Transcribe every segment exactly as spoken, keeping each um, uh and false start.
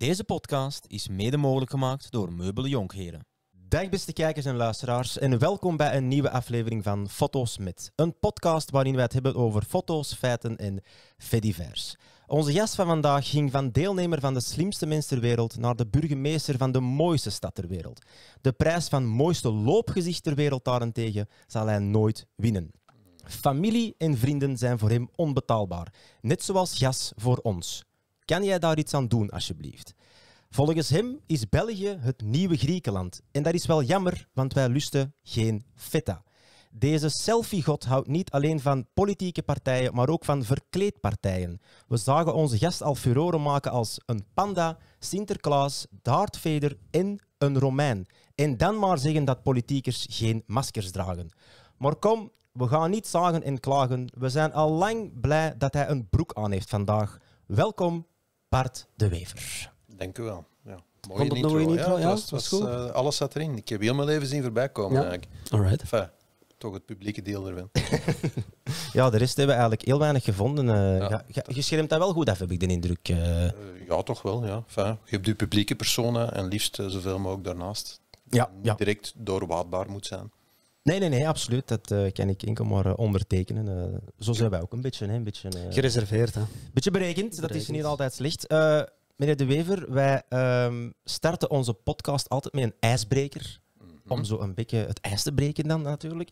Deze podcast is mede mogelijk gemaakt door Meubelen Jonckheere. Dag beste kijkers en luisteraars en welkom bij een nieuwe aflevering van Foto's Met. Een podcast waarin wij het hebben over foto's, feiten en fedivers. Onze gast van vandaag ging van deelnemer van de slimste mensen ter wereld naar de burgemeester van de mooiste stad ter wereld. De prijs van mooiste loopgezicht ter wereld daarentegen zal hij nooit winnen. Familie en vrienden zijn voor hem onbetaalbaar, net zoals gas voor ons. Kan jij daar iets aan doen, alsjeblieft? Volgens hem is België het nieuwe Griekenland. En dat is wel jammer, want wij lusten geen feta. Deze selfie-god houdt niet alleen van politieke partijen, maar ook van verkleedpartijen. We zagen onze gast al furoren maken als een panda, Sinterklaas, Darth Vader en een Romein. En dan maar zeggen dat politiekers geen maskers dragen. Maar kom, we gaan niet zagen en klagen. We zijn al lang blij dat hij een broek aan heeft vandaag. Welkom, Bart De Wever. Dank u wel. Ja. Mooie Komt intro. Mooie intro? Ja, ja, was, was goed. Uh, alles zat erin. Ik heb heel mijn leven zien voorbij komen. Ja. Eigenlijk. Alright. Enfin, toch het publieke deel ervan. Ja, de rest hebben we eigenlijk heel weinig gevonden. Uh, ja, ja, je schermt dat wel goed af, heb ik de indruk. Uh... Uh, ja, toch wel. Ja. Enfin, je hebt je publieke persona en liefst uh, zoveel mogelijk daarnaast. Ja, ja. Direct doorwaadbaar moet zijn. Nee, nee, nee, absoluut. Dat uh, kan ik enkel maar uh, ondertekenen. Uh, zo zijn wij ook een beetje. Hè, een beetje uh, Gereserveerd. Een beetje berekend. berekend, dat is niet altijd slecht. Uh, Meneer De Wever, wij um, starten onze podcast altijd met een ijsbreker. Mm-hmm. Om zo een beetje het ijs te breken dan natuurlijk.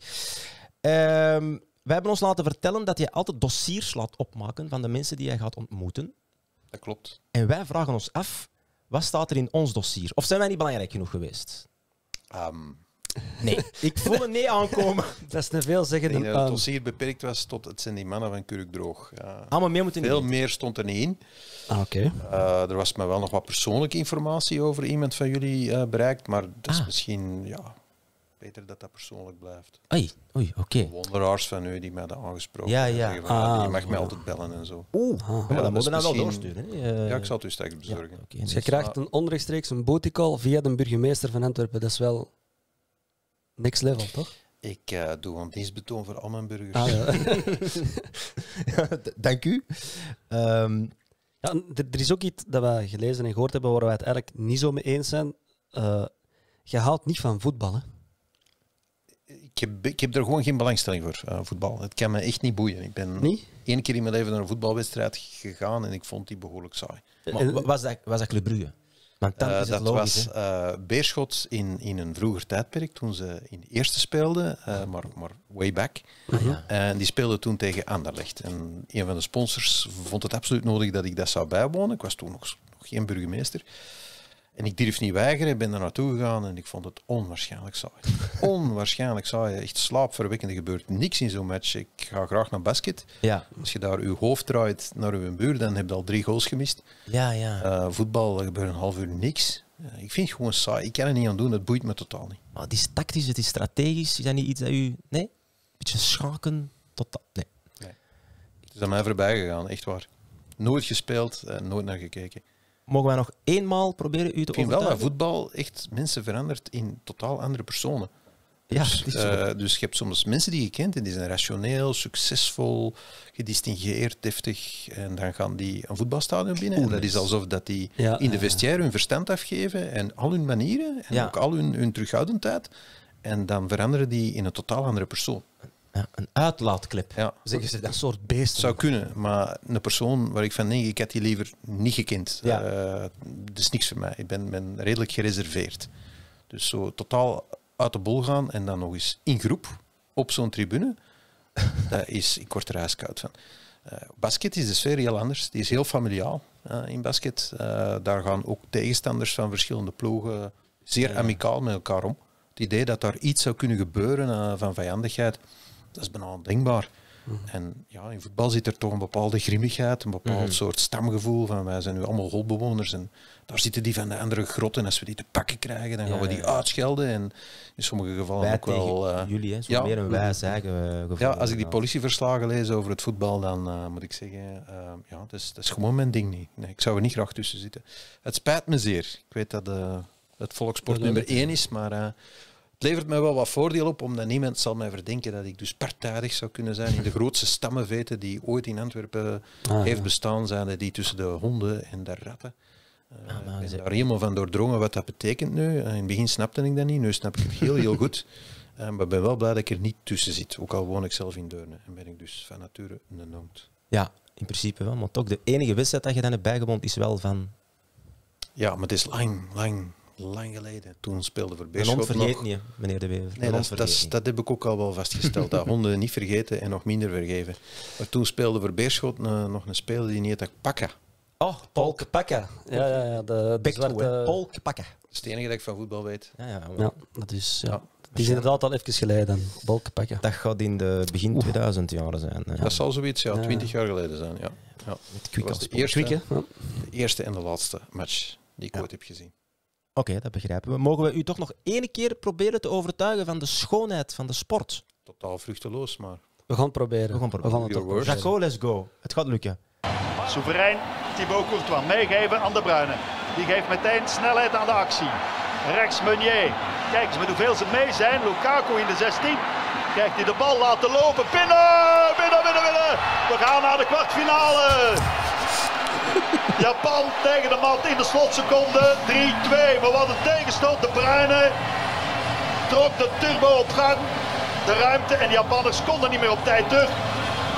Um, wij hebben ons laten vertellen dat je altijd dossiers laat opmaken van de mensen die jij gaat ontmoeten. Dat klopt. En wij vragen ons af, wat staat er in ons dossier? Of zijn wij niet belangrijk genoeg geweest? Um. Nee, ik voel een nee aankomen. Dat is een veelzeggende nee, dat het dossier beperkt was tot het zijn die mannen van Kurkdroog. Ja. Allemaal meer moeten Veel meer stond er niet in. Ah, okay. uh, er was me wel nog wat persoonlijke informatie over iemand van jullie uh, bereikt, maar dat is ah. misschien ja, beter dat dat persoonlijk blijft. Oei, oei, oké. Okay. Wonderaars van u die mij dat aangesproken ja, ja. hebben. Ah, je mag ah. mij altijd bellen en zo. Oeh, ah. ja, ja, dat moet je nou wel doorsturen. Hè? Ja, ik zal het u straks bezorgen. Ja, okay, dus je krijgt een onrechtstreeks een booty call via de burgemeester van Antwerpen, dat is wel... Next level, toch? Ik uh, doe een dienstbetoon voor al mijn burgers. Ah, ja. ja, dank u. Um, ja, er is ook iets dat we gelezen en gehoord hebben waar wij het eigenlijk niet zo mee eens zijn. Uh, je houdt niet van voetballen. Ik heb, ik heb er gewoon geen belangstelling voor, uh, voetbal. Het kan me echt niet boeien. Ik ben nee? één keer in mijn leven naar een voetbalwedstrijd gegaan en ik vond die behoorlijk saai. Maar, was dat, was dat Club Brugge? Uh, dat logisch, was uh, Beerschot in, in een vroeger tijdperk, toen ze in de eerste speelden, uh, maar, maar way back. Ah, ja. En die speelden toen tegen Anderlecht. En een van de sponsors vond het absoluut nodig dat ik dat zou bijwonen. Ik was toen nog, nog geen burgemeester. En ik durf niet weigeren, ik ben daar naartoe gegaan en ik vond het onwaarschijnlijk saai. Onwaarschijnlijk saai, echt slaapverwekkend. Er gebeurt niks in zo'n match. Ik ga graag naar basket. Ja. Als je daar je hoofd draait naar uw buur, dan heb je al drie goals gemist. Ja, ja. Uh, voetbal, daar gebeurt een half uur niks. Uh, ik vind het gewoon saai. Ik kan er niet aan doen, dat boeit me totaal niet. Maar het is tactisch, het is strategisch. Is dat niet iets dat u... Nee? Een beetje schaken, totaal... Nee. nee. Het is aan mij voorbij gegaan, echt waar. Nooit gespeeld, uh, nooit naar gekeken. Mogen wij nog eenmaal proberen u te overtuigen? Ik vind wel dat voetbal echt mensen verandert in totaal andere personen. Ja, dus, uh, dus je hebt soms mensen die je kent en die zijn rationeel, succesvol, gedistingeerd, deftig. En dan gaan die een voetbalstadion binnen. En dat is alsof dat die ja, in de vestiaire hun verstand afgeven en al hun manieren en ja. ook al hun, hun terughoudendheid. En dan veranderen die in een totaal andere persoon. Ja, een uitlaatklep, ja. zeggen ze dat soort beesten. Zou kunnen, maar een persoon waar ik van denk, ik had die liever niet gekend. Ja. Uh, dat is niks voor mij. Ik ben, ben redelijk gereserveerd. Dus zo totaal uit de bol gaan en dan nog eens in groep op zo'n tribune, dat is, ik word er ijskoud van. Uh, basket is de sfeer heel anders. Die is heel familiaal uh, in basket. Uh, daar gaan ook tegenstanders van verschillende ploegen zeer ja. amicaal met elkaar om. Het idee dat daar iets zou kunnen gebeuren uh, van vijandigheid... Dat is bijna ondenkbaar. Mm-hmm. En ja, in voetbal zit er toch een bepaalde grimmigheid, een bepaald mm-hmm. soort stamgevoel van wij zijn nu allemaal holbewoners en daar zitten die van de andere grotten. Als we die te pakken krijgen, dan gaan ja, we die ja. uitschelden. En in sommige gevallen wij ook wel... Uh, jullie, hè? Zo ja, meer een wij zeggen. Uh, ja, als ik die politieverslagen lees over het voetbal, dan uh, moet ik zeggen, uh, ja, dat is, dat is gewoon mijn ding niet. Nee, ik zou er niet graag tussen zitten. Het spijt me zeer. Ik weet dat uh, het volkssport nummer één is, maar... Uh, Het levert mij wel wat voordeel op, omdat niemand zal mij verdenken dat ik dus partijdig zou kunnen zijn in de grootste stammenveten die ooit in Antwerpen ah, heeft ja. bestaan, zijn die tussen de honden en de ratten. Uh, ah, man, ik ben daar helemaal van doordrongen wat dat betekent nu. Uh, in het begin snapte ik dat niet, nu snap ik het heel, heel goed. Uh, maar ik ben wel blij dat ik er niet tussen zit. Ook al woon ik zelf in Deurne en ben ik dus van nature een hond. Ja, in principe wel. Maar toch, de enige wedstrijd dat je dan hebt bijgewoond is wel van... Ja, maar het is lang, lang, lang geleden. Toen speelde voor Beerschot nog... Een hond vergeet niet, meneer De Wever. Nee, dat, dat, dat heb ik ook al wel vastgesteld. Dat honden niet vergeten en nog minder vergeven. Maar toen speelde voor Beerschot uh, nog een speler die niet heet Pakken. Oh, Polke Pakken. Ja, ja, ja, de, de zwarte... Polke Pakken. Dat is het enige dat ik van voetbal weet. Ja, ja, ja, dat is, ja. Ja. Die is inderdaad al even geleden. Polke Pakken. Dat gaat in de begin Oeh. tweeduizend jaren zijn. Ja. Dat zal zoiets, ja, twintig ja. jaar geleden zijn. Ja. Ja. Dat was de eerste, Quick, ja. de eerste en de laatste match die ik ja. ooit heb gezien. Oké, okay, dat begrijpen we. Mogen we u toch nog één keer proberen te overtuigen van de schoonheid van de sport? Totaal vruchteloos, maar... We gaan het proberen. We gaan, proberen. We gaan het Your proberen. Jacques, let's go. Het gaat lukken. Soeverein Thibaut Courtois meegeven aan De Bruyne. Die geeft meteen snelheid aan de actie. Rechts Meunier. Kijk eens met hoeveel ze mee zijn. Lukaku in de zestien. Kijk, die de bal laten lopen. Binnen! Binnen, binnen, binnen! We gaan naar de kwartfinale. Japan tegen de mat in de slotseconde. drie twee. Maar wat een tegenstand. De Bruyne trok de turbo op gang. De ruimte en de Japanners konden niet meer op tijd terug.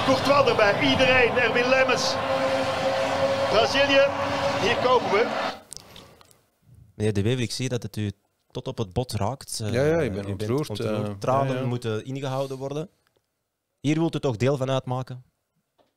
Courtois erbij. Iedereen. Erwin Lemmers. Brazilië, hier komen we. Meneer De Wever, ik zie dat het u tot op het bot raakt. Ja, ja, ik ben ontroerd. ontroerd. Uh, Tranen ja, ja. moeten ingehouden worden. Hier wilt u toch deel van uitmaken?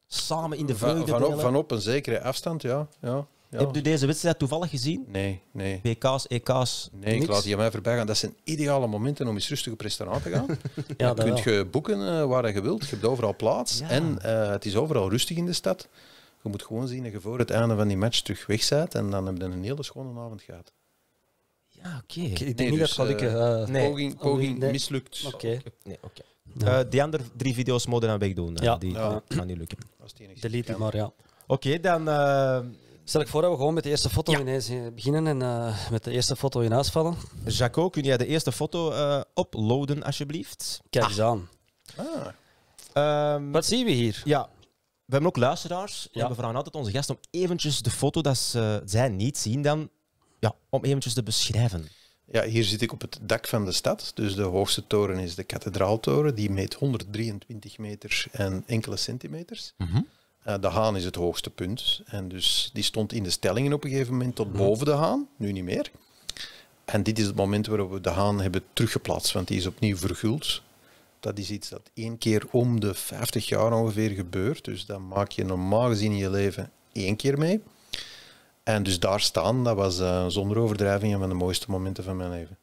Samen in de vreugde van, van, op, van op een zekere afstand, ja. ja, ja. Hebt u deze wedstrijd toevallig gezien? Nee, nee. W K's, E K's? Nee, niks? Ik laat die aan mij voorbij gaan. Dat zijn ideale momenten om eens rustig op restaurant te gaan. ja, dan kunt je boeken waar je wilt. Je hebt overal plaats. Ja. En uh, het is overal rustig in de stad. Je moet gewoon zien dat je voor het einde van die match terug weg bent en dan heb je een hele schone avond gehad. Ja, oké. Okay. Okay, ik denk nee, niet dus, dat ik... Uh, nee. Poging, poging nee. mislukt. Oké. Okay. Nee, okay. ja. uh, die andere drie video's moeten dan wegdoen. Ja. Die ja. gaan niet lukken. Delete die maar, ja. Oké, okay, dan... Uh... Stel ik voor dat we gewoon met de eerste foto ja. ineens beginnen en uh, met de eerste foto in huis vallen. Jaco, kun jij de eerste foto uh, uploaden, alsjeblieft? Kijk eens ah. aan. Ah. Um, Wat zien we hier? Ja. We hebben ook luisteraars. Ja. We vragen altijd onze gast om eventjes de foto dat ze, zij niet zien, dan, ja, om eventjes te beschrijven. Ja, hier zit ik op het dak van de stad. Dus de hoogste toren is de kathedraaltoren. Die meet honderddrieëntwintig meter en enkele centimeters. Mm-hmm. uh, de haan is het hoogste punt. En dus die stond in de stellingen op een gegeven moment tot boven de haan. Nu niet meer. En dit is het moment waarop we de haan hebben teruggeplaatst, want die is opnieuw verguld. Dat is iets dat één keer om de vijftig jaar ongeveer gebeurt. Dus dat maak je normaal gezien in je leven één keer mee. En dus daar staan, dat was uh, zonder overdrijving een van de mooiste momenten van mijn leven.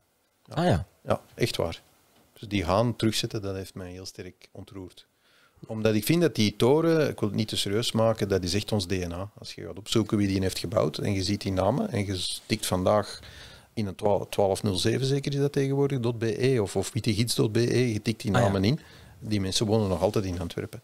Ja. Ah ja? Ja, echt waar. Dus die haan terugzetten, dat heeft mij heel sterk ontroerd. Omdat ik vind dat die toren, ik wil het niet te serieus maken, dat is echt ons D N A. Als je gaat opzoeken wie die heeft gebouwd en je ziet die namen en je stikt vandaag... In een twaalf nul zeven zeker is dat tegenwoordig, .be of, of wittegids punt be, je tikt die namen ah, ja. in. Die mensen wonen nog altijd in Antwerpen.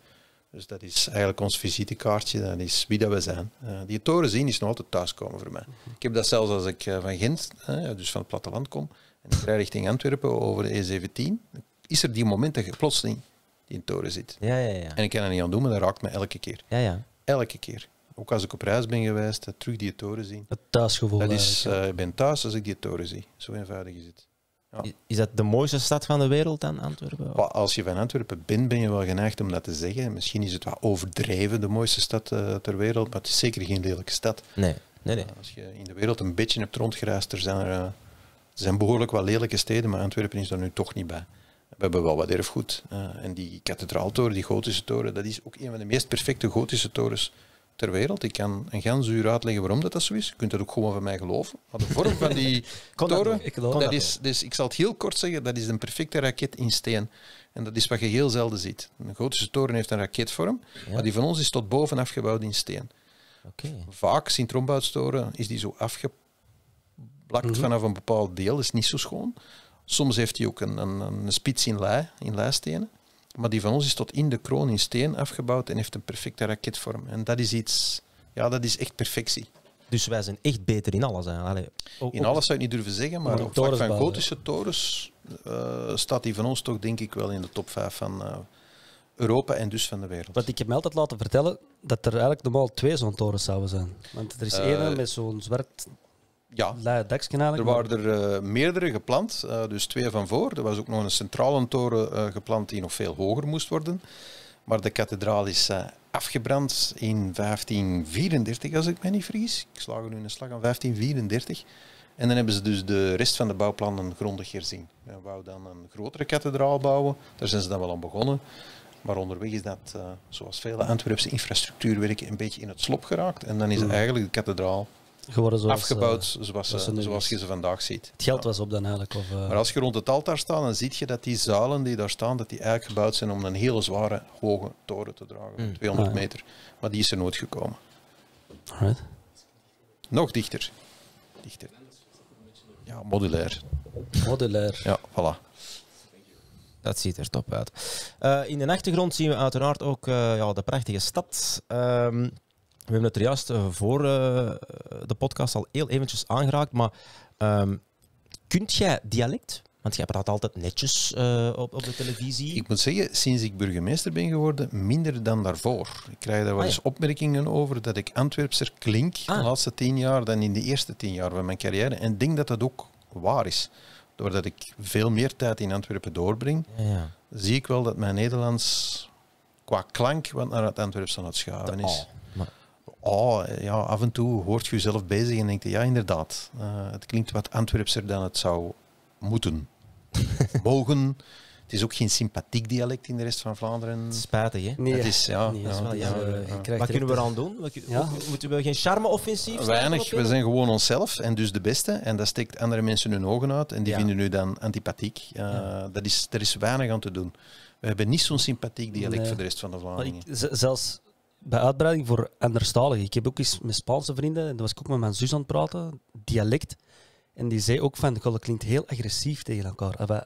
Dus dat is eigenlijk ons visitekaartje, dat is wie dat we zijn. Uh, die toren zien is nog altijd thuiskomen voor mij. Ik heb dat zelfs als ik uh, van Gent, uh, dus van het platteland kom, en ik rij richting Antwerpen over de E zeventien, is er die moment dat je plotseling in de toren zit. Ja, ja, ja. En ik kan er niet aan doen, maar dat raakt me elke keer. Ja, ja. Elke keer. Ook als ik op reis ben geweest, dat terug die toren zien. Het thuisgevoel. Dat is, uh, ik ben thuis als ik die toren zie. Zo eenvoudig is het. Ja. Is dat de mooiste stad van de wereld dan, Antwerpen? Of? Als je van Antwerpen bent, ben je wel geneigd om dat te zeggen. Misschien is het wat overdreven, de mooiste stad uh, ter wereld, maar het is zeker geen lelijke stad. Nee, nee, nee. Uh, als je in de wereld een beetje hebt rondgereisd, er zijn, er, uh, er zijn behoorlijk wat lelijke steden, maar Antwerpen is daar nu toch niet bij. We hebben wel wat erfgoed. Uh, en die kathedraaltoren, die gotische toren, dat is ook een van de meest perfecte gotische torens ter wereld. Ik kan een gans uur uitleggen waarom dat, dat zo is. Je kunt dat ook gewoon van mij geloven. Maar de vorm van die toren, ik, dat dat is, dus ik zal het heel kort zeggen, dat is een perfecte raket in steen. En dat is wat je heel zelden ziet. Een gotische toren heeft een raketvorm, ja. maar die van ons is tot boven afgebouwd in steen. Okay. Vaak, Sint-Romboudstoren, is die zo afgeplakt mm-hmm. vanaf een bepaald deel. Dat is niet zo schoon. Soms heeft hij ook een, een, een spits in lei, in leistenen. Maar die van ons is tot in de kroon in steen afgebouwd en heeft een perfecte raketvorm. En dat is iets... Ja, dat is echt perfectie. Dus wij zijn echt beter in alles. Allee, ook, in alles zou ik niet durven zeggen, maar op vlak van gotische torens uh, staat die van ons toch denk ik wel in de top vijf van, uh, Europa en dus van de wereld. Want ik heb me altijd laten vertellen dat er eigenlijk normaal twee zo'n torens zouden zijn. Want er is één uh, met zo'n zwart... Ja, er waren er uh, meerdere gepland, uh, dus twee van voor. Er was ook nog een centrale toren uh, gepland die nog veel hoger moest worden. Maar de kathedraal is uh, afgebrand in vijftien vierendertig, als ik me niet vergis. Ik sla er nu een slag aan vijftien vierendertig. En dan hebben ze dus de rest van de bouwplannen grondig herzien. We wouden dan een grotere kathedraal bouwen, daar zijn ze dan wel aan begonnen. Maar onderweg is dat, uh, zoals vele Antwerpse infrastructuurwerken, een beetje in het slop geraakt. En dan is mm. eigenlijk de kathedraal... Zoals, afgebouwd zoals, uh, zoals, zoals je ze vandaag ziet. Het geld was op dan eigenlijk. Of, uh... Maar als je rond het altaar staat, dan zie je dat die zuilen die daar staan, dat die eigenlijk gebouwd zijn om een hele zware, hoge toren te dragen. Mm. tweehonderd ah, ja. meter. Maar die is er nooit gekomen. Alright. Nog dichter. Dichter. Ja, modulair. Modulair. Ja, voilà. Dat ziet er top uit. Uh, in de achtergrond zien we uiteraard ook uh, ja, de prachtige stad. Um, We hebben het er juist voor de podcast al heel eventjes aangeraakt, maar um, kunt jij dialect? Want jij praat altijd netjes uh, op, op de televisie. Ik moet zeggen, sinds ik burgemeester ben geworden, minder dan daarvoor. Ik krijg daar wel eens ah, ja. opmerkingen over dat ik Antwerpser klink ah. de laatste tien jaar dan in de eerste tien jaar van mijn carrière. En ik denk dat dat ook waar is. Doordat ik veel meer tijd in Antwerpen doorbreng, ja, ja. zie ik wel dat mijn Nederlands qua klank wat naar het Antwerps aan het schuiven is. Oh, ja, af en toe hoort je jezelf bezig en denkt je, ja, inderdaad, uh, het klinkt wat Antwerpser dan het zou moeten. Mogen. Het is ook geen sympathiek dialect in de rest van Vlaanderen. Spijtig, hè? Nee, het is, ja, nee, ja, is wel, ja, ja, ja. Wat kunnen we, de... we eraan doen? We, ja. Moeten we geen charme-offensief? Weinig. We zijn gewoon onszelf en dus de beste. En dat steekt andere mensen hun ogen uit en die ja. vinden nu dan antipathiek. Uh, ja. dat is, er is weinig aan te doen. We hebben niet zo'n sympathiek dialect nee. voor de rest van de Vlaanderen. Zelfs... Bij uitbreiding voor anderstaligen. Ik heb ook eens met Spaanse vrienden, en dat was ik ook met mijn zus aan het praten, dialect. En die zei ook van, dat klinkt heel agressief tegen elkaar. Dat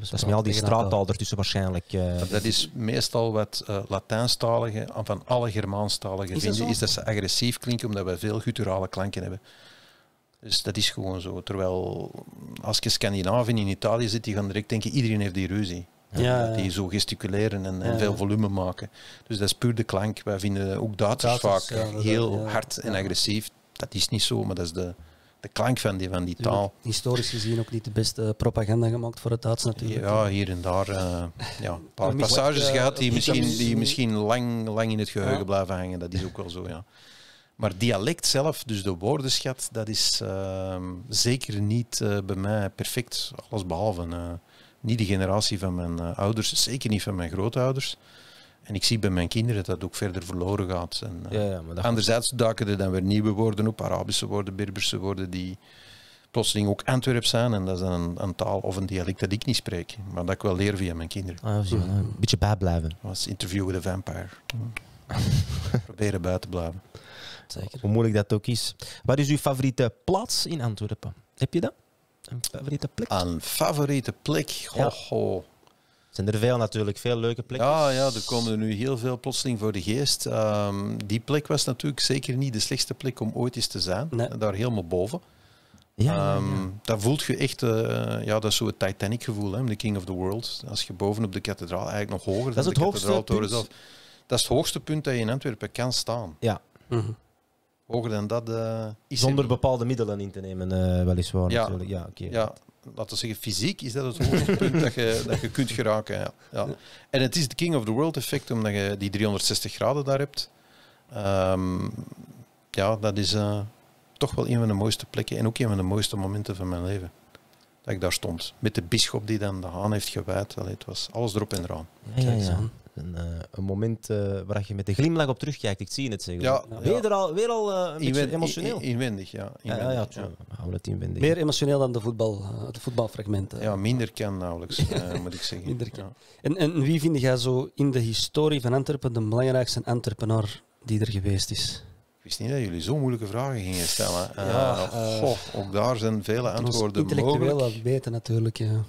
is met al die straattaal ertussen waarschijnlijk. Uh... Dat is meestal wat uh, Latijnstaligen van alle Germaanstaligen vinden, is dat ze agressief klinken, omdat we veel gutturale klanken hebben. Dus dat is gewoon zo. Terwijl, als je Scandinavië in Italië zit, die gaan direct denken, iedereen heeft die ruzie. Ja, ja, ja. Die zo gesticuleren en, en ja. veel volume maken. Dus dat is puur de klank. Wij vinden ook Duitsers vaak ja, heel ja. hard en ja. agressief. Dat is niet zo, maar dat is de, de klank van die, van die taal. Historisch gezien ook niet de beste propaganda gemaakt voor het Duits natuurlijk. Ja, hier en daar. Uh, ja, een paar passages gehad die misschien, die misschien lang, lang in het geheugen ja. blijven hangen. Dat is ook wel zo, ja. Maar dialect zelf, dus de woordenschat, dat is uh, zeker niet uh, bij mij perfect. Alles behalve... Uh, Niet de generatie van mijn uh, ouders, zeker niet van mijn grootouders. En ik zie bij mijn kinderen dat dat ook verder verloren gaat. En, uh, ja, ja, maar dat anderzijds duiken er dan weer nieuwe woorden op, Arabische woorden, Berberse woorden, die plotseling ook Antwerps zijn. En dat is een, een taal of een dialect dat ik niet spreek, maar dat ik wel leer via mijn kinderen. Ah, ja, een beetje bijblijven. Dat was Interview with a Vampire. Proberen bij te blijven. Zeker. Hoe moeilijk dat ook is. Wat is uw favoriete plaats in Antwerpen? Heb je dat? Een favoriete plek? Een favoriete plek? Ho, ho. Zijn er veel natuurlijk, veel leuke plekken. Ja, ja, er komen er nu heel veel plotseling voor de geest. Um, die plek was natuurlijk zeker niet de slechtste plek om ooit eens te zijn. Nee. Daar helemaal boven. Ja, ja, ja. Um, dat voelt je echt, uh, ja, dat is zo het Titanic gevoel, hè, de King of the World. Als je bovenop de kathedraal, eigenlijk nog hoger dat dan is het de kathedraaltoren zelf. Dat is het hoogste punt dat je in Antwerpen kan staan. Ja. Mm-hmm. Hoger dan dat uh, is zonder er... bepaalde middelen in te nemen, uh, weliswaar. Ja, natuurlijk. Ja, okay. ja, laten we zeggen, fysiek is dat het hoogste punt dat, je, dat je kunt geraken. Ja. Ja. En het is de King of the World effect, omdat je die driehonderdzestig graden daar hebt. Um, ja, dat is uh, toch wel een van de mooiste plekken en ook een van de mooiste momenten van mijn leven. Dat ik daar stond, met de bisschop die dan de haan heeft gewijd. Allee, het was alles erop en eraan. Ja, ja, ja. Een, uh, een moment uh, waar je met een glimlach op terugkijkt. Ik zie het zeggen. Ja, ja. Ben je er al, weer al uh, een Inwen, beetje emotioneel? In, inwendig, ja. Inwendig, ja, ja, ja. Hou het inwendig. Meer emotioneel dan de, voetbal, de voetbalfragmenten. Ja, minder kan nauwelijks, uh, moet ik zeggen. Minder kan. Ja. En, en wie vind jij zo in de historie van Antwerpen de belangrijkste Antwerpenaar die er geweest is? Ik wist niet dat jullie zo moeilijke vragen gingen stellen. Uh, ja, uh, goh, ook daar zijn vele antwoorden mogelijk. Intellectueel weten natuurlijk, ja.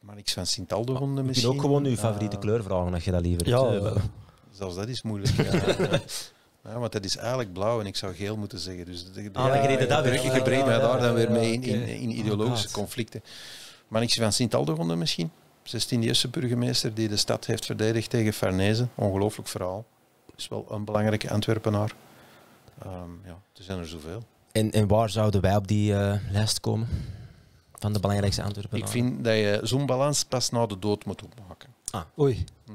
Maar niks van Sint-Aldegonde misschien. Je kunt ook gewoon uw favoriete uh, kleur vragen als je dat liever ja, hebt. Uh, zelfs dat is moeilijk. Ja, ja. Ja, want dat is eigenlijk blauw en ik zou geel moeten zeggen. Dus de, de, ah, ja, ja, ja, dat weer. Je brengt mij daar dan weer mee in, in, in ideologische conflicten. Maar niks van Sint-Aldegonde misschien. zestiende eerste-burgemeester die de stad heeft verdedigd tegen Farnezen. Ongelooflijk verhaal. Is wel een belangrijke Antwerpenaar. Um, ja, er zijn er zoveel. En, en waar zouden wij op die uh, lijst komen? Van de belangrijkste Antwerpenaren? Ik vind dat je zo'n balans pas na de dood moet opmaken. Ah, oei. Hm?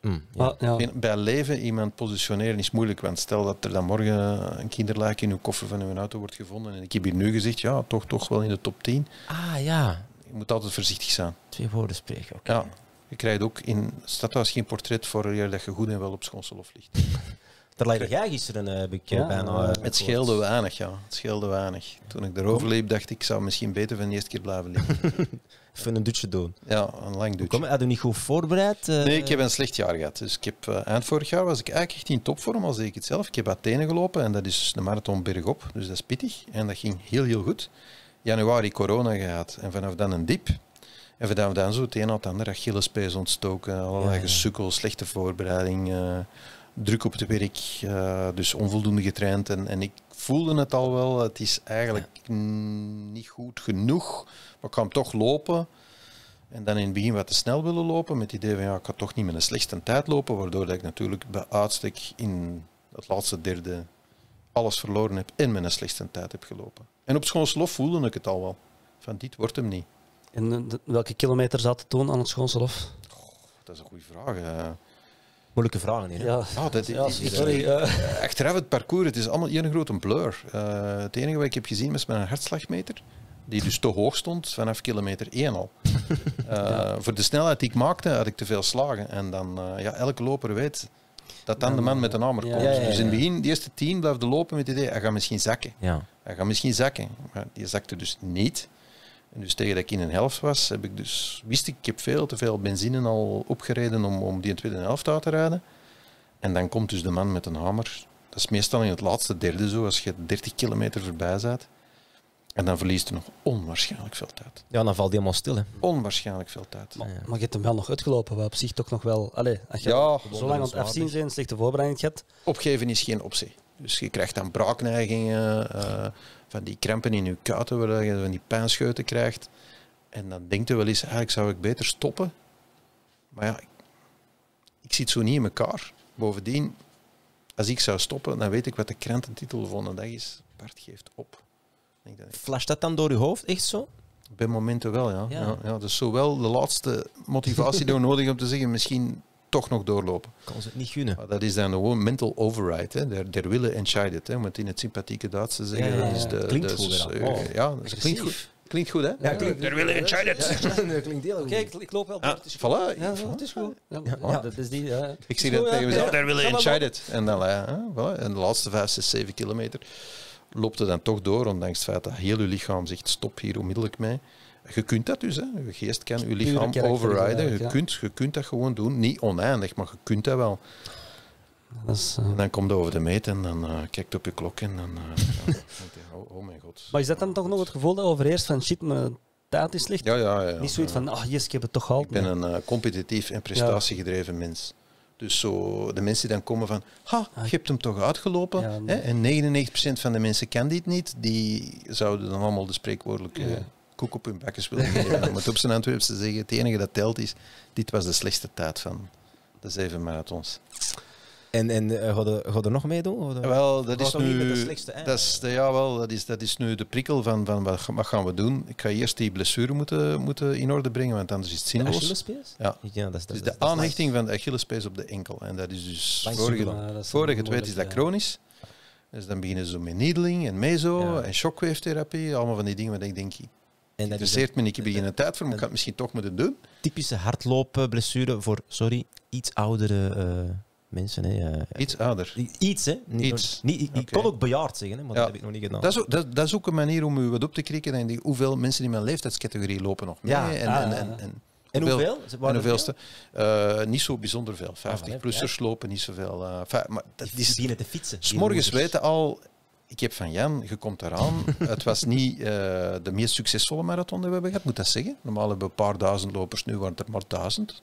Mm, ja. Ja. Bij leven iemand positioneren is moeilijk, want stel dat er dan morgen een kinderlaakje in uw koffer van uw auto wordt gevonden en ik heb hier nu gezegd, ja, toch, toch wel in de top tien. Ah ja. Je moet altijd voorzichtig zijn. Twee woorden spreken, oké. Okay. Ja. Je krijgt ook in het stadhuis geen portret voor je dat je goed en wel op Schoonselhof ligt. Daar lag jij gisteren, heb ik ja, bijna... Uh, het scheelde weinig, ja. Het scheelde weinig. Toen ik erover liep, dacht ik, ik zou misschien beter van de eerste keer blijven liggen. Even een dutje doen. Ja, een lang dutje. Had je niet goed voorbereid? Uh... Nee, ik heb een slecht jaar gehad. Dus ik heb, uh, eind vorig jaar was ik eigenlijk echt in topvorm, al zeg ik het zelf. Ik heb Athene gelopen en dat is de marathon bergop. Dus dat is pittig. En dat ging heel, heel goed. Januari corona gehad. En vanaf dan een diep. En vanaf dan zo het een na het ander. Achillespees ontstoken, allerlei ja, ja. gesukkel, slechte voorbereiding... Uh, druk op het werk, uh, dus onvoldoende getraind. En, en ik voelde het al wel, het is eigenlijk ja. niet goed genoeg. Maar ik ga hem toch lopen. En dan in het begin wat te snel willen lopen, met het idee van ja, ik ga toch niet met een slechtste tijd lopen. Waardoor dat ik natuurlijk bij uitstek in het laatste derde alles verloren heb en met een slechtste tijd heb gelopen. En op Schoonselhof voelde ik het al wel. Van dit wordt hem niet. En de, welke kilometer zat het toen aan het Schoonselhof? Oh, dat is een goede vraag. Uh. Moeilijke vragen hier. Ja. Oh, dat is, ja, sorry. Uh, achteraf het parcours, het is allemaal een grote blur. Uh, het enige wat ik heb gezien was mijn hartslagmeter, die dus te hoog stond vanaf kilometer één al. Uh, ja. Voor de snelheid die ik maakte, had ik te veel slagen. En dan, uh, ja, elke loper weet dat dan de man met een hamer komt. Ja, ja, ja, ja. Dus in het begin, de eerste tien blijfde lopen met het idee, hij gaat misschien zakken. Ja. Hij gaat misschien zakken. Maar die zakte dus niet. En dus tegen dat ik in een helft was, heb ik dus, wist ik, ik heb veel te veel benzine al opgereden om, om die tweede helft uit te rijden. En dan komt dus de man met een hamer. Dat is meestal in het laatste derde zo, als je dertig kilometer voorbij bent. En dan verliest er nog onwaarschijnlijk veel tijd. Ja, dan valt hij helemaal stil. Hè. Onwaarschijnlijk veel tijd. Maar, maar je hebt hem wel nog uitgelopen, wat op zich toch nog wel... Allee, als je ja, zo lang aan het afzien zijn, slechte voorbereiding hebt... Opgeven is geen optie. Dus je krijgt dan braakneigingen... Uh, van die krampen in je kuiten, waar je van die pijnscheuten krijgt. En dan denkt je wel eens, eigenlijk zou ik beter stoppen. Maar ja, ik, ik zit zo niet in elkaar. Bovendien, als ik zou stoppen, dan weet ik wat de krantentitel van de dag is. Bart geeft op. Denk dat ik... Flasht dat dan door je hoofd, echt zo? Bij momenten wel, ja. ja. ja, ja dus zowel de laatste motivatie die we nodig hebben om te zeggen, misschien toch nog doorlopen. Kan ze het niet gunnen. Dat is dan gewoon mental override. Hè. Der, der willen entscheidet, hè. Om het in het sympathieke Duits te zeggen. Ja, ja, ja. Dus de, klinkt, dus, goed, uh, oh. ja, dus klinkt goed. Klinkt goed, hè? Ja, ja, klinkt, der willen entscheidet. Ja, dat klinkt heel goed. Kijk, ik loop wel door. Het is goed. Voilà. Ja, voilà. Het is goed. Ja, ja, dat is die, ja. Ik zie dat tegen mezelf. Ja. Der willen entscheidet. En dan ja, voilà. En de laatste vijf, zes, zeven kilometer loopt het dan toch door, ondanks het feit dat heel je lichaam zegt stop hier onmiddellijk mee. Je kunt dat dus, hè. Je geest kan je lichaam overriden. Je, ja. kunt, je kunt dat gewoon doen. Niet oneindig, maar je kunt dat wel. Dat is, uh... en dan komt het over de meet en dan uh, kijkt op je klok en dan... Uh, ja, oh, oh mijn god. Maar is dat dan toch nog het gevoel dat overheerst van shit, mijn tijd is slecht? Ja, ja, ja. Niet zoiets van, ah, oh, yes, ik heb het toch gehaald. Ik ben een uh, competitief en prestatiegedreven ja. mens. Dus zo, de mensen die dan komen van, ha, je hebt hem toch uitgelopen. Ja, nee. hè? En negenennegentig procent van de mensen kan dit niet. Die zouden dan allemaal de spreekwoordelijke... Ja. koek op hun bakjes willen geven. Om het op zijn Antwerps te zeggen, het enige dat telt is, dit was de slechtste tijd van de zeven marathons. En, en uh, ga, je, ga je er nog mee doen? Of? Wel, dat is nu de slechtste, dat is, ja, wel, dat is, dat is nu de prikkel van, van wat, wat gaan we doen. Ik ga eerst die blessure moeten, moeten in orde brengen, want anders is het zinloos. De Achillespees? Ja, ja dat is, dat, dus de dat aanhechting is. van de Achillespees op de enkel. En dat is dus, vorig het weet is dat chronisch. Dus dan beginnen ze met needling en meso ja. en shockwave therapie, allemaal van die dingen waar ik denk, het interesseert me niet, ik begin een tijd voor, maar ik ga het misschien toch moeten doen. Typische hardloopblessure voor, sorry, iets oudere uh, mensen. Hè. Uh, iets ouder? Iets, hè. Niet iets. Nog, niet, ik okay. kon ook bejaard zeggen, hè, maar ja. dat heb ik nog niet gedaan. Dat is, ook, dat, dat is ook een manier om u wat op te krikken. En die, hoeveel mensen in mijn leeftijdscategorie lopen nog mee. Ja. En, ah, en, en, en, en hoeveel? En hoeveelste? Uh, niet zo bijzonder veel. vijftig-plussers ja. lopen niet zoveel. Uh, maar dat die is, beginnen te fietsen. 's Morgens weten al... Ik heb van Jan, je komt eraan. Het was niet uh, de meest succesvolle marathon die we hebben gehad, moet dat zeggen. Normaal hebben we een paar duizend lopers, nu waren het er maar duizend.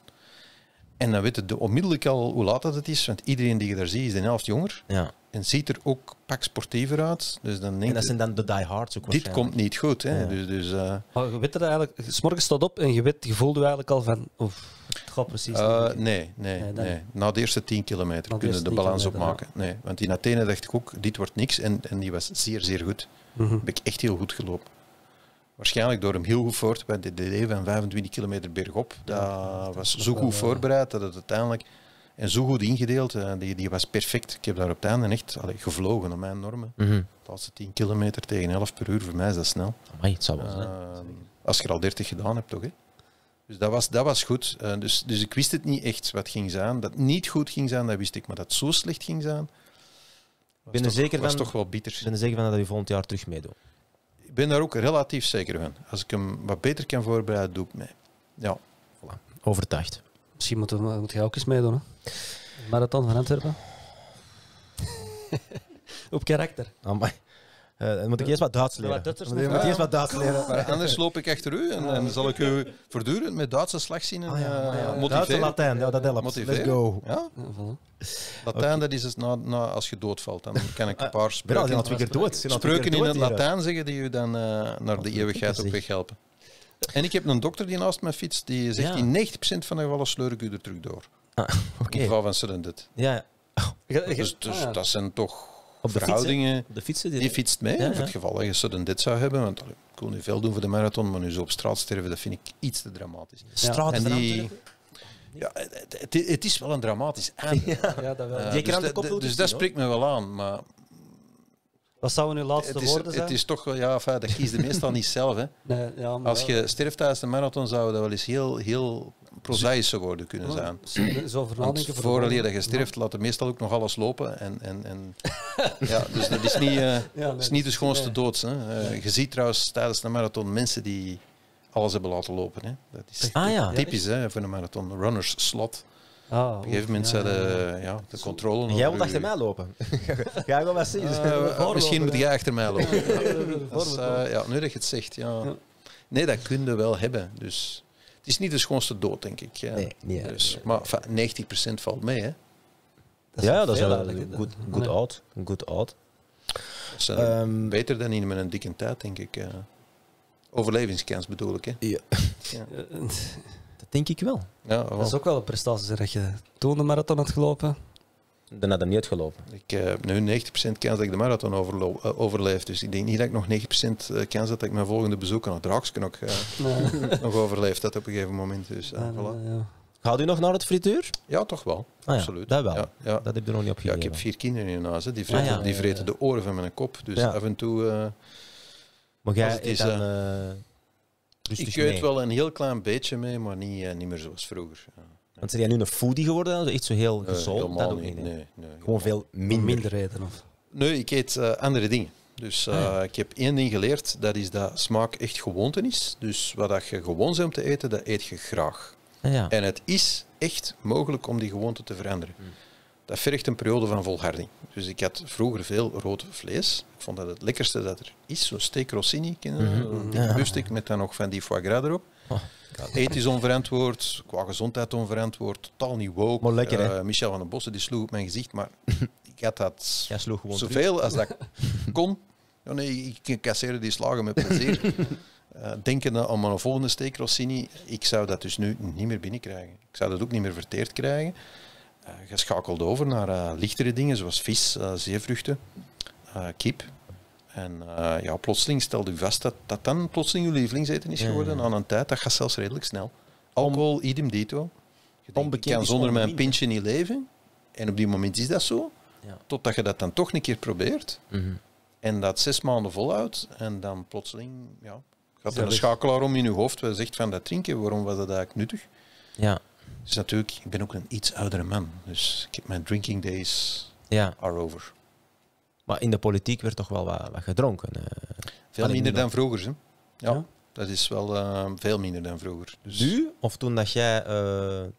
En dan weet je onmiddellijk al hoe laat dat het is, want iedereen die je daar ziet is de helft jonger. Ja. En ziet er ook pak sportiever uit. Dus dan en dat zijn dan de diehards ook. Dit komt niet goed. Hè? Ja. Dus, dus, uh... maar je weet dat eigenlijk, 's morgens staat op en je, weet, je voelde eigenlijk al van... Of, het gaat precies uh, niet. Nee, nee, nee, nee. Na de eerste tien kilometer kunnen de balans opmaken. Ja. Nee, want in Athene dacht ik ook, dit wordt niks. En, en die was zeer, zeer goed. Mm-hmm. Heb ik echt heel goed gelopen. Waarschijnlijk door hem heel goed voor te bereiden. De D D van vijfentwintig kilometer bergop. Dat ja, was zo goed voorbereid dat het uiteindelijk... En zo goed ingedeeld, die, die was perfect. Ik heb daar op het einde echt allee, gevlogen naar mijn normen. Mm-hmm. De laatste tien kilometer tegen elf per uur, voor mij is dat snel. Amai, het zou wel zijn. Uh, als je er al dertig gedaan hebt, toch? Hè? Dus dat was, dat was goed. Uh, dus, dus ik wist het niet echt wat ging zijn. Dat niet goed ging zijn, dat wist ik. Maar dat zo slecht ging zijn, was, ben toch, zeker was van, toch wel bitter. Ben je zeker van dat je volgend jaar terug meedoet? Ik ben daar ook relatief zeker van. Als ik hem wat beter kan voorbereiden, doe ik mee. Ja. Voilà. Overtuigd. Misschien moet, moet jij ook eens meedoen, hè? Marathon van Antwerpen. Op karakter. Amai. Uh, dan moet ik eerst wat Duits leren. Ja, moet ja, eerst wat Duits leren. Maar anders loop ik achter u en, en zal ik u voortdurend met Duitse slagzinnen uh, ah, ja, ja, ja. motiveren. Duitse Latijn, ja, dat helpt. Motiveren. Let's go. Ja? Latijn, okay. Dat is het na, na, als je doodvalt. Dan kan ik een paar spreuken, ja, spreuken, dood. spreuken in het Latijn zeggen die u dan uh, naar de eeuwigheid op weg helpen. En ik heb een dokter die naast mijn fiets, die zegt, ja. in negentig procent van de gevallen sleur ik u er terug door. Ah, oké. Okay. In geval van Serendit. Ja. Oh. Dus, dus ah, ja. dat zijn toch op de verhoudingen. Fiets, de fietsen die, die fietst mee, ja, ja. voor het geval dat je Serendit zou hebben. Want allee, ik kon nu veel doen voor de marathon, maar nu zo op straat sterven, dat vind ik iets te dramatisch. Ja. Straat sterven? Ja, het, het is wel een dramatisch einde. Ja, ja, dat wel. Uh, dus, de, de, dus dat spreekt me wel aan, maar... Wat zouden uw laatste het is, woorden zijn? Het is toch wel, ja, enfin, dat kies je meestal niet zelf. Hè. Nee, ja, maar als je sterft tijdens de marathon, zou dat wel eens heel, heel prozaïsche woorden kunnen zijn. Zo vooraleer dat je sterft, laat je meestal ook nog alles lopen. En, en, en, ja, dus dat is niet, uh, ja, nee, is niet de schoonste nee. doods. Hè. Uh, je ziet trouwens tijdens de marathon mensen die alles hebben laten lopen. Hè. Dat is ah, ja. typisch hè, voor een marathon. Runners slot. Oh, op een gegeven moment ja, zijn de, ja, ja, de controle... Jij wilt achter mij lopen. Ga je wel wat zien. Uh, uh, misschien moet jij achter mij lopen. Dat is, uh, ja, nu dat je het zegt. Ja. Ja. Nee, dat kun je wel hebben. Dus. Het is niet de schoonste dood, denk ik. Ja. Nee, niet, dus, nee. Maar negentig procent valt mee. Hè. Dat ja, dat is wel goed, goed oud. Goed oud. Um, beter dan in mijn dikke tijd, denk ik. Uh, overlevingskans bedoel ik. Hè. Ja. Ja. Denk ik wel. Ja, wel. Dat is ook wel een prestatie dat je toen de marathon had gelopen. Dan had je niet gelopen. Ik heb uh, nu negentig procent kans dat ik de marathon overlo- uh, overleef. Dus ik denk niet dat ik nog negentig procent kans heb dat ik mijn volgende bezoek aan het Draakske nog, uh, nee. nog overleef. Dat op een gegeven moment. Dus, uh, nee, voilà. nee, ja. Gaat u nog naar het frituur? Ja, toch wel. Ah, ja. Absoluut. Dat wel. Ja, ja. Dat heb je nog niet opgegeven. Ja, ik heb vier kinderen in huis. Hè. Die vreten, ah, ja, ja, ja. die vreten de oren van mijn kop. Dus ja. af en toe... Uh, maar jij is dan... Uh, Rustig ik eet mee. wel een heel klein beetje mee, maar niet, eh, niet meer zoals vroeger. Ja. Want zijn jij nu een foodie geworden? Echt zo heel gezond? Uh, dat ook niet. Nee, nee, nee, Gewoon veel minder, minder eten? Of? Nee, ik eet uh, andere dingen. Dus uh, ah, ja. ik heb één ding geleerd, dat is dat smaak echt gewoonte is. Dus wat je gewoon bent om te eten, dat eet je graag. Ah, ja. En het is echt mogelijk om die gewoonte te veranderen. Hmm. Dat vergt een periode van volharding. Dus ik had vroeger veel rood vlees. Ik vond dat het lekkerste dat er is. Zo'n steak rossini, mm-hmm. een biefstuk met dan nog van die foie gras erop. Oh, ethisch onverantwoord, qua gezondheid onverantwoord, totaal niet woke. Maar lekker, hè? Uh, Michel van den Bossen die sloeg op mijn gezicht, maar ik had dat zoveel als dat kon. Oh nee, ik kasseerde die slagen met plezier. Uh, denkende aan mijn volgende steak rossini, ik zou dat dus nu niet meer binnenkrijgen. Ik zou dat ook niet meer verteerd krijgen. Uh, geschakeld over naar uh, lichtere dingen, zoals vis, uh, zeevruchten, uh, kip. En uh, ja, plotseling stelde u vast dat dat dan plotseling uw lievelingseten is geworden. Ja, ja. Aan een tijd, dat gaat zelfs redelijk snel. Alcohol, idem dito. Je denkt, ik kan zonder mijn pintje niet leven. En op die moment is dat zo. Ja. Totdat je dat dan toch een keer probeert. Mm-hmm. En dat zes maanden volhoudt. En dan plotseling ja, gaat er een schakelaar om in je hoofd. Waar je zegt van dat drinken, waarom was dat eigenlijk nuttig? Ja. Dus natuurlijk, ik ben ook een iets oudere man. Dus ik heb mijn drinking days ja. are over. Maar in de politiek werd toch wel wat, wat gedronken? Uh, veel minder dan vroeger. Hè? Ja, ja, dat is wel uh, veel minder dan vroeger. Dus nu? Of toen dat jij... Uh,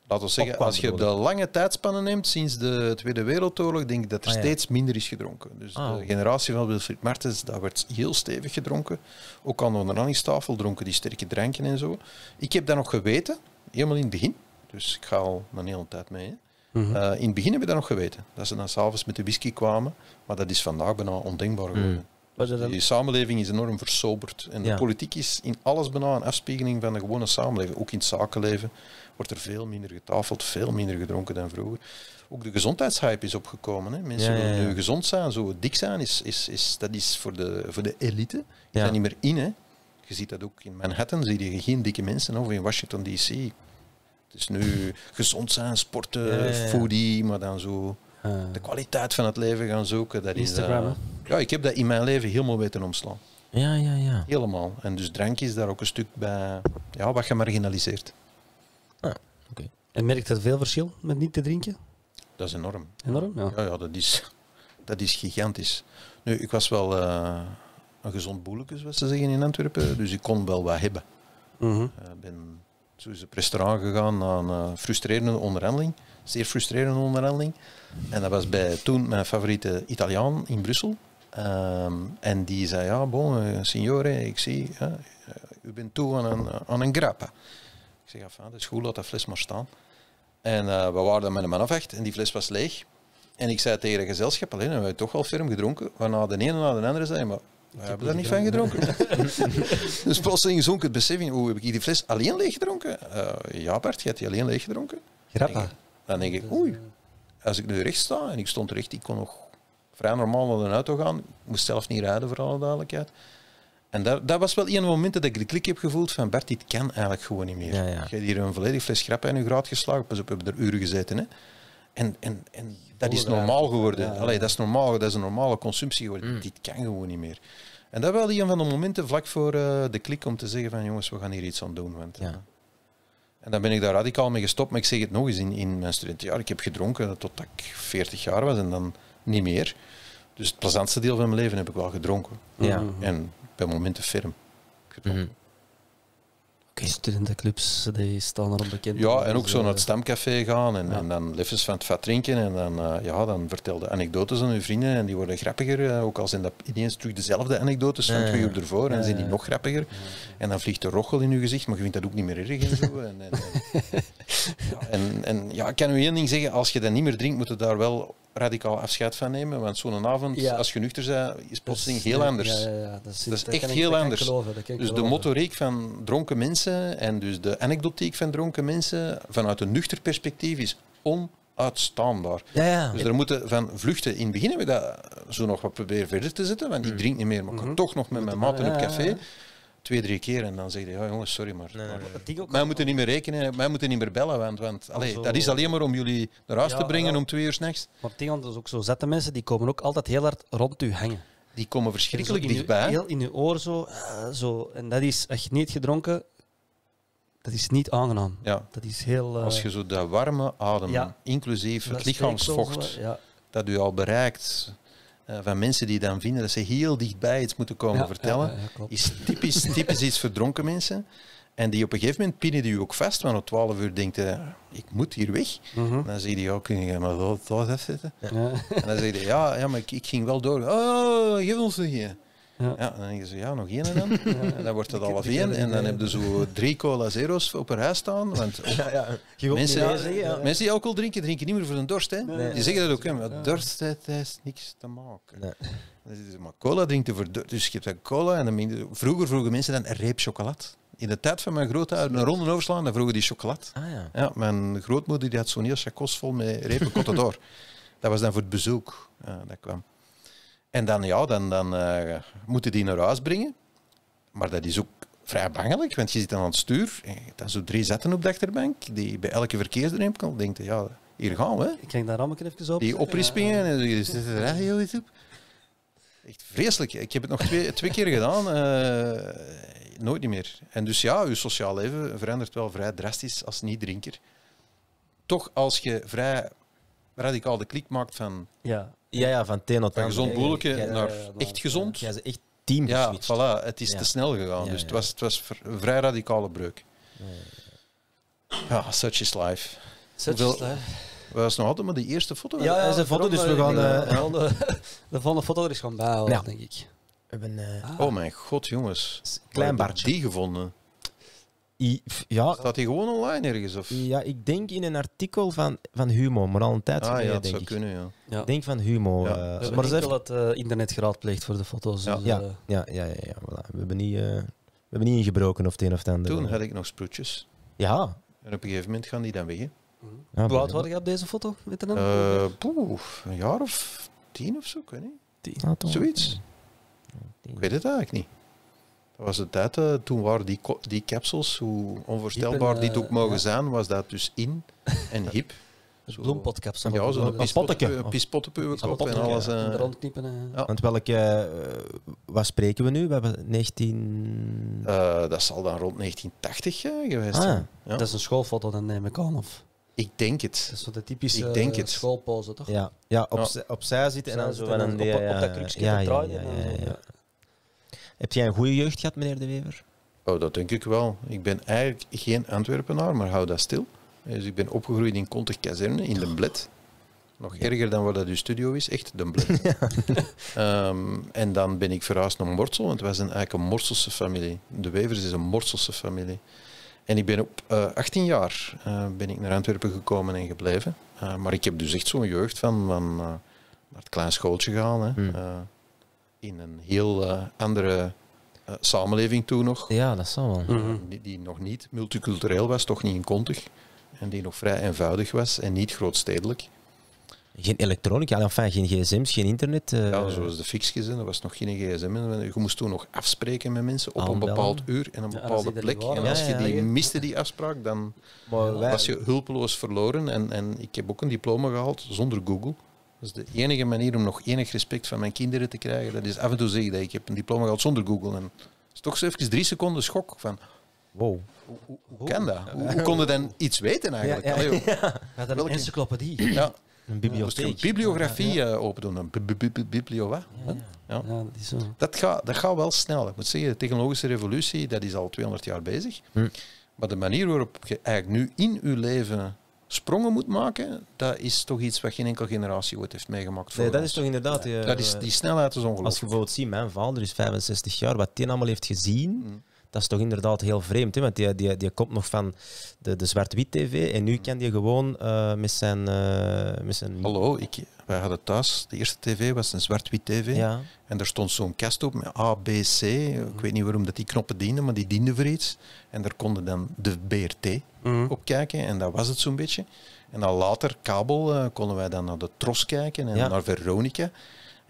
Laten we zeggen, als je de lange tijdspannen neemt, sinds de Tweede Wereldoorlog, denk ik dat er ah, ja. steeds minder is gedronken. Dus ah, de generatie van Wilfried Martens, daar werd heel stevig gedronken. Ook aan de onderhandelingstafel dronken die sterke dranken en zo. Ik heb dat nog geweten, helemaal in het begin. Dus ik ga al een hele tijd mee. Hè. Mm-hmm. Uh, in het begin hebben we dat nog geweten. Dat ze dan s'avonds met de whisky kwamen. Maar dat is vandaag bijna ondenkbaar geworden. Mm. Dus de samenleving is enorm versoberd. En ja. de politiek is in alles bijna een afspiegeling van de gewone samenleving. Ook in het zakenleven wordt er veel minder getafeld, veel minder gedronken dan vroeger. Ook de gezondheidshype is opgekomen. Hè. Mensen ja, ja, ja. willen nu gezond zijn, zo dik zijn, is, is, is, dat is voor de, voor de elite. Is ja. dat niet meer in. Hè. Je ziet dat ook in Manhattan, zie je geen dikke mensen. Of in Washington D C. Het is nu gezond zijn, sporten, ja, ja, ja. foodie, maar dan zo... De kwaliteit van het leven gaan zoeken. Dat Instagram, is, uh, ja, ik heb dat in mijn leven helemaal weten omslaan. Ja, ja, ja. Helemaal. En dus drank is daar ook een stuk bij, ja, wat gemarginaliseerd. Ah, oké. Okay. En merkt dat veel verschil met niet te drinken? Dat is enorm. Enorm, ja. Ja, ja, dat is, dat is gigantisch. Nu, ik was wel uh, een gezond boeleke, zoals ze zeggen in Antwerpen, dus ik kon wel wat hebben. Mm-hmm. uh, ben zo is het restaurant gegaan na een uh, frustrerende onderhandeling. Zeer frustrerende onderhandeling. En dat was bij toen mijn favoriete Italiaan in Brussel. Um, en die zei, ja, bon, signore, ik zie, uh, u bent toe aan een, aan een grappa. Ik zeg, afaan, dat is goed, laat dat fles maar staan. En uh, we waren dan met een man af echt en die fles was leeg. En ik zei tegen het gezelschap, alleen, we hebben toch wel ferm gedronken. Waarna de ene en na de andere zei, maar we ik hebben daar niet van gedronken. Dus plotseling zonk het besef in, hoe heb ik die fles alleen leeg gedronken? Uh, ja, Bart, je hebt die alleen leeg gedronken. Grappa. Dan denk ik, oei, als ik nu recht sta, en ik stond recht, ik kon nog vrij normaal naar de auto gaan, ik moest zelf niet rijden voor alle duidelijkheid. En dat, dat was wel een moment dat ik de klik heb gevoeld van Bert, dit kan eigenlijk gewoon niet meer. Ja, ja. Je hebt hier een volledig fles grap in je graad geslagen, pas op, we hebben er uren gezeten. Hè. En, en, en dat is normaal geworden. Allee, dat is normaal, dat is een normale consumptie geworden. Mm. Dit kan gewoon niet meer. En dat was wel een van de momenten vlak voor uh, de klik om te zeggen van jongens, we gaan hier iets aan doen. Want, ja. En dan ben ik daar radicaal mee gestopt, maar ik zeg het nog eens in, in mijn studentenjaar. Ik heb gedronken totdat ik veertig jaar was en dan niet meer. Dus het plezantste deel van mijn leven heb ik wel gedronken. Ja. En bij momenten ferm gedronken. Mm-hmm. Okay. Studentenclubs, die staan erom bekend. Ja, en ook zo naar het stamcafé gaan en, ja. en dan levens van het vat drinken. En dan, uh, ja, dan vertelde anekdotes aan hun vrienden en die worden grappiger. Uh, ook al zijn dat ineens terug dezelfde anekdotes van ja, twee uur ja. ervoor en ja, zijn die nog grappiger. Ja. En dan vliegt de rochel in uw gezicht, maar je vindt dat ook niet meer erg en zo. en, en, ja, en, en ja, ik kan u één ding zeggen, als je dat niet meer drinkt, moet je daar wel radicaal afscheid van nemen, want zo'n avond, ja. als je nuchter bent, is plotseling heel anders. Ja, ja, ja, dat is, dat is dat echt heel ik, anders. Geloven, dus geloven. De motoriek van dronken mensen en dus de anekdotiek van dronken mensen vanuit een nuchter perspectief is onuitstaanbaar. Ja, ja. Dus daar moeten van vluchten. In het begin heb ik dat zo nog wat proberen verder te zetten, want mm. ik drink niet meer, maar ik mm-hmm. kan toch nog met mijn maten ja, op café. Ja, ja. Twee, drie keer en dan zeg je, ja jongens, sorry, maar, nee, maar nee. wij moeten niet meer rekenen, wij moeten niet meer bellen, want, want allee, dat is alleen maar om jullie naar huis ja, te brengen ja. om twee uur 's nachts. Maar het ding is ook zo, zette mensen, die komen ook altijd heel hard rond u hangen. Die komen verschrikkelijk in dichtbij. Heel in je oor zo, zo, en dat is echt niet gedronken, dat is niet aangenaam. Ja. Dat is heel, uh... Als je zo dat warme adem, ja. inclusief dat het lichaamsvocht, zo, ja. dat u al bereikt... Uh, van mensen die dan vinden dat ze heel dichtbij iets moeten komen ja, vertellen, ja, ja, is typisch, typisch iets voor dronken mensen. En die op een gegeven moment pinnen die u ook vast, want om twaalf uur denkt hij, uh, ik moet hier weg. Mm-hmm. Dan zeg je, oh, kun je maar dat afzetten? Ja. Ja. En dan zeg je, ja, ja maar ik, ik ging wel door. Oh, geef ons nog één. Ja. Ja, dan denk je zo, ja, nog één en dan. Ja. En dan wordt het al af één. En dan heb je zo drie cola zero's op haar huis staan. Want ja, ja. Mensen, ja, zeggen, ja. mensen die alcohol drinken, drinken niet meer voor hun dorst. Hè. Nee, die zeggen dat ook. Hè. Maar dorst heeft niks te maken. Nee. Dan je, maar cola drinkt voor dorst. Dus je hebt dan cola. En dan je, vroeger vroegen mensen dan een reep chocolade. In de tijd van mijn grootouders, een ronde overslaan, dan vroegen die chocolade. Ah, ja. Ja, mijn grootmoeder die had zo'n heel chacos vol met repen Côte d'Or. Dat was dan voor het bezoek. Ja, dat kwam. En dan, ja, dan, dan uh, moeten die naar huis brengen. Maar dat is ook vrij bangelijk, want je zit dan aan het stuur. En je hebt dan zo drie zetten op de achterbank, die bij elke verkeersdrempel komt. Denkt, ja, hier gaan we. Ik ging daar allemaal even op. Die oprispingen, en je zit er heel iets op. Echt vreselijk. Ik heb het nog twee, twee keer gedaan. Uh, nooit niet meer. En dus ja, je sociaal leven verandert wel vrij drastisch als niet-drinker. Toch als je vrij radicaal de klik maakt van... Ja. Ja, ja, van teen tot aan. Gezond boelke ja, ja, ja, naar echt gezond. Ja, ze echt team geswitcht. Ja, voilà, het is ja. te snel gegaan. Ja, dus ja. Het was, het was een vrij radicale breuk. Ja, ja, ja. ja such is life. Such Hoeveel, is life. We was nog altijd maar de eerste foto. Ja, ja, ja zijn foto, dus we gaan uh, de, de volgende foto er eens gaan bijhouden, ja. denk ik. We hebben, uh, ah. Oh mijn god, jongens. Klein Bartje. Die gevonden. I, ja. Staat hij gewoon online ergens? Of? Ja, ik denk in een artikel van, van Humo, maar al een tijd geleden, ah, ja, denk zou ik. Kunnen, ja. Ja. Ik denk van Humo. Ja. Uh, we hebben enkel het uh, internet geraadpleegd voor de foto's. Ja, dus, ja. Uh, ja, ja, ja, ja, ja voilà. We hebben niet, uh, we hebben niet ingebroken of het een of het ander. Toen had ik nog sproetjes. Ja. En op een gegeven moment gaan die dan weg. Hè. Ja, Hoe oud was je op deze foto? Met de uh, boef, een jaar of tien of zo, ik weet niet. Tien. Ah, Zoiets. Tien. Ik weet het eigenlijk niet. Dat was de tijd, uh, toen waren die, die capsules, hoe onvoorstelbaar en, uh, dit ook mogen ja. zijn, was dat dus in en hip. Een bloempotcapsel. Ja, zo'n pispottenpuwenkop en alles. Uh, en rondknippen. Uh. Ja. Want welke, uh, wat spreken we nu? We hebben negentien... Uh, dat zal dan rond negentien tachtig uh, geweest ah, zijn. Ja. Dat is een schoolfoto, dan neem ik aan, of... Ik denk het. Dat is de typische uh, schoolpose, toch? Ja, ja, op, ja. Opzij zitten en dan zo van een... Op dat krukje draaien. Heb jij een goede jeugd gehad, meneer De Wever? Oh, dat denk ik wel. Ik ben eigenlijk geen Antwerpenaar, maar hou dat stil. Dus ik ben opgegroeid in Kontig Kazerne, in Den Bled. Nog erger dan waar dat uw studio is, echt Den Bled. Ja. Um, en dan ben ik verhuisd naar Mortsel, want wij zijn eigenlijk een Morselse familie. De Wevers is een Morselse familie. En ik ben op uh, achttien jaar uh, ben ik naar Antwerpen gekomen en gebleven. Uh, maar ik heb dus echt zo'n jeugd van, van uh, naar het klein schooltje gegaan. Hè. Hmm. Uh, in een heel uh, andere uh, samenleving toen nog. Ja, dat zal wel. Mm-hmm. die, die nog niet multicultureel was, toch niet in Kontig. En die nog vrij eenvoudig was en niet grootstedelijk. Geen elektronica, enfin, geen gsm's, geen internet. Uh... Ja, zoals de fixjes, er was nog geen gsm. Je moest toen nog afspreken met mensen op een bepaald uur en een bepaalde ja, plek. En als je ja, ja, die ja. miste die afspraak, dan maar wij... was je hulpeloos verloren. En, en ik heb ook een diploma gehaald zonder Google. Dat is de enige manier om nog enig respect van mijn kinderen te krijgen. Dat is af en toe zeggen dat ik heb een diploma gehaald zonder Google. En dat is toch zo even drie seconden schok van... Wow. Hoe, hoe, hoe kan dat? Hoe, hoe kon je dan iets weten eigenlijk? Ja, ja. Allee, ja. Ja, een encyclopedie. Ja. Een bibliotheek. Een bibliografie ja, ja. open doen. Een biblio wat? Ja, ja. Ja. Ja, dat gaat dat gaat wel snel. Ik moet zeggen, de technologische revolutie, dat is al tweehonderd jaar bezig. Hm. Maar de manier waarop je eigenlijk nu in je leven... sprongen moet maken, dat is toch iets wat geen enkele generatie ooit heeft meegemaakt. Voor nee, dat ons. Is toch inderdaad... Ja. Uh, dat is, die snelheid is ongelooflijk. Als je bijvoorbeeld ziet, mijn vader is vijfenzestig jaar, wat die allemaal heeft gezien, mm. dat is toch inderdaad heel vreemd. Hè? Want die, die, die komt nog van de, de zwart-wit tv en nu mm. kan die gewoon uh, met, zijn, uh, met zijn... Hallo, ik, wij hadden thuis, de eerste tv was een zwart-wit tv ja. en daar stond zo'n kast op met A, B, C. Mm. Ik weet niet waarom dat die knoppen dienden, maar die dienden voor iets. En daar konden dan de B R T... Mm-hmm. opkijken en dat was het zo'n beetje. En dan later, kabel, uh, konden wij dan naar de Tros kijken en ja. naar Veronica.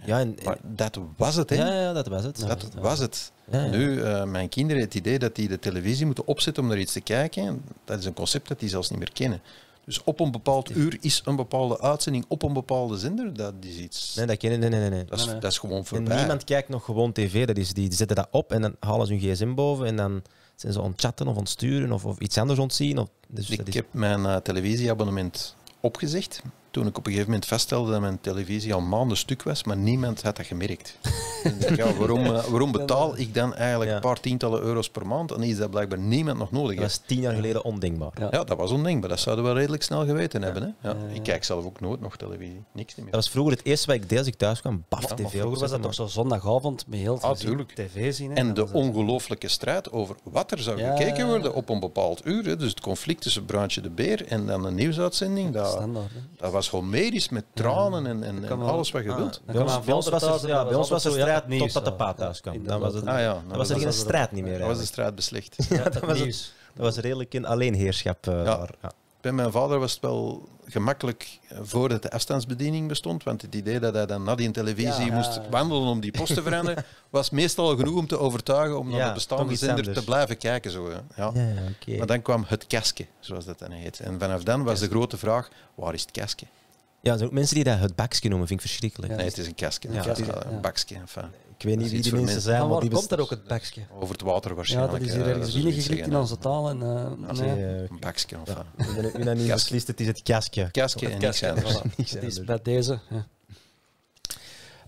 Ja, en, maar dat was het, hè? Ja, ja, dat was het. Dat, dat was het. Was het. Ja, ja. Nu, uh, mijn kinderen het idee dat die de televisie moeten opzetten om naar iets te kijken, dat is een concept dat die zelfs niet meer kennen. Dus op een bepaald uur is een bepaalde uitzending op een bepaalde zender, dat is iets... Nee, dat kennen nee, nee, nee. Dat is, nee, nee. Dat is gewoon voorbij. En niemand kijkt nog gewoon tv, dat is, die zetten dat op en dan halen ze hun gsm boven en dan... Zijn ze aan het chatten of aan het sturen of, of iets anders ontzien? Of, dus ik dat is... heb mijn uh, televisieabonnement opgezegd toen ik op een gegeven moment vaststelde dat mijn televisie al maanden stuk was, maar niemand had dat gemerkt. Dus ja, waarom, uh, waarom betaal ik dan eigenlijk ja. een paar tientallen euro's per maand? En is dat blijkbaar niemand nog nodig. Dat was tien jaar geleden ondenkbaar. Ja, ja dat was ondenkbaar. Dat zouden we wel redelijk snel geweten ja. hebben. Hè? Ja. Ja, ja. Ik kijk zelf ook nooit nog televisie. Niks niet meer. Dat was vroeger het eerste wat ik deed als ik thuis kwam. Baf ja, tv. Vroeger was dat toch zo zondagavond met heel veel ah, tv zien. Hè? En de ongelooflijke strijd over wat er zou ja, gekeken worden op een bepaald uur. Hè? Dus het conflict tussen Bruintje de Beer en dan een nieuwsuitzending. Dat, standaard, dat was homerisch met tranen en, en, en alles wat je ah, wilt. Bij ons was het ja, bij ons was het nieuws, totdat de paard thuis kwam. Dan was, het, ah, ja. nou, dan was er geen strijd niet meer. Dan was de strijd beslecht. Ja, dat, was het, dat was redelijk een alleenheerschap. Uh, ja. Ja. Bij mijn vader was het wel gemakkelijk voordat de afstandsbediening bestond, want het idee dat hij dan na die televisie ja, moest ja. wandelen om die post te veranderen, was meestal genoeg om te overtuigen om naar ja, de bestaande zender te blijven kijken. Zo, ja. Ja, okay. Maar dan kwam het kastje, zoals dat dan heet. En vanaf dan was de grote vraag, waar is het kastje? Ja, er zijn ook mensen die dat het bakje noemen, vind ik verschrikkelijk. Ja, nee, het is een kastje. Ja, een, een bakje. Enfin, ik weet niet wie die mensen zijn. Maar waar die komt daar ook het bakje? Over het water waarschijnlijk. Ja, dat is hier ergens binnengeklikt in onze taal. En, uh, nee. Nee, uh, een bakje. Enfin. Ja, we hebben unaniem beslist, het is het kastje. Kastje en niks anders. Het is bij deze. Ja.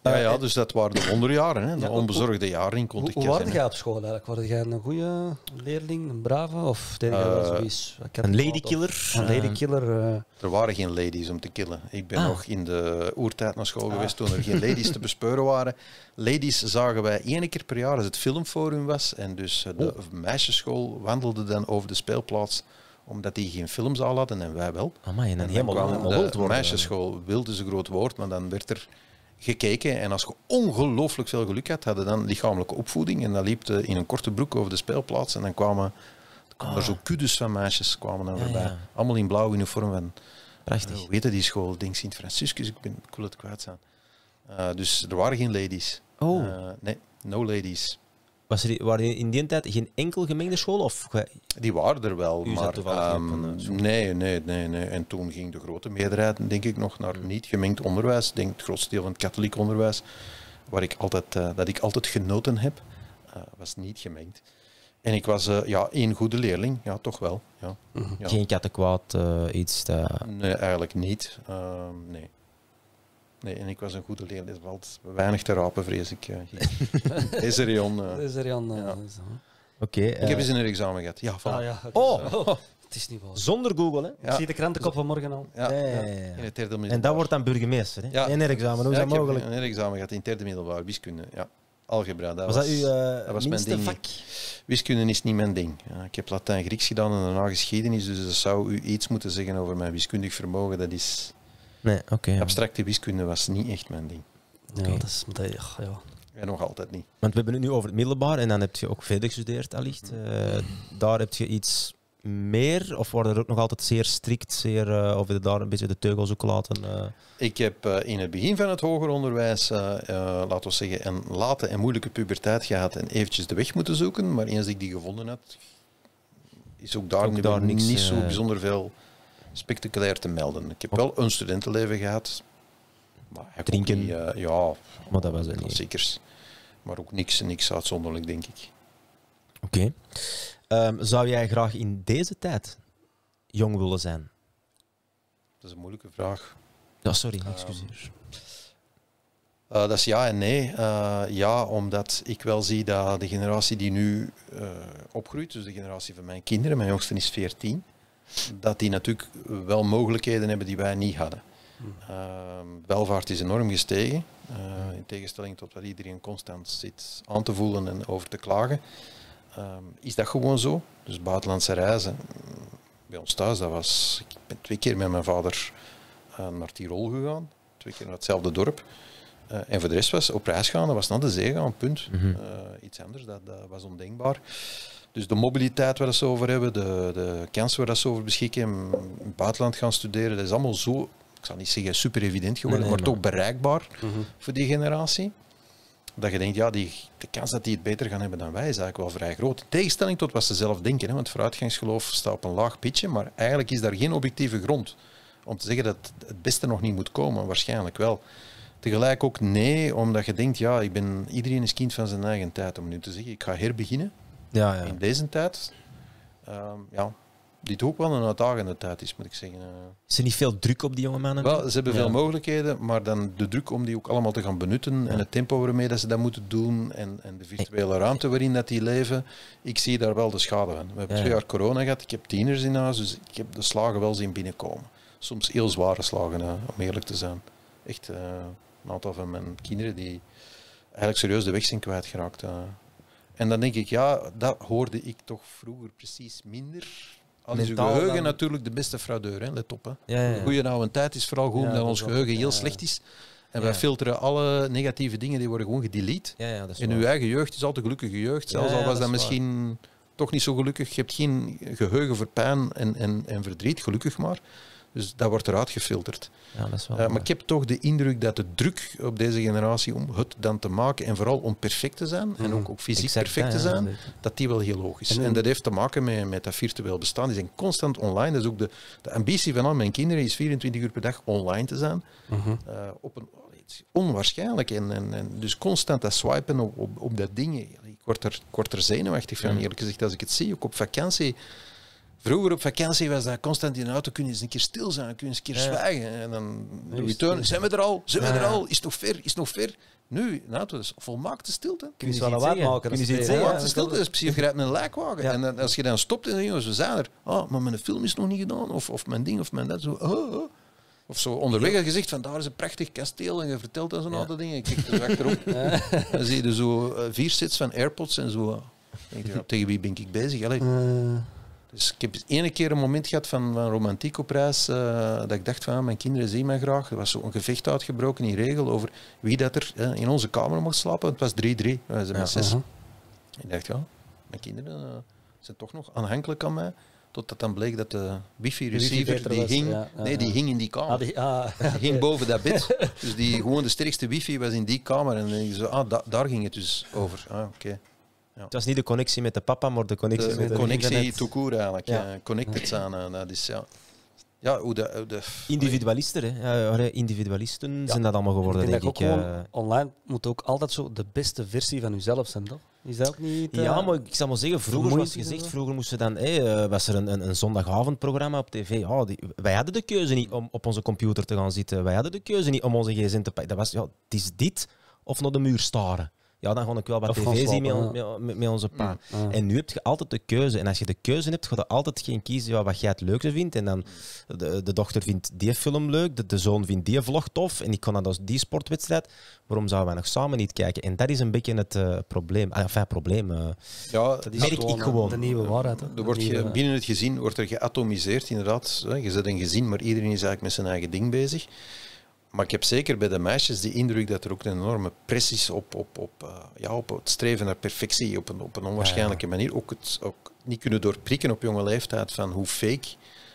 Ja, ja, dus dat waren de wonderjaren, hè? De ja, onbezorgde jaren in context. Hoe, hoe waren jij op school eigenlijk? Waren jij een goede leerling, een brave? Of deed jij wel zoiets? Een ladykiller. Een ladykiller. Uh. Er waren geen ladies om te killen. Ik ben ah. nog in de oertijd naar school ah. geweest toen er geen ladies te bespeuren waren. Ladies zagen wij één keer per jaar als het filmforum was. En dus de oh. meisjesschool wandelde dan over de speelplaats omdat die geen filmzaal hadden en wij wel. Amai, en, en helemaal wild worden. De meisjesschool wilde ze groot woord, maar dan werd er gekeken en als je ongelooflijk veel geluk had, hadden dan lichamelijke opvoeding en dan liep de in een korte broek over de speelplaats en dan kwamen oh. er zo kuddes van meisjes kwamen dan ja, voorbij. Ja. Allemaal in blauw uniform van, prachtig. Uh, hoe heette die school? Ik denk Sint-Franciscus, ik, ben, ik wil het kwijt zijn. Uh, dus er waren geen ladies. Oh. Uh, nee, no ladies. Was er, waren er in die tijd geen enkel gemengde school? Of? Die waren er wel, U maar... Um, een, nee, nee, nee, nee. En toen ging de grote meerderheid, denk ik, nog naar niet gemengd onderwijs. Ik denk het grootste deel van het katholiek onderwijs, waar ik altijd, uh, dat ik altijd genoten heb, uh, was niet gemengd. En ik was uh, ja, één goede leerling, ja, toch wel. Ja. Mm-hmm. Ja. Geen kattenkwaad, uh, iets? Te... Nee, eigenlijk niet. Uh, nee. Nee, en ik was een goede leerling. Er valt weinig te rapen, vrees ik. Ezerion. Uh, Ezerion. Uh, ja. Oké. Okay, ik uh, heb eens een examen gehad. Ja, van. Ah, ja, okay. oh, oh, het is niet waar. Zonder Google, hè? Ja. Ik zie de krantenkop van morgen al. Ja, ja, ja, ja. In het derde middelbaar. En dat wordt dan burgemeester, hè? Ja. Een examen, hoe is ja, dat mogelijk? Een examen gehad in het derde middelbaar, wiskunde. Ja. Algebra, dat was, was, dat uw, uh, dat was mijn ding. Vak? Wiskunde is niet mijn ding. Ja, ik heb Latijn-Grieks gedaan en daarna geschiedenis, dus dat zou u iets moeten zeggen over mijn wiskundig vermogen. Dat is... Nee, okay, abstracte wiskunde was niet echt mijn ding. Okay. Ja, dat is... Dat, ja, ja. En nog altijd niet. Want we hebben het nu over het middelbaar en dan heb je ook verder gestudeerd, allicht. Uh, daar heb je iets meer, of worden er ook nog altijd zeer strikt, zeer, uh, of je daar een beetje de teugels ook laten? Uh... Ik heb uh, in het begin van het hoger onderwijs, uh, uh, laten we zeggen, een late en moeilijke puberteit gehad en eventjes de weg moeten zoeken. Maar eens ik die gevonden had, is ook daar, ook nu daar niks, niet zo uh... bijzonder veel... spectaculair te melden. Ik heb okay. wel een studentenleven gehad. Maar drinken? Niet, uh, ja, maar dat was het niet. Zeker. Maar ook niks, niks uitzonderlijk, denk ik. Oké. Okay. Um, zou jij graag in deze tijd jong willen zijn? Dat is een moeilijke vraag. Ja, sorry, excuseer. Um, uh, dat is ja en nee. Uh, ja, omdat ik wel zie dat de generatie die nu uh, opgroeit, dus de generatie van mijn kinderen, mijn jongste is veertien, dat die natuurlijk wel mogelijkheden hebben die wij niet hadden. Uh, welvaart is enorm gestegen, uh, in tegenstelling tot wat iedereen constant zit aan te voelen en over te klagen. Uh, is dat gewoon zo? Dus buitenlandse reizen, bij ons thuis, dat was, ik ben twee keer met mijn vader uh, naar Tirol gegaan, twee keer naar hetzelfde dorp. Uh, en voor de rest was op reis gaan, dat was naar de zee gaan, punt. Uh, iets anders, dat, dat was ondenkbaar. Dus de mobiliteit waar ze over hebben, de, de kansen waar ze over beschikken, in het buitenland gaan studeren, dat is allemaal zo, ik zal niet zeggen super evident geworden, nee, nee, maar, maar toch bereikbaar mm-hmm. voor die generatie. Dat je denkt, ja, die, de kans dat die het beter gaan hebben dan wij is eigenlijk wel vrij groot. In tegenstelling tot wat ze zelf denken, hè, want vooruitgangsgeloof staat op een laag pitje, maar eigenlijk is daar geen objectieve grond om te zeggen dat het beste nog niet moet komen, waarschijnlijk wel. Tegelijk ook nee, omdat je denkt, ja, ik ben, iedereen is kind van zijn eigen tijd, om nu te zeggen, ik ga herbeginnen. Ja, ja. In deze tijd, um, ja, die ook wel een uitdagende tijd is, moet ik zeggen. Is er niet veel druk op die jonge mannen? Wel, ze hebben ja. veel mogelijkheden, maar dan de druk om die ook allemaal te gaan benutten ja. en het tempo waarmee dat ze dat moeten doen en, en de virtuele hey. ruimte waarin dat die leven, ik zie daar wel de schade van. We hebben ja. twee jaar corona gehad, ik heb tieners in huis, dus ik heb de slagen wel zien binnenkomen. Soms heel zware slagen, hè, om eerlijk te zijn. Echt uh, een aantal van mijn kinderen die eigenlijk serieus de weg zijn kwijtgeraakt. Uh. En dan denk ik, ja, dat hoorde ik toch vroeger precies minder. Al is uw geheugen dan... natuurlijk de beste fraudeur, hè? Let op. Hè? Ja, ja, ja. Goeie nou een tijd is vooral goed ja, omdat ons geheugen heel ja, slecht is. En ja. wij filteren alle negatieve dingen, die worden gewoon gedelete. Ja, ja, en uw eigen jeugd is altijd gelukkige jeugd. Zelfs ja, ja, al was dat, dat misschien waar. toch niet zo gelukkig. Je hebt geen geheugen voor pijn en, en, en verdriet, gelukkig maar. Dus dat wordt eruit gefilterd. Ja, dat is wel uh, maar ik heb toch de indruk dat de druk op deze generatie om het dan te maken en vooral om perfect te zijn, mm-hmm. en ook, ook fysiek exact, perfect ja, te zijn, ja, dat die wel heel hoog is. En, en dat heeft te maken met, met dat virtueel bestaan. Die zijn constant online. Dat is ook de, de ambitie van al mijn kinderen, is vierentwintig uur per dag online te zijn. Mm-hmm. Uh, op een, onwaarschijnlijk. En, en, en dus constant dat swipen op, op, op dat ding. Ik word er, ik word er zenuwachtig van, eerlijk gezegd. Als ik het zie, ook op vakantie... Vroeger op vakantie was dat constant in de auto, kun je eens een keer stil zijn, kun je eens een keer ja. zwijgen. En dan Louis Teun, zijn we er al? Zijn we ja. er al? Is het nog ver? Is het nog ver? Nu, nou, het is volmaakte stilte. Kun je ze wel een waard maken? Kun je ze volmaakte stilte, dat is precies grijp een lijkwagen. Ja. En dan, als je dan stopt en denkt, jongens, we zijn er. Oh, maar mijn film is nog niet gedaan. Of, of mijn ding, of mijn dat. Zo, oh, oh. Of zo onderweg een gezicht van, daar is een prachtig kasteel en je vertelt dan zo'n ja. aantal dingen. Ik kijk er achterop. Ja. Dan zie je zo uh, vier sets van AirPods en zo. Denk je, nou, tegen wie ben ik bezig? Allee. Uh. Dus ik heb eens ene keer een moment gehad van, van romantiek op reis, uh, dat ik dacht van, mijn kinderen zien mij graag. Er was zo'n gevecht uitgebroken in regel over wie dat er uh, in onze kamer mocht slapen. Het was drie drie, we zijn ja, met zes. Uh-huh. Ik dacht, ja, mijn kinderen uh, zijn toch nog aanhankelijk aan mij. Totdat dan bleek dat de wifi-receiver, die, ging, ja, ja, nee, die ja. ging in die kamer. Ah, die, ah, die ging okay. boven dat bed. Dus die, gewoon de sterkste wifi was in die kamer. En dan zo, ah, da, daar ging het dus over. Ah, oké. Okay. Ja. Het was niet de connectie met de papa, maar de connectie de, met de connectie internet. Connectie tout court eigenlijk, ja. Ja, connected zijn. Uh, dat is, ja. Ja, hoe de, hoe de, individualisten, hè. Ja, individualisten ja. zijn dat allemaal geworden, ik denk, denk ik. Ook ik gewoon, uh, online moet ook altijd zo de beste versie van jezelf zijn, toch? Is dat ook niet... Uh, ja, maar ik zal maar zeggen, vroeger was gezegd, vroeger moesten dan, hey, was er een, een, een zondagavondprogramma op tv. Ja, die, wij hadden de keuze niet om op onze computer te gaan zitten. Wij hadden de keuze niet om onze gsm te pakken. Dat was, ja, het is dit of naar de muur staren. Ja, dan kon ik wel wat tv zien met, on, ja. met, met onze pa. Ja, ja. En nu heb je altijd de keuze. En als je de keuze hebt, ga je altijd geen kiezen wat jij het leukste vindt. En dan, de, de dochter vindt die film leuk, de, de zoon vindt die vlog tof, en ik kan dan die sportwedstrijd. Waarom zouden wij nog samen niet kijken? En dat is een beetje het uh, probleem. Enfin, probleem. Uh, ja, dat merk ik gewoon. De nieuwe waarheid. Er wordt ge, binnen het gezin wordt er geatomiseerd, inderdaad. Je zit een gezin, maar iedereen is eigenlijk met zijn eigen ding bezig. Maar ik heb zeker bij de meisjes die indruk dat er ook een enorme pressie is op, op, op, uh, ja, op het streven naar perfectie, op een, op een onwaarschijnlijke ja, ja. manier. Ook het ook niet kunnen doorprikken op jonge leeftijd van hoe fake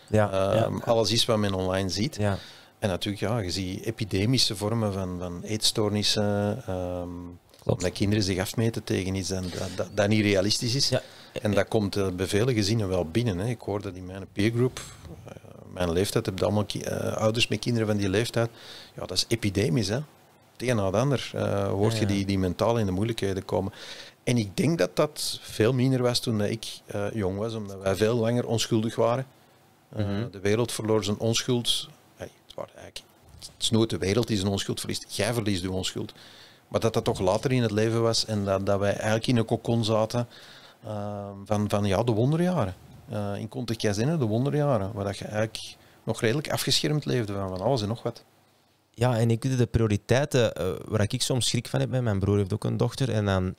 ja, uh, ja. alles is wat men online ziet. Ja. En natuurlijk, ja, je ziet epidemische vormen van, van eetstoornissen, um, omdat kinderen zich afmeten tegen iets en dat, dat, dat niet realistisch is. Ja. En dat komt uh, bij vele gezinnen wel binnen. Hè. Ik hoor dat in mijn peergroep. Uh, Mijn leeftijd heb je allemaal ki- uh, ouders met kinderen van die leeftijd. Ja, dat is epidemisch, hè. Het een na het ander uh, hoort ja, ja. je die, die mentaal in de moeilijkheden komen. En ik denk dat dat veel minder was toen ik uh, jong was, omdat wij veel langer onschuldig waren. Uh, mm-hmm. De wereld verloor zijn onschuld. Hey, het, waren eigenlijk, het is nooit de wereld die zijn onschuld verliest. Jij verliest je onschuld. Maar dat dat toch later in het leven was en dat, dat wij eigenlijk in een cocon zaten uh, van, van ja, de wonderjaren. Uh, in Conte Casino, de wonderjaren, waar je eigenlijk nog redelijk afgeschermd leefde van, van alles en nog wat. Ja, en ik weet de prioriteiten, uh, waar ik soms schrik van heb, mijn broer heeft ook een dochter, en dan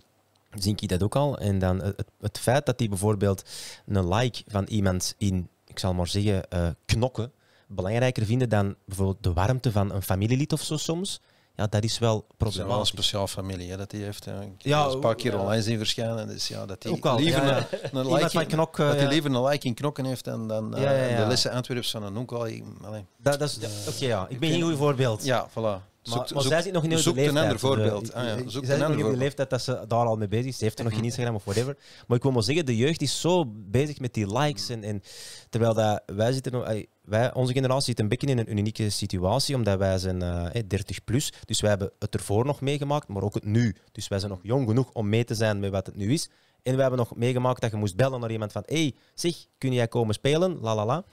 zie ik dat ook al. En dan het, het feit dat hij bijvoorbeeld een like van iemand in, ik zal maar zeggen, uh, knokken, belangrijker vinden dan bijvoorbeeld de warmte van een familielid of zo soms. Ja, dat is wel problematisch. Dat is wel een speciaal familie, hè, dat hij heeft. Ja. Ik ja, heb een paar keer ja. online zien verschijnen. Dus ja, dat hij liever ja, ja. een, een like in, knok, dat ja. liever een like in knokken heeft dan, dan ja, ja, ja, ja. de lessen Antwerps van een onkel. Dat, dat is, ja, Oké, okay, ja. ik ben geen goed voorbeeld. Ja, voilà. Zoek, maar zij zit nog in de leeftijd. Een ander voorbeeld. Ah, ja. Zoek zij zit nog in de leeftijd dat ze daar al mee bezig is. Ze heeft er nog geen Instagram of whatever. Maar ik wil maar zeggen, de jeugd is zo bezig met die likes. En, en, terwijl dat wij zitten, wij, onze generatie zit een beetje in een unieke situatie, omdat wij zijn uh, dertig plus. Dus wij hebben het ervoor nog meegemaakt, maar ook het nu. Dus wij zijn nog jong genoeg om mee te zijn met wat het nu is. En we hebben nog meegemaakt dat je moest bellen naar iemand van hey, zeg, kun jij komen spelen? La la la.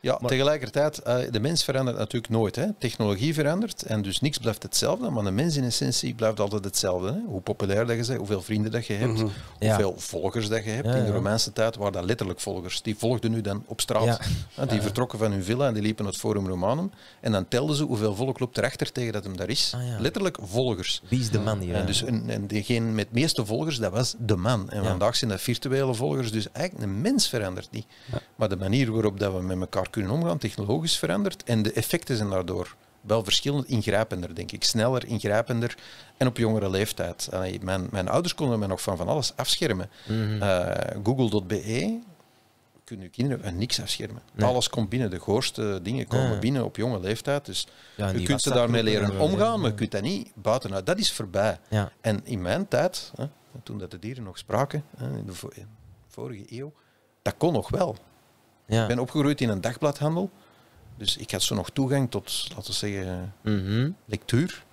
Ja, maar tegelijkertijd, de mens verandert natuurlijk nooit. Hè. Technologie verandert en dus niks blijft hetzelfde, maar de mens in essentie blijft altijd hetzelfde. Hè. Hoe populair dat je bent, hoeveel vrienden dat je hebt, mm-hmm. hoeveel ja. volgers dat je hebt. Ja, ja. In de Romeinse tijd waren dat letterlijk volgers. Die volgden nu dan op straat. Ja. Hè, die ja. vertrokken van hun villa en die liepen het Forum Romanum. En dan telden ze hoeveel volk loopt erachter tegen dat hem daar is. Ah, ja. Letterlijk volgers. Wie is de man hier? Ja. En, dus een, en degene met de meeste volgers, dat was de man. En ja. vandaag zijn dat virtuele volgers. Dus eigenlijk, de mens verandert niet. Ja. Maar de manier waarop dat we met elkaar kunnen omgaan, technologisch verandert en de effecten zijn daardoor wel verschillend ingrijpender, denk ik. Sneller, ingrijpender en op jongere leeftijd. Allee, mijn, mijn ouders konden mij nog van van alles afschermen. Mm-hmm. Uh, Google punt be kunnen kinderen niks afschermen. Nee. Alles komt binnen, de goorste dingen komen ja. binnen op jonge leeftijd. Dus ja, je kunt ze daarmee leren omgaan, maar je kunt dat niet buitenuit. Dat is voorbij. Ja. En in mijn tijd, hè, toen dat de dieren nog spraken, hè, in de vorige eeuw, dat kon nog wel. Ja. Ik ben opgegroeid in een dagbladhandel, dus ik had zo nog toegang tot, laten we zeggen, mm-hmm. lectuur.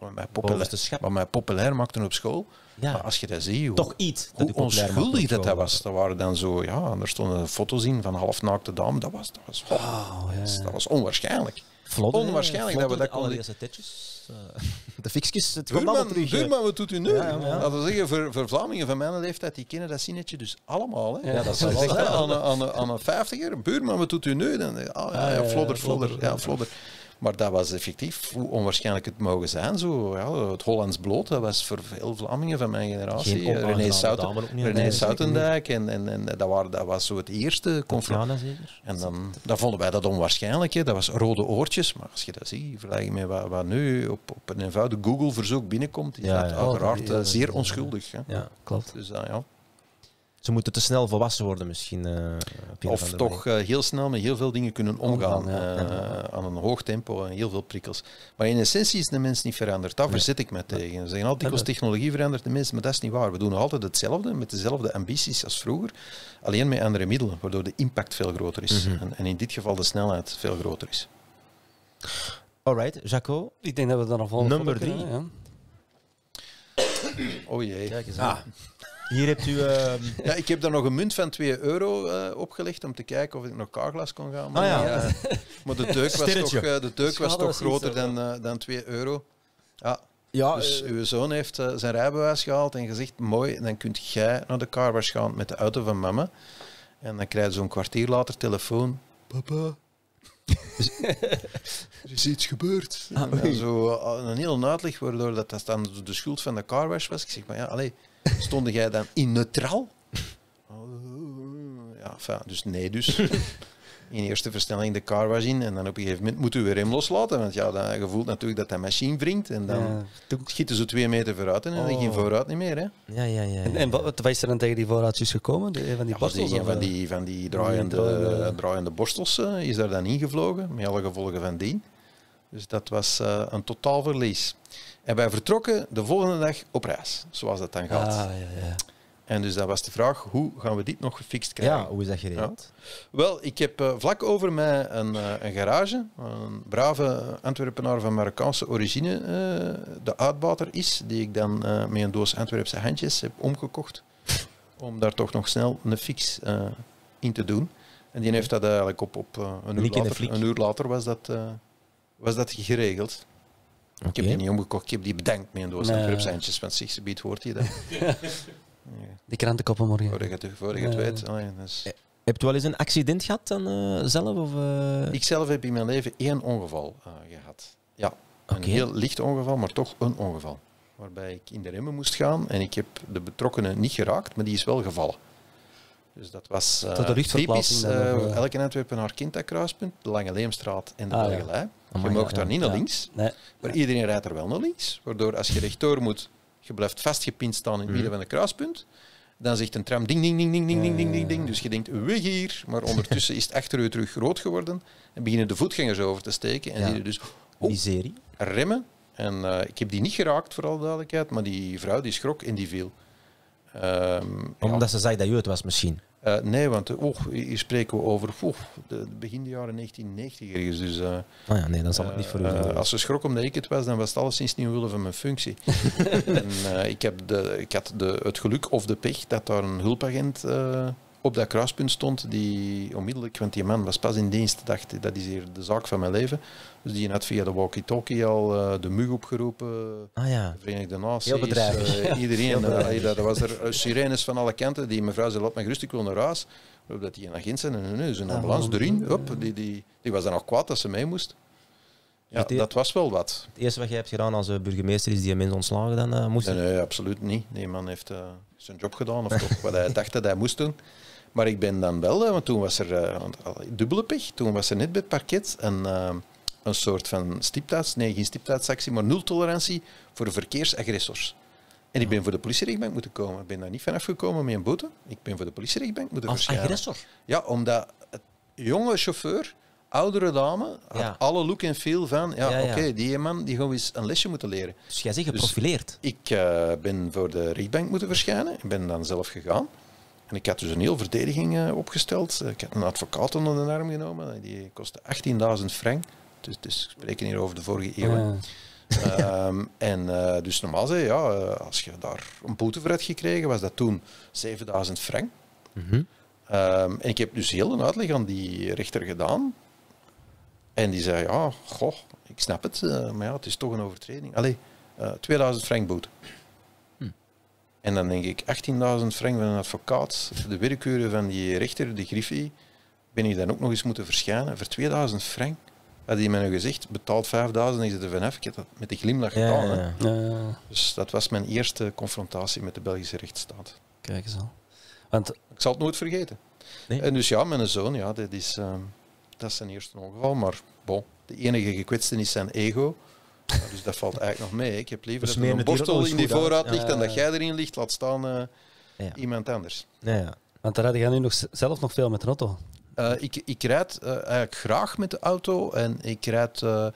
wat mij populair, wat mij populair maakten op school. Ja. Maar als je dat ziet, hoe, toch iets hoe onschuldig dat, dat was. Dat waren dan zo, ja, er stonden foto's in van halfnaakte dame. Dat was, dat was, oh, wow, ja. dat was onwaarschijnlijk. Vlot, onwaarschijnlijk vlot, dat we dat konden. Allereerste tetjes, uh, de fiksjes, het komt allemaal terug. Buurman, wat doet u nu? Ja, ja. Dat wil zeggen, voor, voor Vlamingen van mijn leeftijd, die kennen dat zinnetje dus allemaal. Hè. Ja, dat is echt, hè, aan, aan, aan een vijftiger, buurman, wat doet u nu? Dan, oh, ja, ja, flodder, flodder, ja, flodder. Maar dat was effectief, hoe onwaarschijnlijk het mogen zijn. Zo, ja, het Hollands bloot, dat was voor veel Vlamingen van mijn generatie. René, Souten, René Soutendijk, en, en, en dat, waren, dat was zo het eerste conflict. En dan, dan vonden wij dat onwaarschijnlijk. Hè. Dat was rode oortjes, maar als je dat ziet, vergelijk met wat, wat nu op, op een eenvoudig Google-verzoek binnenkomt, is ja, dat ja, uiteraard ja, zeer onschuldig. Hè. Ja, klopt. Dus dan, ja. Ze moeten te snel volwassen worden misschien. Uh, of toch uh, heel snel met heel veel dingen kunnen omgaan. omgaan ja. uh, ja. Aan een hoog tempo en heel veel prikkels. Maar in essentie is de mens niet veranderd. Daar nee. verzet ik me tegen. Ze zeggen altijd, als technologie verandert de mens, maar dat is niet waar. We doen nog altijd hetzelfde, met dezelfde ambities als vroeger. Alleen met andere middelen, waardoor de impact veel groter is. Mm-hmm. en, en in dit geval de snelheid veel groter is. Alright, Jaco. Ik denk dat we dan nog volgende nummer drie. Kunnen, ja. Oh jee. Kijk eens aan. Ah. Hier hebt u... Uh... Ja, ik heb daar nog een munt van twee euro uh, opgelegd om te kijken of ik nog kaarglas kon gaan. Maar, ah, ja. Ja, maar de deuk was toch, uh, de deuk was toch groter dan, uh, dan twee euro. Ja. Ja, dus uh, uw zoon heeft uh, zijn rijbewijs gehaald en gezegd, mooi, dan kunt jij naar de kaarwas gaan met de auto van mama. En dan krijg je zo'n kwartier later telefoon. Papa, er is iets gebeurd. Ah, en zo, uh, een heel uitleg, waardoor dat, dat dan de schuld van de kaarwas was. Ik zeg, maar ja, allee... Stond jij dan in neutraal? Ja, enfin, dus nee dus. In eerste versnelling de car was in en dan op een gegeven moment moet u weer hem loslaten. Want ja, dan, je voelt natuurlijk dat de machine wringt en dan ja. schieten ze twee meter vooruit en dan ging oh. vooruit niet meer. Hè. Ja, ja, ja, ja. En, en wat is er dan tegen die vooruitjes gekomen? Die, van die, ja, borstels, die, van die, van die draaiende, draaiende, draaiende borstels uh, is daar dan ingevlogen, met alle gevolgen van dien. Dus dat was uh, een totaal verlies. En wij vertrokken de volgende dag op reis, zoals dat dan gaat. Ah, ja, ja. En dus dat was de vraag, hoe gaan we dit nog gefixt krijgen? Ja, hoe is dat geregeld? Ja. Wel, ik heb uh, vlak over mij een, uh, een garage, een brave Antwerpenaar van Marokkaanse origine, uh, de uitbater is, die ik dan uh, met een doos Antwerpse handjes heb omgekocht, om daar toch nog snel een fix uh, in te doen. En die heeft dat eigenlijk op, op uh, een, uur later, een uur later was dat... Uh, was dat geregeld. Okay. Ik heb die niet omgekocht, ik heb die bedankt met een doos nee. Antwerpshandjes, want zich gebied hoort je dat. Ja. Die krantenkoppen morgen. Voordat je het, voordat je het uh. weet. Allee, dus. e, Hebt u wel eens een accident gehad dan, uh, zelf? Of, uh... Ik zelf heb in mijn leven één ongeval uh, gehad. Ja, okay. Een heel licht ongeval, maar toch een ongeval. Waarbij ik in de remmen moest gaan en ik heb de betrokkenen niet geraakt, maar die is wel gevallen. Dus dat was uh, dat typisch, uh, uh, elke Antwerpen haar kind dat kruispunt, de Lange Leemstraat en de ah, Belgelei. Ja. Je mag ja, daar niet ja. naar links, nee. maar nee. iedereen rijdt er wel naar links. Waardoor als je rechtdoor moet, je blijft vastgepind staan in het midden van een kruispunt, dan zegt een tram ding, ding, ding, ding, ding, ding, ding, ding, ding. Dus je denkt, weg hier, maar ondertussen is het achter je terug rood geworden en beginnen de voetgangers over te steken. En ja. die dus oh, miserie. remmen. En uh, ik heb die niet geraakt, voor alle duidelijkheid, maar die vrouw die schrok en die viel. Um, Omdat ja. ze zei dat je het was misschien? Uh, nee, want oh, hier spreken we over oh, de, begin de jaren negentien negentig ergens. Dus, uh, oh ja, nee, dan zal het niet voor u. Uh, als ze schrok omdat ik het was, dan was het alleszins niet willen van mijn functie. en, uh, ik, heb de, ik had de, het geluk of de pech dat daar een hulpagent uh, op dat kruispunt stond, die onmiddellijk, want die man was pas in dienst, dacht dat is hier de zaak van mijn leven. Dus die had via de walkie-talkie al uh, de M U G opgeroepen, ah, ja. de Verenigde Naties, heel bedrijvig. Uh, iedereen. uh, dat was er uh, sirenes van alle kanten, die mevrouw zei, laat me gerust, ik wil naar huis. Dat die een agent zei, nee, nee, nee, zo'n ambulance erin, hop, die, die, die was dan nog kwaad dat ze mee moest. Ja, e dat was wel wat. Het eerste wat jij hebt gedaan als burgemeester is die mensen ontslagen dan uh, moest? Nee, nee, absoluut niet. Die man heeft uh, zijn job gedaan, of toch wat hij dacht dat hij moest doen. Maar ik ben dan wel, want toen was er uh, dubbele pech. Toen was er net bij het parket een, uh, een soort van stiptijds, nee geen stiptijdsactie, maar nul tolerantie voor verkeersagressors. En ik ben voor de politierechtbank moeten komen. Ik ben daar niet van afgekomen met een boete. Ik ben voor de politierechtbank moeten verschijnen. Als agressor? Ja, omdat het jonge chauffeur, oudere dame, had ja. alle look en feel van, ja, ja, ja. oké, okay, die man die gaan we eens een lesje moeten leren. Dus jij zegt geprofileerd? Dus ik uh, ben voor de rechtbank moeten verschijnen. Ik ben dan zelf gegaan. En ik had dus een heel verdediging uh, opgesteld. Ik had een advocaat onder de arm genomen. Die kostte achttienduizend frank. Dus, dus we spreken hier over de vorige eeuw. Ja. Ja. Um, en uh, dus normaal zei ja, als je daar een boete voor had gekregen, was dat toen zevenduizend frank. Mm-hmm. um, en ik heb dus heel een uitleg aan die rechter gedaan. En die zei, ja, goh, ik snap het, uh, maar ja, het is toch een overtreding. Allee, uh, tweeduizend frank boete. Hmm. En dan denk ik, achttienduizend frank van een advocaat, de werkuren van die rechter, de Griffie, ben ik dan ook nog eens moeten verschijnen. Voor tweeduizend frank had hij mij gezegd, betaald vijfduizend, ik zit er vanaf. Ik heb dat met de glimlach ja, gedaan. Ja, ja. Ja, ja. Dus dat was mijn eerste confrontatie met de Belgische rechtsstaat. Kijk eens al. Want... Ik zal het nooit vergeten. Nee. En dus ja, mijn zoon, ja, dat is... Uh, Dat is zijn eerste ongeval, maar bon, de enige gekwetste is zijn ego. Nou, dus dat valt eigenlijk nog mee. Ik heb liever dus dat er een borstel in die voorraad aan ligt dan dat jij erin ligt, laat staan uh, ja. iemand anders. Ja, ja. Want daar had je nu nog zelf nog veel met de auto. Uh, ik, ik rijd uh, eigenlijk graag met de auto en ik rijd... Uh,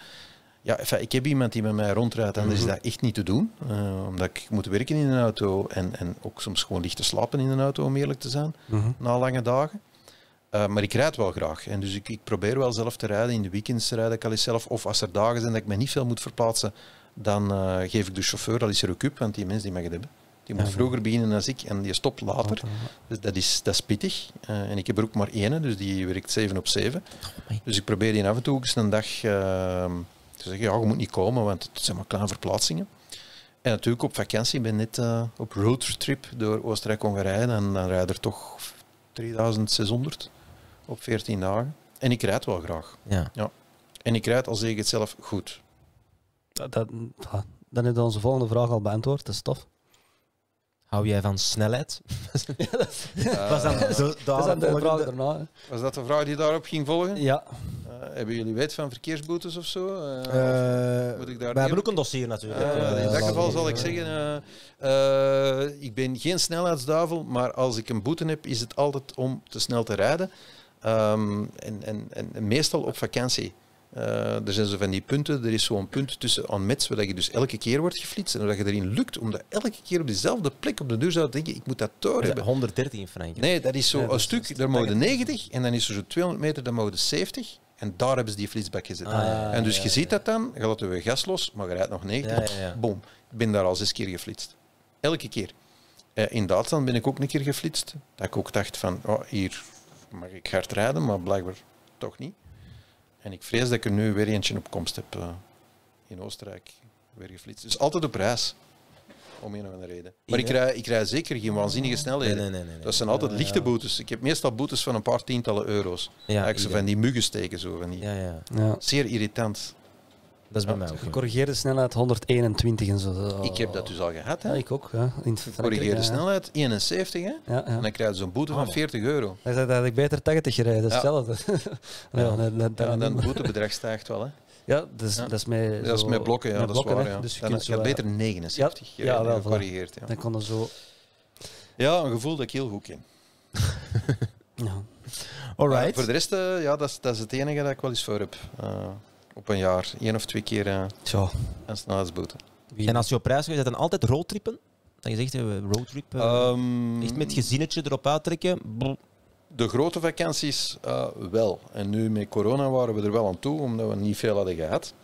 ja, enfin, ik heb iemand die met mij rondrijdt, anders mm-hmm. is dat echt niet te doen. Uh, omdat ik moet werken in een auto en, en ook soms gewoon licht te slapen in een auto, om eerlijk te zijn, mm-hmm. na lange dagen. Uh, maar ik rijd wel graag. En dus ik, ik probeer wel zelf te rijden. In de weekends rijd ik al eens zelf. Of als er dagen zijn dat ik me niet veel moet verplaatsen, dan uh, geef ik de chauffeur al eens een recup. Want die mensen die mag het hebben. Die moet ja, vroeger ja. beginnen dan ik en die stopt later. Dus dat is, dat is pittig. Uh, en ik heb er ook maar één, dus die werkt zeven op zeven. Oh, dus ik probeer die af en toe eens een dag uh, te zeggen, ja, je moet niet komen, want het zijn maar kleine verplaatsingen. En natuurlijk op vakantie, ik ben net uh, op roadtrip door Oostenrijk-Hongarije en dan rijd er toch drieduizend zeshonderd. Op veertien dagen. En ik rijd wel graag. Ja. Ja. En ik rijd, al zeg ik het zelf, goed. Dat, dat, dan heb je onze volgende vraag al beantwoord. Dat is tof. Hou jij van snelheid? Ja, dat uh, was dan, zo, was dan de vraag daarna. Was dat de vraag die daarop ging volgen? Ja. Uh, hebben jullie weet van verkeersboetes of zo? Uh, uh, moet ik daar we hebben ook een dossier natuurlijk. Uh, uh, in dat geval zal ik zeggen, uh, uh, ik ben geen snelheidsduivel, maar als ik een boete heb, is het altijd om te snel te rijden. Um, en, en, en meestal op vakantie. Uh, er zijn zo van die punten, er is zo'n punt tussen aan Metz, waar je dus elke keer wordt geflitst. En dat je erin lukt, omdat elke keer op dezelfde plek op de duur zou denken, ik moet dat door hebben. honderddertien in Frankrijk. Nee, dat is zo ja, dat een stuk, is daar mogen negentig en dan is er zo tweehonderd meter, daar mogen zeventig. En daar hebben ze die flitsbak gezet. Ah, en dus ja, je ja, ziet ja. dat dan, je laat weer gas los, maar je rijdt nog negentig. Ja, ja, ja. Boom, ik ben daar al zes keer geflitst. Elke keer. Uh, in Duitsland ben ik ook een keer geflitst. Dat ik ook dacht van, oh, hier mag ik hard rijden, maar blijkbaar toch niet. En ik vrees dat ik er nu weer eentje op komst heb uh, in Oostenrijk. Weer geflitst. Dus altijd op reis. Om een of andere reden. Maar ik rij, ik rij zeker geen waanzinnige snelheden. Nee, nee, nee, nee, dat zijn altijd ja, lichte boetes. Ik heb meestal boetes van een paar tientallen euro's. Ja, ik zo van die muggen steken. Zo, van die. Ja, ja. Ja. Zeer irritant. Dat is bij mij ook. Gecorrigeerde snelheid honderdeenentwintig en zo. Ik heb dat dus al gehad. Hè. Ja, ik ook. Ja. Gecorrigeerde ja, snelheid eenenzeventig. Hè. Ja, ja. En dan krijg je zo'n boete oh, van veertig euro. Dan had ik beter tachtig gereden. Dat is hetzelfde. Ja. Ja, ja, dan, dan, dan het boetebedrag stijgt wel. Hè. Ja, dus, ja, dat is met, dat is met blokken, ja, met dat blokken, is waar. Ja. Dus je dan kunt zo, beter negenenzeventig ja, ja, ja, wel, gecorrigeerd. Ja. Dan kon er zo... Ja, een gevoel dat ik heel goed ken. Ja. Alright. Uh, voor de rest, uh, ja, dat, is, dat is het enige dat ik wel eens voor heb. Uh, op een jaar. Eén of twee keer uh, een snelheidsboete. En als je op prijs gaat, is dat dan altijd roadtrippen? Dat je zegt, roadtrip, uh, um, echt met gezinnetje erop uittrekken? Brr. De grote vakanties uh, wel. En nu met corona waren we er wel aan toe, omdat we niet veel hadden gehad.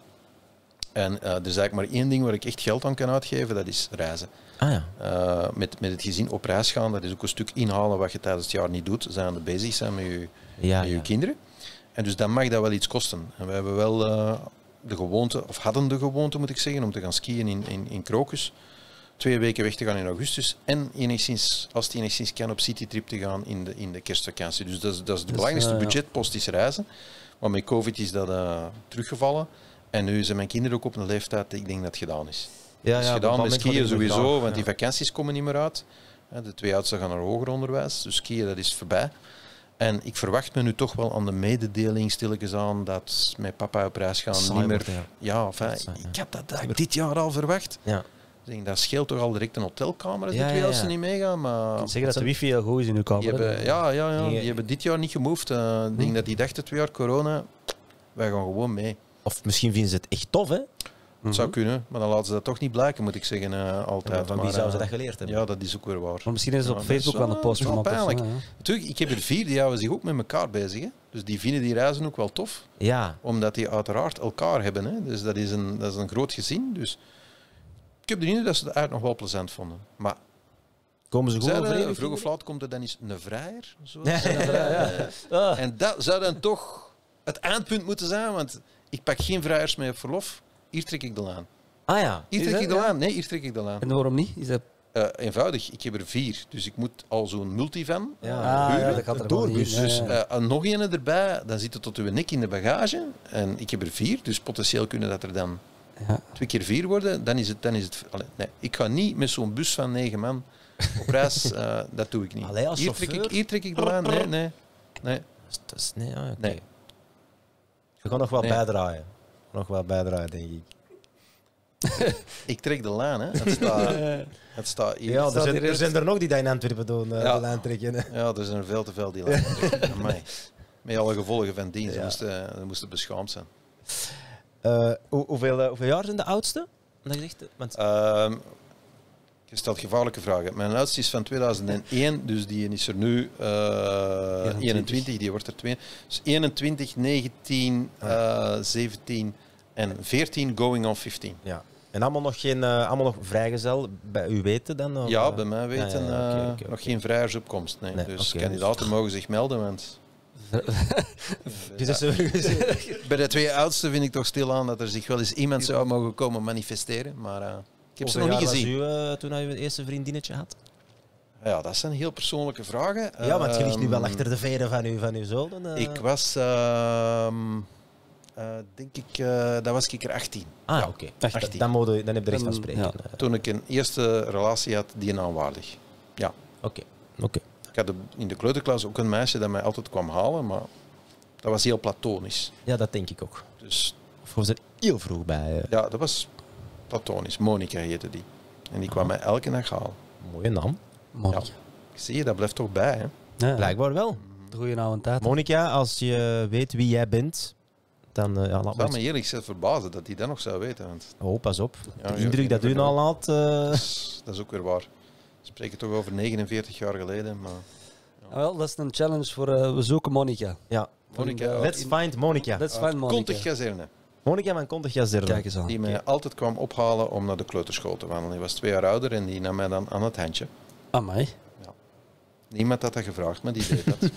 En uh, er is eigenlijk maar één ding waar ik echt geld aan kan uitgeven, dat is reizen. Ah, ja. uh, met, met het gezin op reis gaan, dat is ook een stuk inhalen wat je tijdens het jaar niet doet. Zijnde bezig zijn met je, ja, met je ja. kinderen. En dus dan mag dat wel iets kosten. En we hebben wel uh, de gewoonte, of hadden de gewoonte moet ik zeggen, om te gaan skiën in, in, in Krokus. Twee weken weg te gaan in augustus en enigszins, als het enigszins kan, op citytrip te gaan in de, in de kerstvakantie. Dus dat is, dat is de dus, belangrijkste uh, budgetpost, is reizen. Maar met COVID is dat uh, teruggevallen. En nu zijn mijn kinderen ook op een leeftijd, ik denk dat het gedaan is. Ja, het is ja, gedaan met skiën sowieso, gedaan, want ja. die vakanties komen niet meer uit. De twee oudsten gaan naar hoger onderwijs, dus skiën dat is voorbij. En ik verwacht me nu toch wel aan de mededeling stilletjes aan dat mijn papa op reis gaan Cyber, niet meer... Ja, ja of, dat zijn, ja. ik heb dat, dat dit jaar al verwacht. Ja. Dat scheelt toch al direct een hotelkamer als ja, die twee als ze ja, ja. niet meegaan. Maar... Ik kan zeggen dat de wifi heel goed is in uw kamer. Die hebben, ja, ja, ja, die hebben dit jaar niet gemoved. Ik uh, denk hm. dat die dachten twee jaar corona, wij gaan gewoon mee. Of misschien vinden ze het echt tof, hè? Mm-hmm. Het zou kunnen, maar dan laten ze dat toch niet blijken, moet ik zeggen, uh, altijd. Ja, van wie maar, zouden uh, ze dat geleerd hebben? Ja, dat is ook weer waar. Maar misschien is het op ja, Facebook wel een post van pijnlijk. Ja, ja. Natuurlijk, ik heb er vier, die houden zich ook met elkaar bezig. Hè. Dus die vinden die reizen ook wel tof. Ja. Omdat die uiteraard elkaar hebben. Hè. Dus dat is, een, dat is een groot gezin. Dus ik heb de indruk dat ze het eigenlijk nog wel plezant vonden. Maar komen ze goed? Vroeg of laat komt er dan eens een vrijer. Zo. Ja, ja, ja. Ja. En dat zou dan toch het eindpunt moeten zijn, want ik pak geen vrijers mee op verlof. Hier trek ik de laan. Ah ja. Hier trek ik de ja? laan. Nee, hier trek ik de laan. En waarom niet? Is dat... uh, eenvoudig. Ik heb er vier. Dus ik moet al zo'n multivan ja. ah, huren. Ja, dat gaat er doorbus. Ja, ja. Dus uh, nog ene erbij, dan zit het tot uw nek in de bagage. En ik heb er vier, dus potentieel kunnen dat er dan ja. twee keer vier worden. Dan is het... Dan is het allee, nee, ik ga niet met zo'n bus van negen man op reis. Uh, dat doe ik niet. Allee, als hier, trek ik, hier trek ik de laan. Nee, nee. nee. Dat is niet... Okay. Nee. Je kan nog wel nee. bijdraaien. Nog wel bijdragen, denk ik. Ik trek de laan, hè. Het staat, het staat hier. Ja, er, zijn, er zijn er nog die dat in Antwerpen doen, ja. de laan trekken. Hè. Ja, er zijn er veel te veel die laan trekken. nee. Met alle gevolgen van dienst. Ja. Ze moesten, ze moesten beschaamd zijn. Uh, hoe, hoeveel, hoeveel jaar zijn de oudste? Want... Uh, je stelt gevaarlijke vragen. Mijn oudste is van tweeduizend één, dus die is er nu uh, eenentwintig, die wordt er twee. Dus eenentwintig, negentien, uh, zeventien en veertien, going on vijftien. Ja. En allemaal nog, geen, uh, allemaal nog vrijgezel, bij u weten dan? Of? Ja, bij mij weten, ja, ja, ja. Okay, okay, okay. nog geen vrijersopkomst. Nee. Nee, dus okay, kandidaten dus... mogen zich melden, want... Bij de twee oudsten vind ik toch stilaan dat er zich wel eens iemand zou mogen komen manifesteren, maar... Uh, Ik heb ze nog niet gezien. U, uh, toen hij uw eerste vriendinnetje had? Ja, dat zijn heel persoonlijke vragen. Ja, want je ligt nu wel achter de veren van uw van zoon. Uh... Ik was, uh, uh, denk ik, uh, dat was ik er achttien. Ah, ja, oké. Okay. Dan, dan heb je recht van spreken. Ja. Toen ik een eerste relatie had, die een aanwaardig. Ja. Oké. Okay. Okay. Ik had in de kleuterklas ook een meisje dat mij altijd kwam halen, maar dat was heel platonisch. Ja, dat denk ik ook. Dus... Of was er heel vroeg bij? Uh... Ja, dat was... Platonisch. Monica heette die. En die kwam mij elke dag halen. Mooie naam. Monica. Ja. Zie je, dat blijft toch bij, hè? Ja, blijkbaar wel. Goeie oude tijd. Monica, als je weet wie jij bent, dan... Uh, ja, laat ik zou me eerlijk gezegd verbazen dat hij dat nog zou weten. Want... Oh, pas op. Ja, de indruk dat u nou laat... Uh... Dat is ook weer waar. We spreken toch over negenenveertig jaar geleden, maar... Ja. Wel, dat is een challenge voor... Uh, we zoeken Monica. Ja. Monica. Let's find Monica. Let's find Monica. Kontig kazerne. Monica van Kontig Jazerne, die mij altijd kwam ophalen om naar de kleuterschool te wandelen. Die was twee jaar ouder en die nam mij dan aan het handje. Amai. Ja. Niemand had dat gevraagd, maar die deed dat.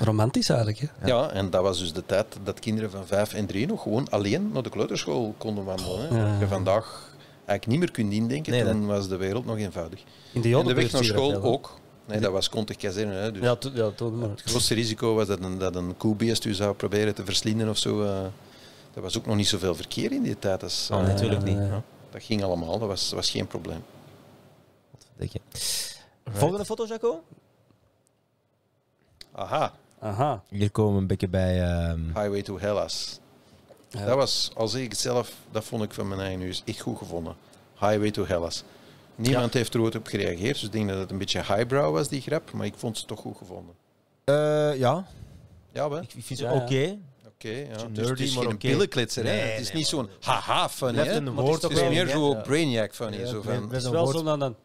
Romantisch eigenlijk, hè? Ja, en dat was dus de tijd dat kinderen van vijf en drie nog gewoon alleen naar de kleuterschool konden wandelen. Hè. Ja. Je vandaag eigenlijk niet meer kunt indenken, nee, toen dat... was de wereld nog eenvoudig. In de, en de weg naar school veel, ook. Nee, dat was Kontig Kazerne. Dus ja, ja, het grootste risico was dat een, dat een koebeest u zou proberen te verslinden of zo. Uh, Er was ook nog niet zoveel verkeer in die tijd. Dus, oh, uh, natuurlijk niet. Ja. Dat ging allemaal, dat was, was geen probleem. Volgende foto, Jaco? Aha. Aha. Hier komen we een beetje bij... Um... Highway to Hellas. Ja. Dat was, al zeg ik het zelf, dat vond ik van mijn eigen huis echt goed gevonden. Highway to Hellas. Niemand ja. heeft er ooit op gereageerd, dus ik denk dat het een beetje highbrow was, die grap. Maar ik vond ze toch goed gevonden. Uh, ja. Ja, wel? Ik vind ze ja, oké. Okay. Oké, okay, ja. Dus het is geen okay. pillenkletser, nee, het is nee, niet zo'n haha funny, hè? He? Het is wel meer zo'n ja. brainiac funny, ja, zo van. Het is wel zo'n dan dan.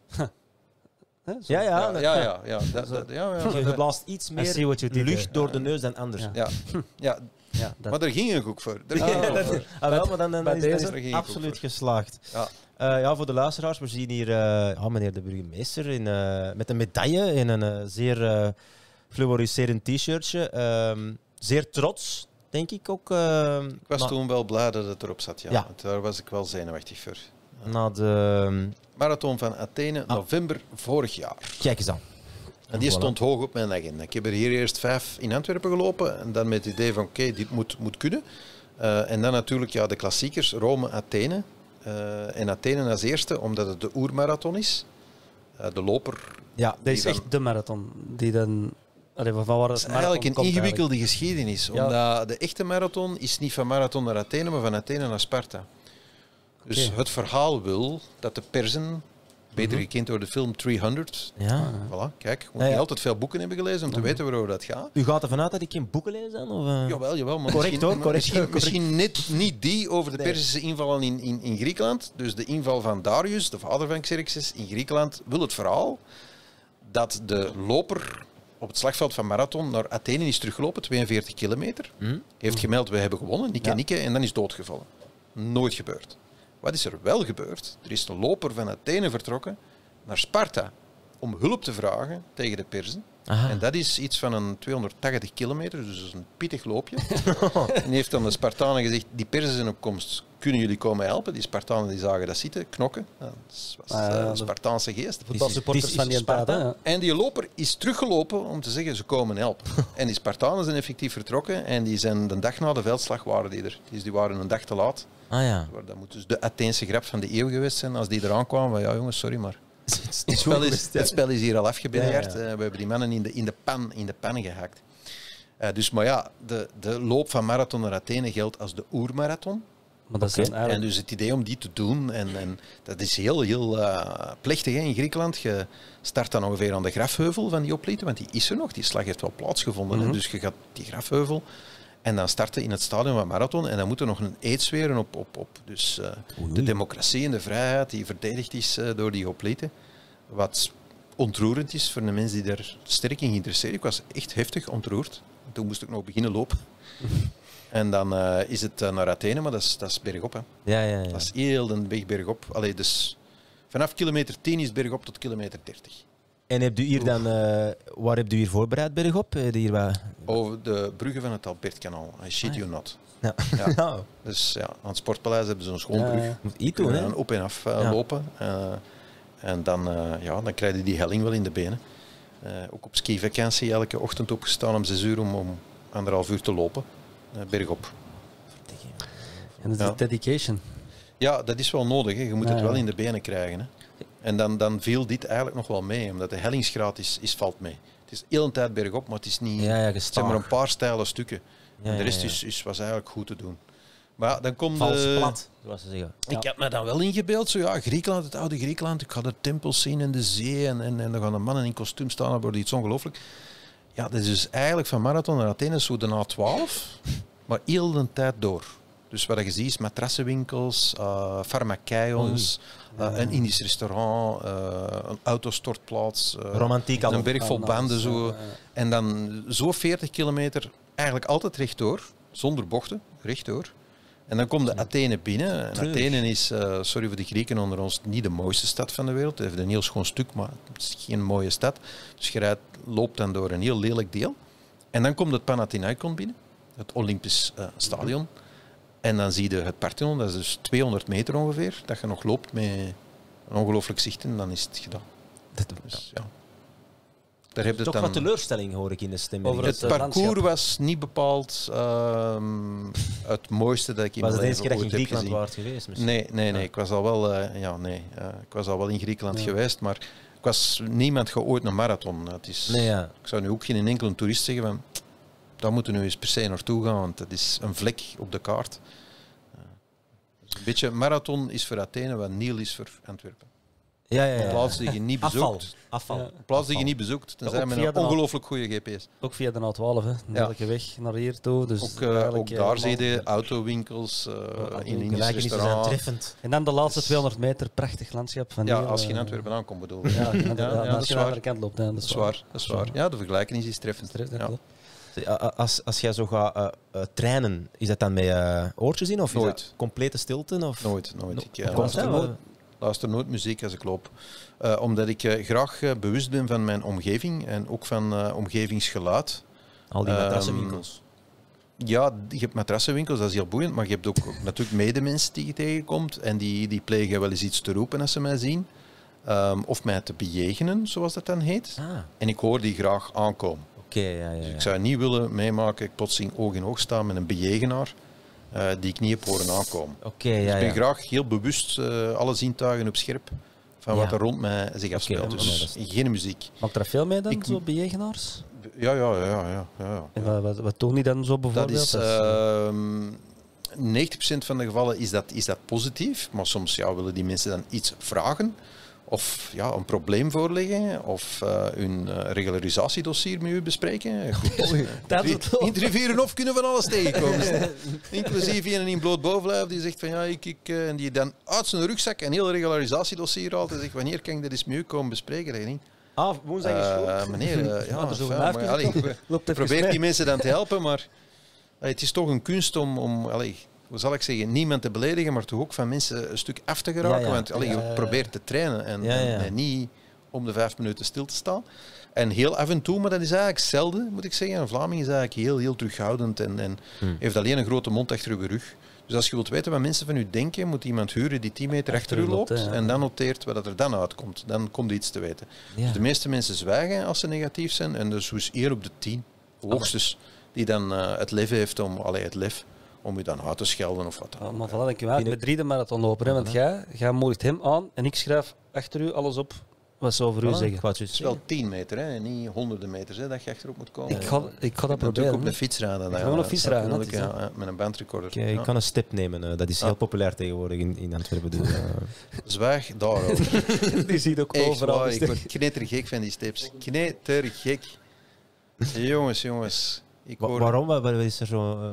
Ja, ja, ja, ja, ja, ja, dat, dat, ja, ja. Je blaast iets meer lucht door de neus dan anders. Ja, ja. ja. ja dat. Maar er ging een goed voor. Daar ah, ja, dat, voor. Ah, wel, maar dan, dan bij is deze absoluut geslaagd. Ja. Uh, ja, voor de luisteraars, we zien hier uh, oh, meneer de burgemeester in, uh, met een medaille in een uh, zeer uh, fluoriserend t-shirtje, uh, zeer trots. Denk ik ook... Uh, ik was na... toen wel blij dat het erop zat, ja. ja. Daar was ik wel zenuwachtig voor. Na de... Marathon van Athene, ah. november vorig jaar. Kijk eens aan. En die voilà. stond hoog op mijn agenda. Ik heb er hier eerst vijf in Antwerpen gelopen. En dan met het idee van, oké, okay, dit moet, moet kunnen. Uh, en dan natuurlijk ja, de klassiekers, Rome, Athene. Uh, en Athene als eerste, omdat het de oermarathon is. Uh, de loper... Ja, dat is echt van... de marathon die dan... Allee, van waar het is eigenlijk een ingewikkelde eigenlijk. geschiedenis. Omdat ja. de echte marathon is niet van Marathon naar Athene, maar van Athene naar Sparta. Dus okay. het verhaal wil dat de Perzen Beter mm-hmm. gekend door de film driehonderd. Ja. Ah, voilà, kijk. Moet ja, ja. niet altijd veel boeken hebben gelezen om te ja. weten waarover dat gaat. U gaat ervan uit dat ik geen boeken lees dan? Of, uh... Jawel, jawel. Maar correct hoor. Correct, misschien correct. misschien net, niet die over de nee. Perzische invallen in, in, in Griekenland. Dus de inval van Darius, de vader van Xerxes, in Griekenland wil het verhaal dat de loper op het slagveld van Marathon naar Athene is teruggelopen, tweeënveertig kilometer. Mm. Heeft gemeld, we hebben gewonnen, nikke ja. nikke, en dan is doodgevallen. Nooit gebeurd. Wat is er wel gebeurd? Er is een loper van Athene vertrokken naar Sparta om hulp te vragen tegen de Perzen. Aha. En dat is iets van een tweehonderdtachtig kilometer, dus dat is een pittig loopje. En heeft dan de Spartanen gezegd, die Perzen zijn op komst, kunnen jullie komen helpen? Die Spartanen die zagen dat zitten, knokken. Dat was ah, ja, de Spartaanse geest. De supporters van die Sparta. Ja. En die loper is teruggelopen om te zeggen, ze komen helpen. En die Spartanen zijn effectief vertrokken en die zijn de dag na de veldslag waren die er. Dus die waren een dag te laat. Ah, ja. Dat moet dus de Atheense grap van de eeuw geweest zijn als die eraan kwamen. Ja jongens, sorry maar. Het, het, spel is, het spel is hier al afgebedeerd. Ja, ja. uh, we hebben die mannen in de, in de, pan, in de pan gehakt. Uh, dus, maar ja, de, de loop van Marathon naar Athene geldt als de oermarathon. Maar dat okay. is eigenlijk... En dus het idee om die te doen, en, en dat is heel, heel uh, plechtig hè, in Griekenland. Je start dan ongeveer aan de grafheuvel van die oplieten, want die is er nog, die slag heeft wel plaatsgevonden. Mm-hmm. Dus je gaat die grafheuvel en dan starten in het stadion van Marathon en dan moet er nog een eed zweren op. op, op. Dus uh, de democratie en de vrijheid die verdedigd is uh, door die hoplieten. Wat ontroerend is voor de mensen die daar sterk in geïnteresseerd. Ik was echt heftig ontroerd. Toen moest ik nog beginnen lopen. En dan uh, is het uh, naar Athene, maar dat is, dat is bergop. Hè. Ja, ja, ja. Dat is heel de weg bergop. Allee, dus vanaf kilometer tien is bergop tot kilometer dertig. En hebt u hier dan, uh, waar hebt u hier voorbereid bergop? Hier waar... Over de bruggen van het Albertkanaal. I shit ah, you not. Ja. Ja. Ja. Dus ja, aan het Sportpaleis hebben ze een schoonbrug. Ja, moet iets doen, hè? Op en af uh, ja. lopen. Uh, en dan, uh, ja, dan krijg je die helling wel in de benen. Uh, ook op skivakantie elke ochtend opgestaan om zes uur om, om anderhalf uur te lopen. Uh, bergop. En dat is ja. dedication. Ja, dat is wel nodig. Hè. Je moet ja, het wel in de benen krijgen. Hè. En dan, dan viel dit eigenlijk nog wel mee, omdat de hellingsgraad is, is, valt mee. Het is heel een tijd bergop, maar het is niet... Ja, ja, zeg maar een paar steile stukken. Ja, en de rest ja, ja. Is, is, was eigenlijk goed te doen. Maar ja, dan komt... Vals de... plat, zoals ze zeggen. Ja. Ik heb me dan wel ingebeeld, zo ja, Griekenland, het oude Griekenland, ik ga de tempels zien en de zee en, en, en dan gaan de mannen in kostuum staan, dat wordt iets ongelooflijk. Ja, dat is dus eigenlijk van Marathon naar Athene zo de na twaalf, maar heel de tijd door. Dus wat je ziet is matrassenwinkels, uh, farmakeions, oh, uh, een Indisch restaurant, uh, een autostortplaats, uh, romantiek een berg vol banden. Zo. Uh, en dan zo veertig kilometer, eigenlijk altijd rechtdoor, zonder bochten, rechtdoor. En dan komt de Athene binnen. En Athene is, uh, sorry voor de Grieken onder ons, niet de mooiste stad van de wereld. Het heeft een heel schoon stuk, maar het is geen mooie stad. Dus je rijdt, loopt dan door een heel lelijk deel. En dan komt het Panathinaikon binnen, het Olympisch uh, stadion. En dan zie je het Parthenon, dat is dus tweehonderd meter ongeveer, dat je nog loopt met een ongelooflijk zicht en dan is het gedaan. Dat dus, ja. Daar heb je toch dan... wat teleurstelling hoor ik in de stem. Het, het parcours landschap. Was niet bepaald uh, het mooiste dat ik in mijn leven ooit heb gezien. Was het eens keer dat je in Griekenland waard geweest? Misschien? Nee, nee, nee, ik was al wel, uh, ja, nee, uh, ik was al wel in Griekenland ja. geweest, maar ik was, niemand gaat ooit naar Marathon. Het is, nee, ja. Ik zou nu ook geen enkele toerist zeggen van... Daar moeten we nu eens per se naartoe gaan, want dat is een vlek op de kaart. Dus een beetje Marathon is voor Athene wat Niel is voor Antwerpen. Ja, ja, ja. Een plaats die je niet bezoekt. Afval. Afval. Ja. Een plaats die je niet bezoekt, tenzij ja, met een ongelooflijk goede G P S. Ook via de na twaalf, hè. Elke ja. weg naar hier toe. Dus ook, uh, ook daar zie je autowinkels, uh, ja, in Indisch restaurant. En dan de laatste dus... tweehonderd meter, prachtig landschap. Van ja, hier, als je in Antwerpen aankomt bedoel ik. Ja, ja, ja, ja, ja, als je naar de andere kant loopt. Hè, dat is waar. Dat is waar. Ja, de vergelijking is treffend. Als, als jij zo gaat uh, uh, trainen, is dat dan met uh, oortjes in of nooit? Complete stilte? Of? Nooit, nooit. No- ik uh, luister, nooit, luister nooit muziek als ik loop. Uh, omdat ik uh, graag uh, bewust ben van mijn omgeving en ook van uh, omgevingsgeluid. Al die matrassenwinkels. Um, ja, je hebt matrassenwinkels, dat is heel boeiend, maar je hebt ook natuurlijk medemensen die je tegenkomt en die, die plegen wel eens iets te roepen als ze mij zien. Um, of mij te bejegenen, zoals dat dan heet. Ah. En ik hoor die graag aankomen. Okay, ja, ja, ja. Dus ik zou niet willen meemaken, ik plotseling oog in oog sta met een bejegenaar uh, die ik niet heb horen aankomen. Okay, ja, dus ik ben ja. graag heel bewust uh, alle zintuigen op scherp van ja. wat er rond mij zich afspeelt. Okay, dus nee, is... geen muziek. Maakt er veel mee dan, ik... zo bejegenaars? Ja, ja, ja. ja, ja, ja. En wat, wat, wat doen die dan zo bijvoorbeeld? Dat is, uh, negentig procent van de gevallen is dat, is dat positief, maar soms ja, willen die mensen dan iets vragen. of ja, een probleem voorleggen, of uh, hun uh, regularisatiedossier met u bespreken. Goed. Dat in in Rivierenhof kunnen van alles tegenkomen. Inclusief een in bloot bovenlijf die zegt van ja, ik, ik uh, en die dan uit zijn rugzak een heel regularisatiedossier haalt en zegt wanneer kan ik dat eens met u komen bespreken? Denk ik. Ah, woensdag is goed. Uh, meneer, uh, ja, ja, zo maar, maar, allee, probeer die mensen dan te helpen, maar allee, het is toch een kunst om, om allee, hoe zal ik zeggen, niemand te beledigen, maar toch ook van mensen een stuk af te geraken. Ja, ja. Want allee, je ja, probeert te trainen en, ja, ja. En, en niet om de vijf minuten stil te staan. En heel af en toe, maar dat is eigenlijk zelden, moet ik zeggen. Een Vlaming is eigenlijk heel, heel terughoudend en, en hmm. heeft alleen een grote mond achter uw rug. Dus als je wilt weten wat mensen van u denken, moet iemand huren die tien meter achter u loopt ja. en dan noteert wat er dan uitkomt. Dan komt iets te weten. Ja. Dus de meeste mensen zwijgen als ze negatief zijn en dus is eer op de tien, hoogstens, die dan uh, het lef heeft om, allee, het lef, om u dan uit te schelden of wat dan ook. Ja, maar voilà, ik ben met drie de marathon lopen, hè, want jij, jij moedigt hem aan en ik schrijf achter u alles op. Wat zou over u zeggen? Het is wel tien meter, hè, niet honderden meters hè, dat je achterop moet komen. Ik ga, ik ga dat proberen. Op de fiets rijden. Ik ga wel op de fiets rijden. Ja, met een bandrecorder. Ik, ik ja. kan een step nemen, uh, dat is heel ah. populair tegenwoordig in, in Antwerpen. Dus, uh. Zwaag daarover. Die ziet ook echt overal. Waar, ik word knettergek van die steps. Knettergek. jongens, jongens. Ik hoor... Waarom? Wat is er zo... Uh...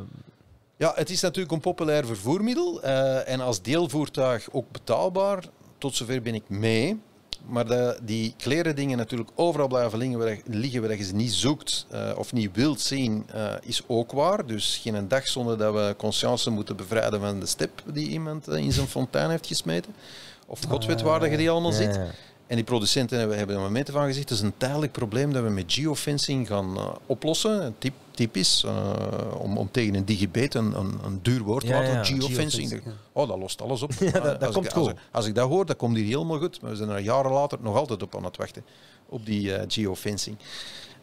Ja, het is natuurlijk een populair vervoermiddel uh, en als deelvoertuig ook betaalbaar. Tot zover ben ik mee. Maar de, die kleren dingen natuurlijk overal blijven liggen waar je ze niet zoekt uh, of niet wilt zien, uh, is ook waar. Dus geen dag zonder dat we conscience moeten bevrijden van de step die iemand uh, in zijn fontein heeft gesmeten. Of god weet waar dat je die allemaal zit. En die producenten hebben, hebben er momenten van gezegd, het is een tijdelijk probleem dat we met geofencing gaan uh, oplossen. Typ, typisch, uh, om, om tegen een digibet een, een, een duur woord te ja, laten, ja, geofencing. geofencing. Oh, dat lost alles op. Ja, dat, dat als, komt ik, als, als, als ik dat hoor, dat komt hier helemaal goed. Maar we zijn er jaren later nog altijd op aan het wachten, op die uh, geofencing.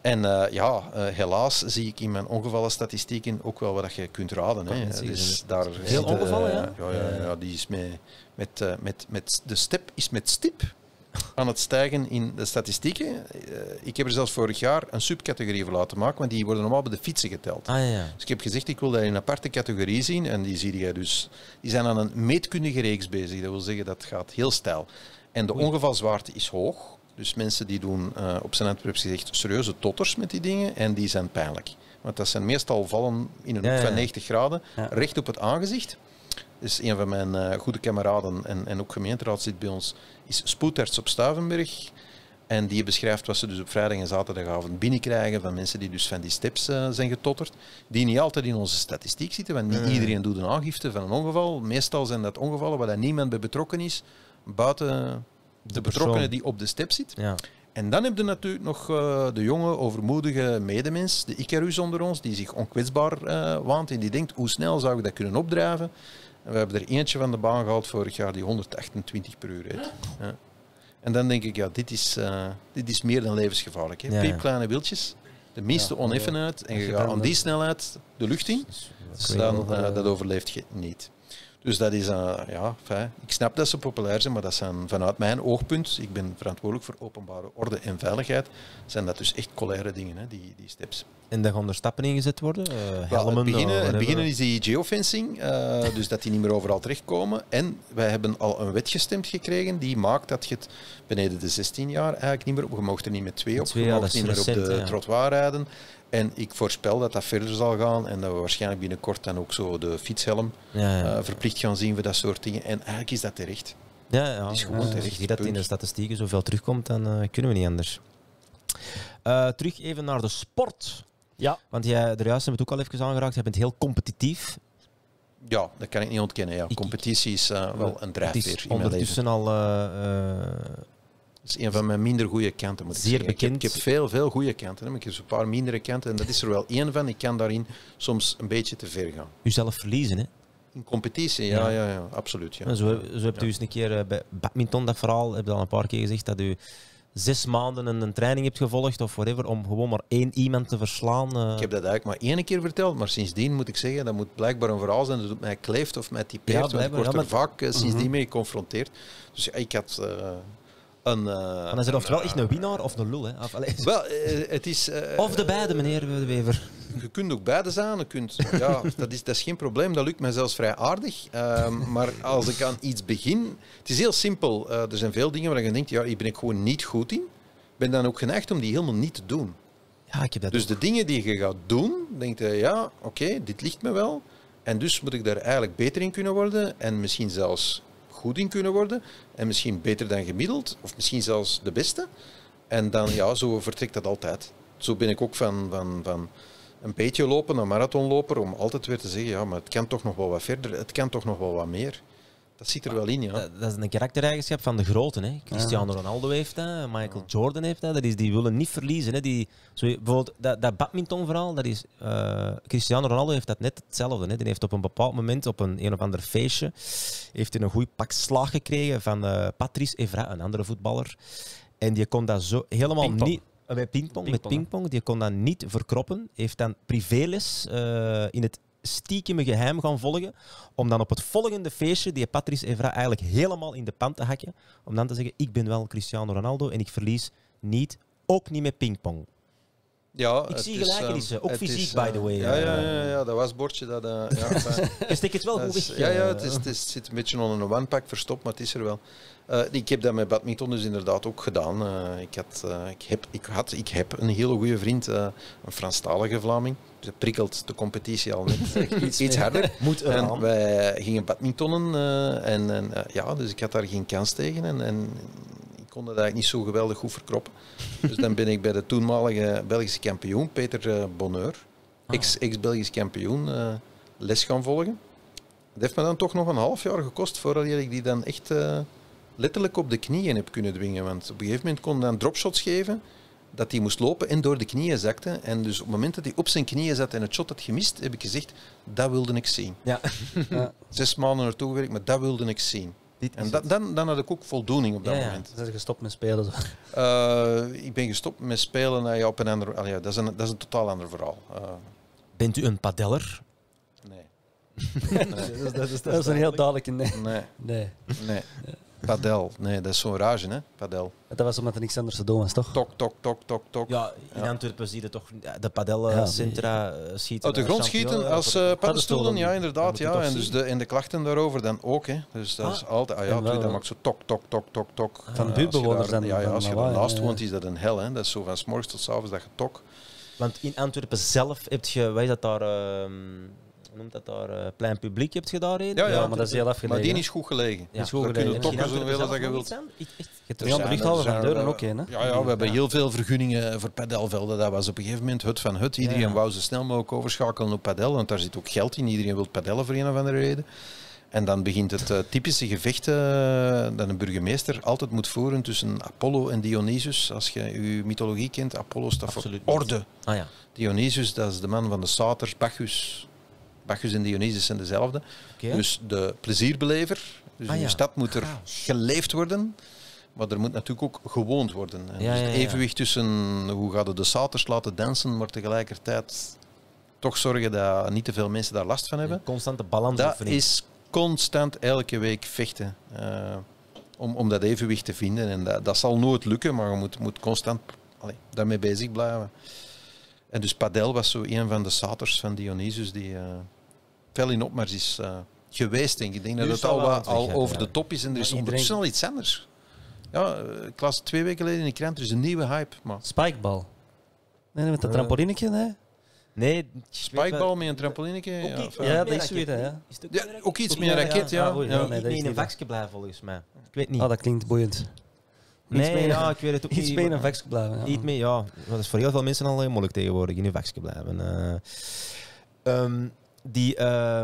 En uh, ja, uh, helaas zie ik in mijn ongevallenstatistieken ook wel wat je kunt raden. Hè. Ja, dus daar heel de, ongevallen, ja? Ja, ja, ja, die is met, met, uh, met, met de step is met stip. Aan het stijgen in de statistieken. Uh, ik heb er zelfs vorig jaar een subcategorie voor laten maken, want die worden normaal bij de fietsen geteld. Ah, ja. Dus ik heb gezegd, ik wil dat in een aparte categorie zien. En die zie je dus. Die zijn aan een meetkundige reeks bezig. Dat wil zeggen, dat gaat heel steil. En de ongevalswaarde is hoog. Dus mensen die doen uh, op zijn Antwerps gezegd serieuze totters met die dingen. En die zijn pijnlijk. Want dat zijn meestal vallen in een hoek ja, ja. van negentig graden, ja. recht op het aangezicht. Dus een van mijn uh, goede kameraden en, en ook gemeenteraad zit bij ons, is spoedarts op Stuivenberg. En die beschrijft wat ze dus op vrijdag en zaterdagavond binnenkrijgen van mensen die dus van die steps uh, zijn getotterd. Die niet altijd in onze statistiek zitten, want niet iedereen doet een aangifte van een ongeval. Meestal zijn dat ongevallen waar niemand bij betrokken is, buiten de, de betrokkenen die op de step zit. Ja. En dan heb je natuurlijk nog uh, de jonge, overmoedige medemens, de Icarus onder ons, die zich onkwetsbaar uh, waant en die denkt, hoe snel zou ik dat kunnen opdrijven? We hebben er eentje van de baan gehaald vorig jaar die honderdachtentwintig per uur reed. Ja. En dan denk ik, ja, dit is, uh, dit is meer dan levensgevaarlijk. Hè? Ja. Piepkleine wieltjes, de minste ja, oneffenheid en je gaat aan die snelheid de lucht in, dan uh, dat overleeft je niet. Dus dat is, uh, ja, fijn. Ik snap dat ze populair zijn, maar dat zijn vanuit mijn oogpunt, ik ben verantwoordelijk voor openbare orde en veiligheid, zijn dat dus echt colère dingen, hè, die, die steps. En daar gaan er stappen in gezet worden? Uh, helmen, well, het, beginnen, het beginnen is die geofencing, uh, dus dat die niet meer overal terechtkomen. En wij hebben al een wet gestemd gekregen die maakt dat je het beneden de zestien jaar eigenlijk niet meer op, je mocht er niet met twee op, je mocht ja, niet meer recent, op de ja. trottoir rijden. En ik voorspel dat dat verder zal gaan en dat we waarschijnlijk binnenkort dan ook zo de fietshelm ja, ja. Uh, verplicht gaan zien voor dat soort dingen. En eigenlijk is dat terecht. Ja, ja. Is gewoon ja, terecht. Als je dat in de statistieken zoveel terugkomt, dan uh, kunnen we niet anders. Uh, terug even naar de sport. Ja. Want jij, de juiste hebben het ook al even aangeraakt, jij bent heel competitief. Ja, dat kan ik niet ontkennen. Ja. Competitie is uh, wel een drijfveer in mijn leven. Al... Uh, uh, dat is een van mijn minder goede kanten. Moet ik Zeer zeggen. bekend. Ik heb, ik heb veel, veel goede kanten. Hè. Maar ik heb een paar mindere kanten. En dat is er wel één van. Ik kan daarin soms een beetje te ver gaan. Uzelf verliezen, hè? In competitie, ja, ja, ja, ja absoluut. Ja. Zo, zo hebt ja. u eens een keer bij badminton, dat verhaal, heb je al een paar keer gezegd dat u zes maanden een, een training hebt gevolgd of whatever, om gewoon maar één iemand te verslaan. Uh... Ik heb dat eigenlijk maar één keer verteld, maar sindsdien moet ik zeggen, dat moet blijkbaar een verhaal zijn dat het mij kleeft of mij typeert. Ja, ik word ja, maar... er vaak uh, sindsdien mm-hmm. mee geconfronteerd. Dus ja, ik had... Uh, een... Uh, dan is er oftewel echt een winnaar of een lul. Hè? Of, allez, wel, het is, uh, of de beide, meneer De Wever. Je kunt ook beide zijn. Je kunt, ja, dat, is, dat is geen probleem. Dat lukt mij zelfs vrij aardig. Uh, maar als ik aan iets begin... Het is heel simpel. Uh, er zijn veel dingen waar je denkt, ja, hier ben ik gewoon niet goed in. Ik ben dan ook geneigd om die helemaal niet te doen. Ja, ik heb dat dus ook. De dingen die je gaat doen, denk je, ja, oké, okay, dit ligt me wel. En dus moet ik daar eigenlijk beter in kunnen worden. En misschien zelfs goed in kunnen worden. En misschien beter dan gemiddeld. Of misschien zelfs de beste. En dan, ja, zo vertrekt dat altijd. Zo ben ik ook van... van, van een beetje lopen, een marathonloper, om altijd weer te zeggen, ja, maar het kan toch nog wel wat verder, het kan toch nog wel wat meer. Dat zit er maar wel in, ja. Dat, dat is een karaktereigenschap van de groten, hè. Cristiano ja. Ronaldo heeft dat, Michael ja. Jordan heeft dat. Dat is, die willen niet verliezen, hè. Die, zo, bijvoorbeeld dat, dat badmintonverhaal, dat is... Uh, Cristiano Ronaldo heeft dat net hetzelfde, hè. Die heeft op een bepaald moment, op een, een of ander feestje, heeft hij een goede pak slaag gekregen van uh, Patrice Evra, een andere voetballer. En die kon dat zo helemaal Ping-pong. niet... Bij pingpong, pingpong, met pingpong, die kon dat niet verkroppen. Heeft dan privéles uh, in het stiekeme geheim gaan volgen. Om dan op het volgende feestje die Patrice Evra eigenlijk helemaal in de pan te hakken. Om dan te zeggen, ik ben wel Cristiano Ronaldo en ik verlies niet, ook niet met pingpong. Ja, ik zie gelijkenissen, ook fysiek, is, uh, by the way. Ja, ja, ja, ja, dat wasbordje. Dat, uh, ja, je steekt het wel goed weg. Ja, ja, het, is, het, is, het zit een beetje onder een wanpak verstopt, maar het is er wel. Uh, ik heb dat met badminton dus inderdaad ook gedaan. Uh, ik, had, uh, ik, heb, ik, had, ik heb een hele goede vriend, uh, een Franstalige Vlaming. Ze prikkelt de competitie al net iets, iets harder. Moet en wij gingen badmintonnen uh, en, en uh, ja, dus ik had daar geen kans tegen. En, en, ik kon dat eigenlijk niet zo geweldig goed verkroppen. Dus dan ben ik bij de toenmalige Belgische kampioen, Peter Bonheur, ex-Belgisch kampioen, uh, les gaan volgen. Dat heeft me dan toch nog een half jaar gekost voordat ik die dan echt uh, letterlijk op de knieën heb kunnen dwingen. Want op een gegeven moment kon hij dan dropshots geven, dat hij moest lopen en door de knieën zakte. En dus op het moment dat hij op zijn knieën zat en het shot had gemist, heb ik gezegd, dat wilde ik zien. Ja. Ja. Zes maanden naartoe gewerkt, maar dat wilde ik zien. En da dan, dan had ik ook voldoening op dat ja, ja. moment. Zijn ze gestopt met spelen? Zo. Uh, ik ben gestopt met spelen uh, ja, op een ander... Uh, ja, dat, is een, dat is een totaal ander verhaal. Uh. Bent u een padeller? Nee. nee. nee. Dat, dat, is, dat is een heel duidelijke nee. Nee. nee. nee. Padel. Nee, dat is zo'n rage, hè? Padel. Dat was omdat er niks anders te doen was, toch? Tok, tok, tok, tok, tok. Ja, in ja. Antwerpen zie je toch de padelcentra ja. schieten. Uit de grond schieten als uh, paddenstoelen, ja, inderdaad. Ja. En, dus de, en de klachten daarover dan ook, hè. Dus dat ah. is altijd... Ah ja, wel, dat maakt zo tok, tok, tok, tok, tok. Van buurtbewoners dan? Ja, ja, als je daarnaast woont is dat een hel, hè. Dat is zo van 's morgens tot 's avonds dat je tok. Want in Antwerpen zelf heb je... Wat is dat daar... Uh, noemt dat daar uh, plein publiek hebt gedaan. Ja, ja, ja, maar dat is heel afgelegen. Maar die is goed gelegen. Ja. Is goed gelegen. Je tokken zoveel als je wilt. Je aan de luchthaven van Deurne ook heen. Ja, ja, we hebben ja. heel veel vergunningen voor padelvelden. Dat was op een gegeven moment hut van hut. Iedereen ja. wou zo snel mogelijk overschakelen op padel, want daar zit ook geld in. Iedereen wil padellen voor een of andere reden. En dan begint het uh, typische gevecht uh, dat een burgemeester altijd moet voeren tussen Apollo en Dionysus. Als je je mythologie kent, Apollo staat voor orde. Ah, ja. Dionysus, dat is de man van de sater, Bacchus. Bacchus en Dionysus zijn dezelfde. Okay. Dus de plezierbelever. Dus ah, in je ja. stad moet er geleefd worden. Maar er moet natuurlijk ook gewoond worden. Ja, dus ja, ja. Het evenwicht tussen hoe gaan de saters laten dansen, maar tegelijkertijd toch zorgen dat niet te veel mensen daar last van hebben. Een constante balans. Dat is constant elke week vechten. Uh, om, om dat evenwicht te vinden. En dat, dat zal nooit lukken, maar je moet, moet constant allez, daarmee bezig blijven. En dus padel was zo een van de saters van Dionysus die... Uh, fel in opmars is uh, geweest, denk ik. Ik denk dat het al, al, al weg, over ja. de top is en er is ondertussen al iets anders. Ja, ik las twee weken geleden in de krant, er is een nieuwe hype. Maar... Spikebal. Nee, met een uh, trampolinetje, nee. Nee, spikebal met een trampolinetje. Ja, ja, ja, dat is zoiets, ja. ja. Ook iets meer raket, ja. ja. Ah, oei, ja. Nee, nee, niet in een vakje blijven, volgens mij. Ik weet niet. Ah, dat klinkt boeiend. Nee, nee ja, ik weet het ook iets niet. Iets meer in een vakje blijven. Ja. Iets meer, ja. Dat is voor heel veel mensen al heel moeilijk tegenwoordig, in een vakje blijven. Uh, um, Die uh,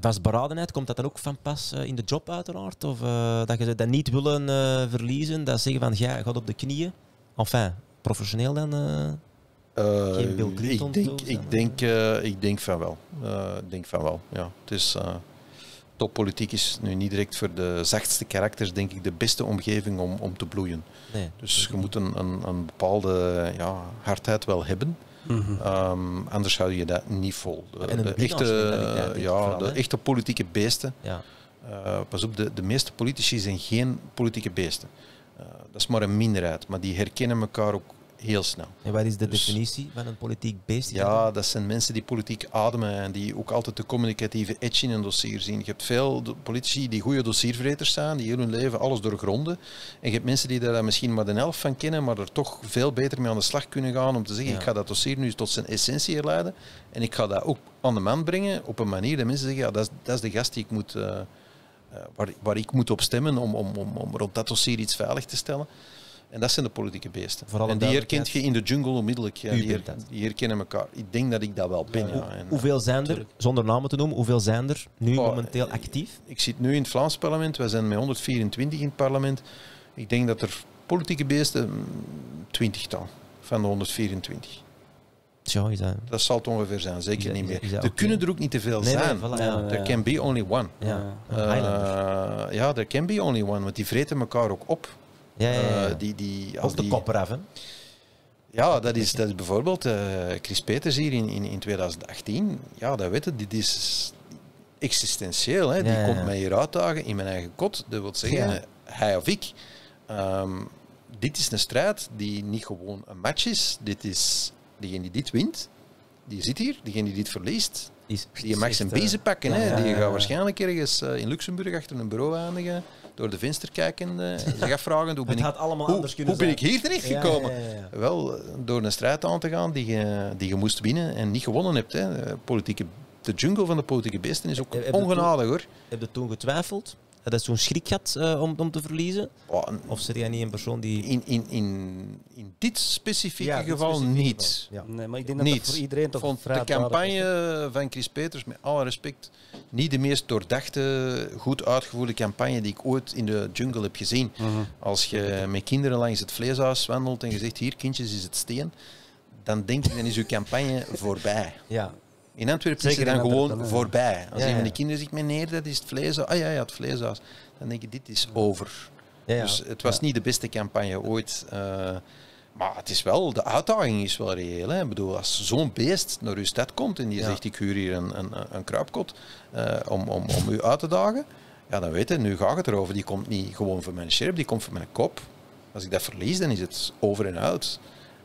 vastberadenheid, komt dat dan ook van pas uh, in de job uiteraard? Of uh, dat je dat niet willen uh, verliezen, dat zeggen van, ja, gaat op de knieën? Enfin, professioneel dan? Uh, uh, geen Bill Clinton? Ik denk, ik denk, uh, ik denk van wel. Uh, ik denk van wel, ja. Het is, uh, toppolitiek is nu niet direct voor de zachtste karakters, denk ik, de beste omgeving om, om te bloeien. Nee, dus je moet een, een, een bepaalde ja, hardheid wel hebben. Mm-hmm. um, anders hou je dat niet vol. De, de, echte, ja, de echte politieke beesten ja. Uh, pas op, de, de meeste politici zijn geen politieke beesten. Uh, dat is maar een minderheid, maar die herkennen elkaar ook heel snel. En wat is de dus, definitie van een politiek beest? Ja, dat zijn mensen die politiek ademen en die ook altijd de communicatieve edge in een dossier zien. Je hebt veel politici die goede dossiervreters zijn, die heel hun leven alles doorgronden. En je hebt mensen die daar misschien maar de helft van kennen, maar er toch veel beter mee aan de slag kunnen gaan om te zeggen, ja. ik ga dat dossier nu tot zijn essentie herleiden en ik ga dat ook aan de man brengen op een manier dat mensen zeggen, ja, dat is, dat is de gast die ik moet, uh, uh, waar, waar ik moet op stemmen om, om, om, om rond dat dossier iets veilig te stellen. En dat zijn de politieke beesten. En die herkent je in de jungle onmiddellijk. Ja, die, her, die herkennen elkaar. Ik denk dat ik dat wel ben. Ja. Ja. En, hoeveel zijn er, zonder namen te noemen, hoeveel zijn er nu oh, momenteel actief? Ik, ik zit nu in het Vlaams parlement. Wij zijn met honderdvierentwintig in het parlement. Ik denk dat er politieke beesten twintigtal van de honderdvierentwintig. Tja, is dat... dat zal het ongeveer zijn, zeker dat, niet meer. Er okay. kunnen er ook niet te veel nee, zijn. Nee, voilà, ja, there ja. can be only one. Ja, ja. Uh, ja, there can be only one. Want die vreten elkaar ook op. Ja, ja, ja. Uh, die, die, of de die... kop eraf, hè? Ja, dat is, dat is bijvoorbeeld uh, Chris Peters hier in, in, in twintig achttien. Ja, dat weet je, dit is existentieel. Hè? Die ja, ja, ja. komt mij hier uitdagen in mijn eigen kot. Dat wil zeggen, ja. hij of ik. Um, dit is een strijd die niet gewoon een match is. Dit is degene die dit wint, die zit hier. Degene die dit verliest, is, die mag zijn bezen uh, pakken. Ja, hè? Ja, die ja, gaat ja. waarschijnlijk ergens uh, in Luxemburg achter een bureau eindigen. Door de venster kijken en uh, zich afvragen hoe ben, ik, allemaal hoe, anders hoe ben ik hier terecht gekomen? Ja, ja, ja, ja. Wel, door een strijd aan te gaan die je, die je moest winnen en niet gewonnen hebt. Hè. Politieke, de jungle van de politieke beesten is ook heb, heb ongenadig hoor. Heb je toen getwijfeld? Dat is zo'n schrik had uh, om, om te verliezen? Oh, een, of zit jij niet een persoon die... In, in, in, in dit specifieke ja, geval specifieke niet. Geval. Ja. Nee, maar ik denk niet. Dat dat voor iedereen toch vond de campagne van Chris Peters, met alle respect, niet de meest doordachte, goed uitgevoerde campagne die ik ooit in de jungle heb gezien. Mm-hmm. Als je met kinderen langs het vleeshuis wandelt en je zegt, hier kindjes is het steen, dan denk je, dan is uw campagne voorbij. Ja. In Antwerpen is het dan gewoon dan, voorbij. Als ja, een van die kinderen zegt, meneer, dat is het vleeshuis. Ah ja, ja, het vleeshuis. Dan denk je, dit is over. Ja, ja. Dus het was ja. niet de beste campagne ooit. Uh, maar het is wel, de uitdaging is wel reëel. Hè. Ik bedoel, als zo'n beest naar uw stad komt en die ja. zegt, ik huur hier een, een, een kruipkot uh, om, om, om u uit te dagen. Ja, dan weet je, nu gaat het erover. Die komt niet gewoon voor mijn sjerp, die komt voor mijn kop. Als ik dat verlies, dan is het over en uit.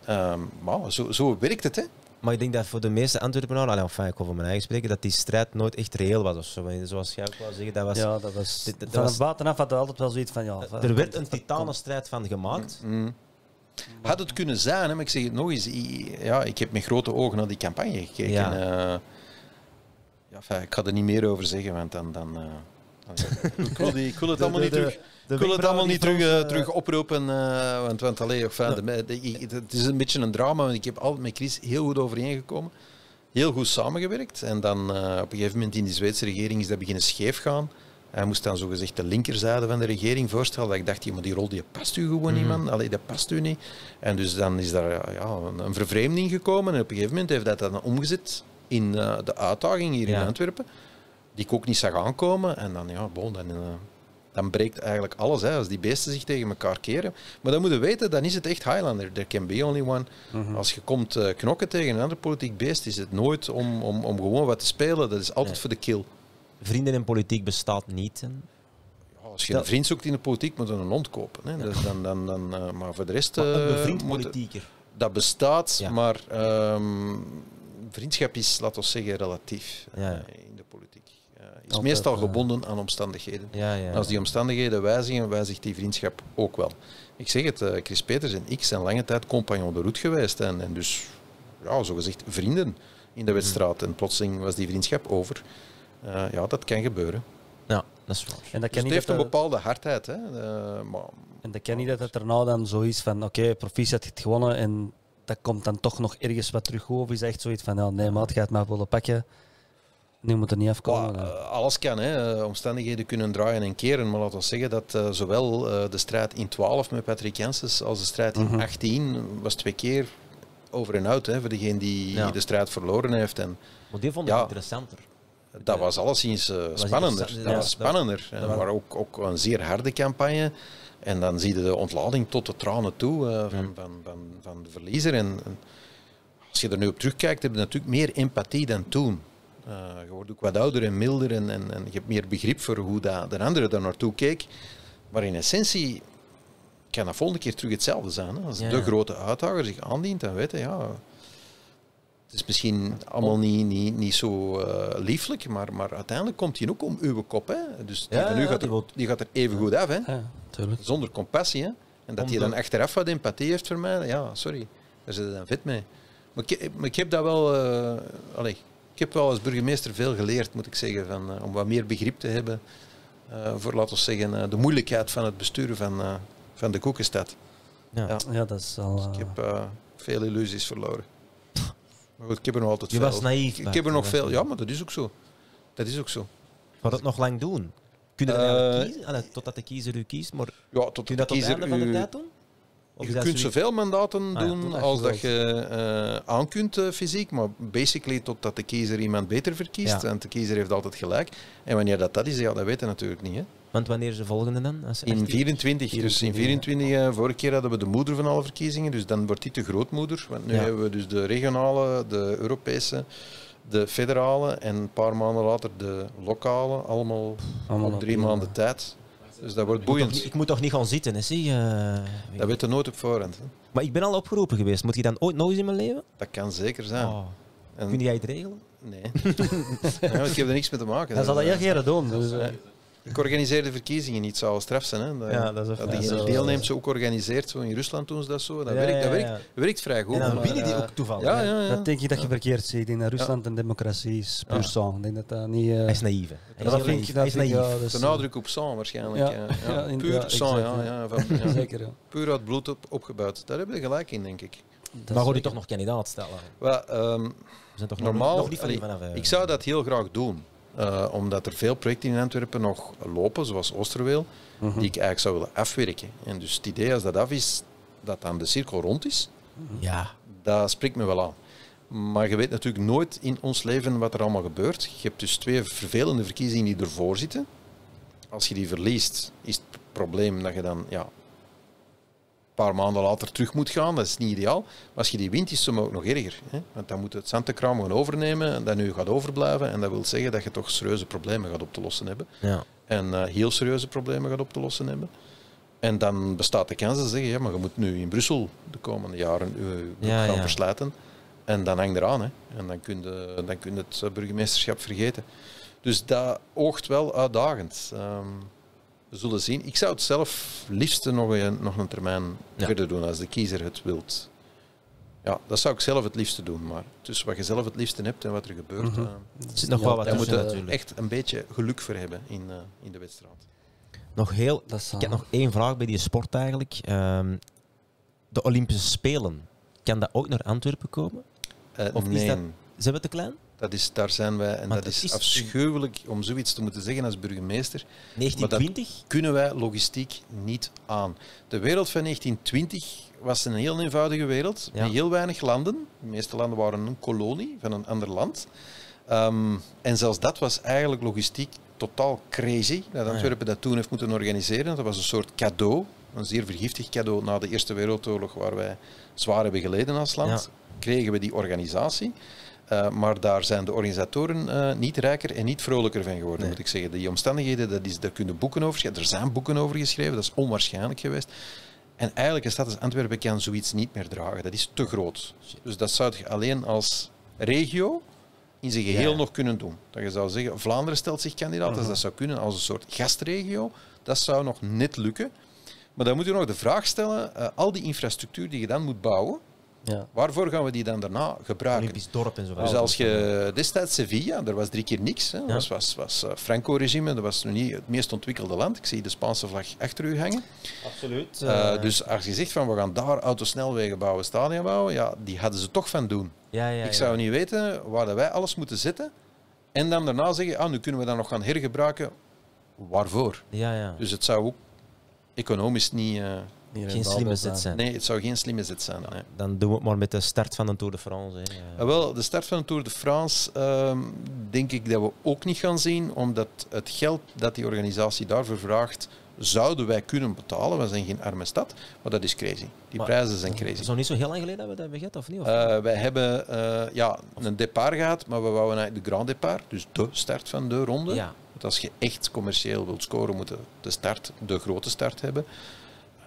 Um, maar zo, zo werkt het, hè. Maar ik denk dat voor de meeste Antwerpenaren, enfin, ik wil voor mijn eigen spreken, dat die strijd nooit echt reëel was of zo. Zoals jij ook wou zeggen, dat was... Ja, dat was... Dit, dat van was, buitenaf had er altijd wel zoiets van... Ja, van, er werd een titanenstrijd van gemaakt. Mm, mm. Had het kunnen zijn, hè, maar ik zeg het nog eens, ja, ik heb met grote ogen naar die campagne gekeken. Ja. En, uh, ja, enfin, ik ga er niet meer over zeggen, want dan... dan uh, ik wil, die, ik wil het allemaal niet terug, ik wil het allemaal niet terug, uh, terug oproepen, uh, want, want allee, enfin, de, de, de, het is een beetje een drama, want ik heb altijd met Chris heel goed overeengekomen, heel goed samengewerkt en dan uh, op een gegeven moment in die Zweedse regering is dat beginnen scheef gaan. Hij moest dan zogezegd de linkerzijde van de regering voorstellen. Dat ik dacht, maar die rol die past u gewoon mm-hmm. niet, man. Allee, dat past u niet. En dus dan is daar ja, een, een vervreemding gekomen en op een gegeven moment heeft dat dan omgezet in uh, de uitdaging hier ja. in Antwerpen. Die ik ook niet zag aankomen. En dan, ja, bon, dan, uh, dan breekt eigenlijk alles. Hè, als die beesten zich tegen elkaar keren. Maar dan moeten we weten, dan is het echt Highlander. There can be only one. Mm-hmm. Als je komt uh, knokken tegen een ander politiek beest, is het nooit om, om, om gewoon wat te spelen. Dat is altijd nee. voor de kill. Vrienden in politiek bestaat niet. En... Ja, als je dat... een vriend zoekt in de politiek, moet je een hond kopen. Hè. Ja. Dus dan, dan, dan, uh, maar voor de rest... Uh, een bevriend politieker. Dat bestaat, ja. maar um, vriendschap is, laten we zeggen, relatief ja, ja. in de politiek. Is meestal gebonden aan omstandigheden. Ja, ja, ja. Als die omstandigheden wijzigen, wijzigt die vriendschap ook wel. Ik zeg het, Chris Peters en ik zijn lange tijd compagnon de route geweest. En, en dus, ja, zogezegd, vrienden in de wedstrijd. En plotseling was die vriendschap over. Uh, ja, dat kan gebeuren. Ja, dat is waar. En dat kan dus niet het heeft dat een bepaalde hardheid. Hè. Uh, maar, en dat kan niet dat het er nou dan zo is van, oké, okay, proficiat heeft gewonnen en dat komt dan toch nog ergens wat terug over. Is echt zoiets van, ja, nee maat, ga het maar willen pakken. Nu moet er niet afkomen. Oh, alles kan, hè. Omstandigheden kunnen draaien en keren. Maar laten we zeggen dat uh, zowel uh, de strijd in twaalf met Patrick Janssens als de strijd in mm-hmm. achttien was twee keer over en uit. Hè, voor degene die ja. de strijd verloren heeft. En, maar die vond ik ja, interessanter. Dat was alleszins uh, spannender. Dat ja, was spannender. Dat, dat was... Maar ook, ook een zeer harde campagne. En dan zie je de ontlading tot de tranen toe uh, van, mm. van, van, van de verliezer. En, en als je er nu op terugkijkt, heb je natuurlijk meer empathie dan toen. Uh, je wordt ook wat ouder en milder en, en, en je hebt meer begrip voor hoe dat de andere daar naartoe keek. Maar in essentie kan dat volgende keer terug hetzelfde zijn. Hè. Als ja. de grote uitdager zich aandient, dan weet je, ja, het is misschien allemaal niet, niet, niet zo uh, lieflijk, maar, maar uiteindelijk komt hij ook om uw kop. Hè. Dus die ja, van u gaat, ja, er, die gaat er even goed af. Hè. Ja, zonder compassie. Hè. En dat hij dan achteraf wat empathie heeft voor mij, ja, sorry, daar zit hij dan vet mee. Maar ik, maar ik heb dat wel... Uh, allez, ik heb wel als burgemeester veel geleerd, moet ik zeggen, van, uh, om wat meer begrip te hebben uh, voor, laten we zeggen, uh, de moeilijkheid van het besturen van, uh, van de koekenstad. Ja, ja. ja dat is al... Uh... Dus ik heb uh, veel illusies verloren. Maar goed, ik heb er nog altijd je veel. Je was naïef. Ik, ik heb er nog veel. Ja, maar dat is ook zo. Dat is ook zo. Gaat dat nog lang doen? Kun je dat uh, kiezen? Allee, totdat de kiezer u kiest, maar ja, tot kun je dat tot het einde u... van de tijd doen? Of je kunt zoveel mandaten ah, doen ja, als dat je uh, aan kunt uh, fysiek, maar basically totdat de kiezer iemand beter verkiest. Ja. En de kiezer heeft altijd gelijk. En wanneer dat, dat is, ja, dat weten we natuurlijk niet. Hè. Want wanneer is de volgende dan? Als in vierentwintig. Dus in vierentwintig, uh, vorige keer hadden we de moeder van alle verkiezingen, dus dan wordt die de grootmoeder. Want nu ja. hebben we dus de regionale, de Europese, de federale en een paar maanden later de lokale, allemaal, allemaal op drie maanden tijd. Dus dat wordt boeiend. Ik moet, toch, ik moet toch niet gaan zitten, hè? Zie, uh, dat weet je nooit op voorhand. Hè? Maar ik ben al opgeroepen geweest. Moet je dan ooit nog eens in mijn leven? Dat kan zeker zijn. Oh. En... Kun jij het regelen? Nee. nee, want ik heb er niks mee te maken. Dat zal dat jij doen. Dus, uh... Ik organiseer de verkiezingen niet, zou al straf zijn. Hè? Dat, ja, dat, is dat die ja, deelneemt, ze ook organiseert. Zo. In Rusland doen ze dat zo. Dat, ja, werkt, dat ja, ja. Werkt, werkt vrij goed. En dan winnen die ook toevallig. Ja, ja, ja. Dat denk je dat je verkeerd ziet. Ik denk dat Rusland ja. een democratie is puur sang. Ik denk dat dat niet... Uh... Hij is naïef. Hij is dat naïef. Hij is naïef. Ja, dus... De nadruk op sang waarschijnlijk. Ja. Ja. Ja, ja, puur ja, sang. Ja, ja, van, ja. Zeker, ja. Puur uit bloed op, opgebouwd. Daar hebben we gelijk in, denk ik. Dat maar hoor je toch nog kandidaat stellen? Well, um, we zijn toch normaal, nog niet van vanaf... Ik zou dat heel graag doen. Uh, omdat er veel projecten in Antwerpen nog lopen, zoals Oosterweel, uh-huh. die ik eigenlijk zou willen afwerken. En dus het idee, als dat af is, dat dan de cirkel rond is, uh-huh. ja. dat spreekt me wel aan. Maar je weet natuurlijk nooit in ons leven wat er allemaal gebeurt. Je hebt dus twee vervelende verkiezingen die ervoor zitten. Als je die verliest, is het probleem dat je dan ja, een paar maanden later terug moet gaan. Dat is niet ideaal. Maar als je die wint, is het ook nog erger. Hè? Want dan moet het Zantekraam gaan overnemen en dat nu gaat overblijven. En dat wil zeggen dat je toch serieuze problemen gaat op te lossen hebben. Ja. En uh, heel serieuze problemen gaat op te lossen hebben. En dan bestaat de kans dat ze zeggen, ja, maar je moet nu in Brussel de komende jaren je boek ja, gaan ja. verslijten. En dan hang eraan. Hè? En dan kun je, dan kun je het burgemeesterschap vergeten. Dus dat oogt wel uitdagend. Um, We zullen zien. Ik zou het zelf liefst nog een, nog een termijn ja. verder doen, als de kiezer het wilt. Ja, dat zou ik zelf het liefste doen. Maar tussen wat je zelf het liefste hebt en wat er gebeurt, mm-hmm. uh, het zit nog ja, wel wat tussen, moet er echt een beetje geluk voor hebben in, uh, in de wedstrijd. Nog heel, dat is, ik heb nog één vraag bij die sport eigenlijk. Uh, de Olympische Spelen, kan dat ook naar Antwerpen komen? Uh, of nee. Is dat, zijn we te klein? Dat is, daar zijn wij, en dat, dat is, is afschuwelijk om zoiets te moeten zeggen als burgemeester. negentien twintig? Maar dat kunnen wij logistiek niet aan. De wereld van negentien twintig was een heel eenvoudige wereld, ja. met heel weinig landen. De meeste landen waren een kolonie van een ander land. Um, en zelfs dat was eigenlijk logistiek totaal crazy, dat Antwerpen dat toen heeft moeten organiseren. Dat was een soort cadeau, een zeer vergiftig cadeau na de Eerste Wereldoorlog, waar wij zwaar hebben geleden als land. Ja. Kregen we die organisatie. Uh, maar daar zijn de organisatoren uh, niet rijker en niet vrolijker van geworden, nee. moet ik zeggen. Die omstandigheden, dat is, daar kunnen boeken over geschreven. Er zijn boeken over geschreven, dat is onwaarschijnlijk geweest. En eigenlijk, een stad als Antwerpen kan zoiets niet meer dragen. Dat is te groot. Dus dat zou je alleen als regio in zijn geheel ja. nog kunnen doen. Dat je zou zeggen, Vlaanderen stelt zich kandidaat, uh-huh. dus dat zou kunnen als een soort gastregio. Dat zou nog net lukken. Maar dan moet je nog de vraag stellen, uh, al die infrastructuur die je dan moet bouwen, ja. waarvoor gaan we die dan daarna gebruiken? Olympisch dorp en zo. Dus als je destijds Sevilla, daar was drie keer niks. Hè. Dat ja. was, was, was Franco-regime, dat was nu niet het meest ontwikkelde land. Ik zie de Spaanse vlag achter u hangen. Absoluut. Uh, uh, dus als je zegt van we gaan daar autosnelwegen bouwen, stadia bouwen, ja, die hadden ze toch van doen. Ja, ja, Ik zou ja. niet weten waar wij alles moeten zetten en dan daarna zeggen, ah, nu kunnen we dat nog gaan hergebruiken. Waarvoor? Ja, ja. Dus het zou ook economisch niet... Uh, Geen slimme zet zijn. Nee, het zou geen slimme zet zijn. Nee. Dan doen we het maar met de start van de Tour de France. Hè. Ah, wel, de start van de Tour de France um, denk ik dat we ook niet gaan zien, omdat het geld dat die organisatie daarvoor vraagt zouden wij kunnen betalen. We zijn geen arme stad, maar dat is crazy. Die maar, prijzen zijn crazy. Het is nog niet zo heel lang geleden dat we dat hebben gehad, of niet? Of? Uh, wij hebben uh, ja, een départ gehad, maar we wouden eigenlijk de grand départ, dus de start van de ronde. Ja. Want als je echt commercieel wilt scoren, moet je de start, de grote start hebben.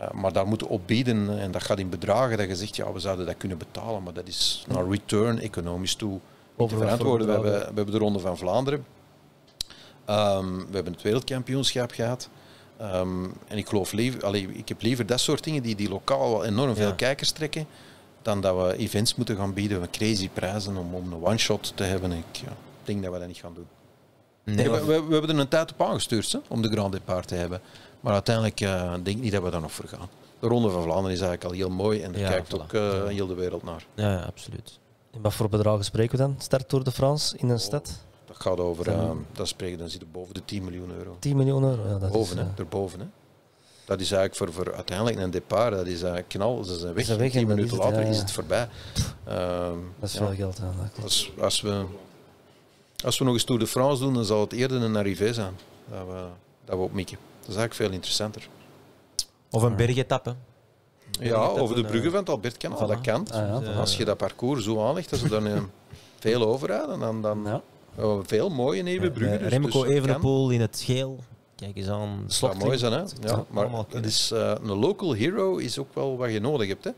Uh, maar daar moeten op bieden, en dat gaat in bedragen, dat je zegt, ja, we zouden dat kunnen betalen, maar dat is naar return economisch toe niet te verantwoorden. We hebben, we hebben de Ronde van Vlaanderen, um, we hebben het wereldkampioenschap gehad. Um, en ik geloof liever, allee, ik heb liever dat soort dingen die, die lokaal wel enorm veel ja. kijkers trekken, dan dat we events moeten gaan bieden met crazy prijzen om, om een one-shot te hebben. Ik ja, denk dat we dat niet gaan doen. Nee, we, we, we hebben er een tijd op aangestuurd hè, om de Grand Départ te hebben. Maar uiteindelijk uh, denk ik niet dat we daar nog voor gaan. De Ronde van Vlaanderen is eigenlijk al heel mooi en daar ja, kijkt voilà. ook uh, heel de wereld naar. Ja, ja, absoluut. En wat voor bedragen spreken we dan? Start Tour de France in een oh. stad? Dat gaat over, uh, dat spreken, dan zitten boven de tien miljoen euro. tien miljoen euro, ja. Dat boven, is, uh... erboven, hè. Dat is eigenlijk voor, voor uiteindelijk een départ, dat is eigenlijk knal, ze zijn weg. Ze zijn weg en tien minuten is het, later ja, ja. is het voorbij. Uh, dat is ja. veel geld aan. Als, als, we, als we nog eens Tour de France doen, dan zal het eerder een arrivé zijn dat we, dat we opmikken. Dat is eigenlijk veel interessanter. Of een bergetappe. Ja, over de bruggen van het Albertkanaal, voilà. dat kan. Ah, ja, dus, uh, als je dat parcours zo aanlegt, dat ze er uh, veel overrijden, dan... dan ja. Oh, veel mooie nieuwe bruggen. Dus, Remco dus Evenepoel in het geel. Kijk eens aan. Dat zou mooi zijn, hè? Ja, maar het is, uh, een local hero is ook wel wat je nodig hebt. Hè?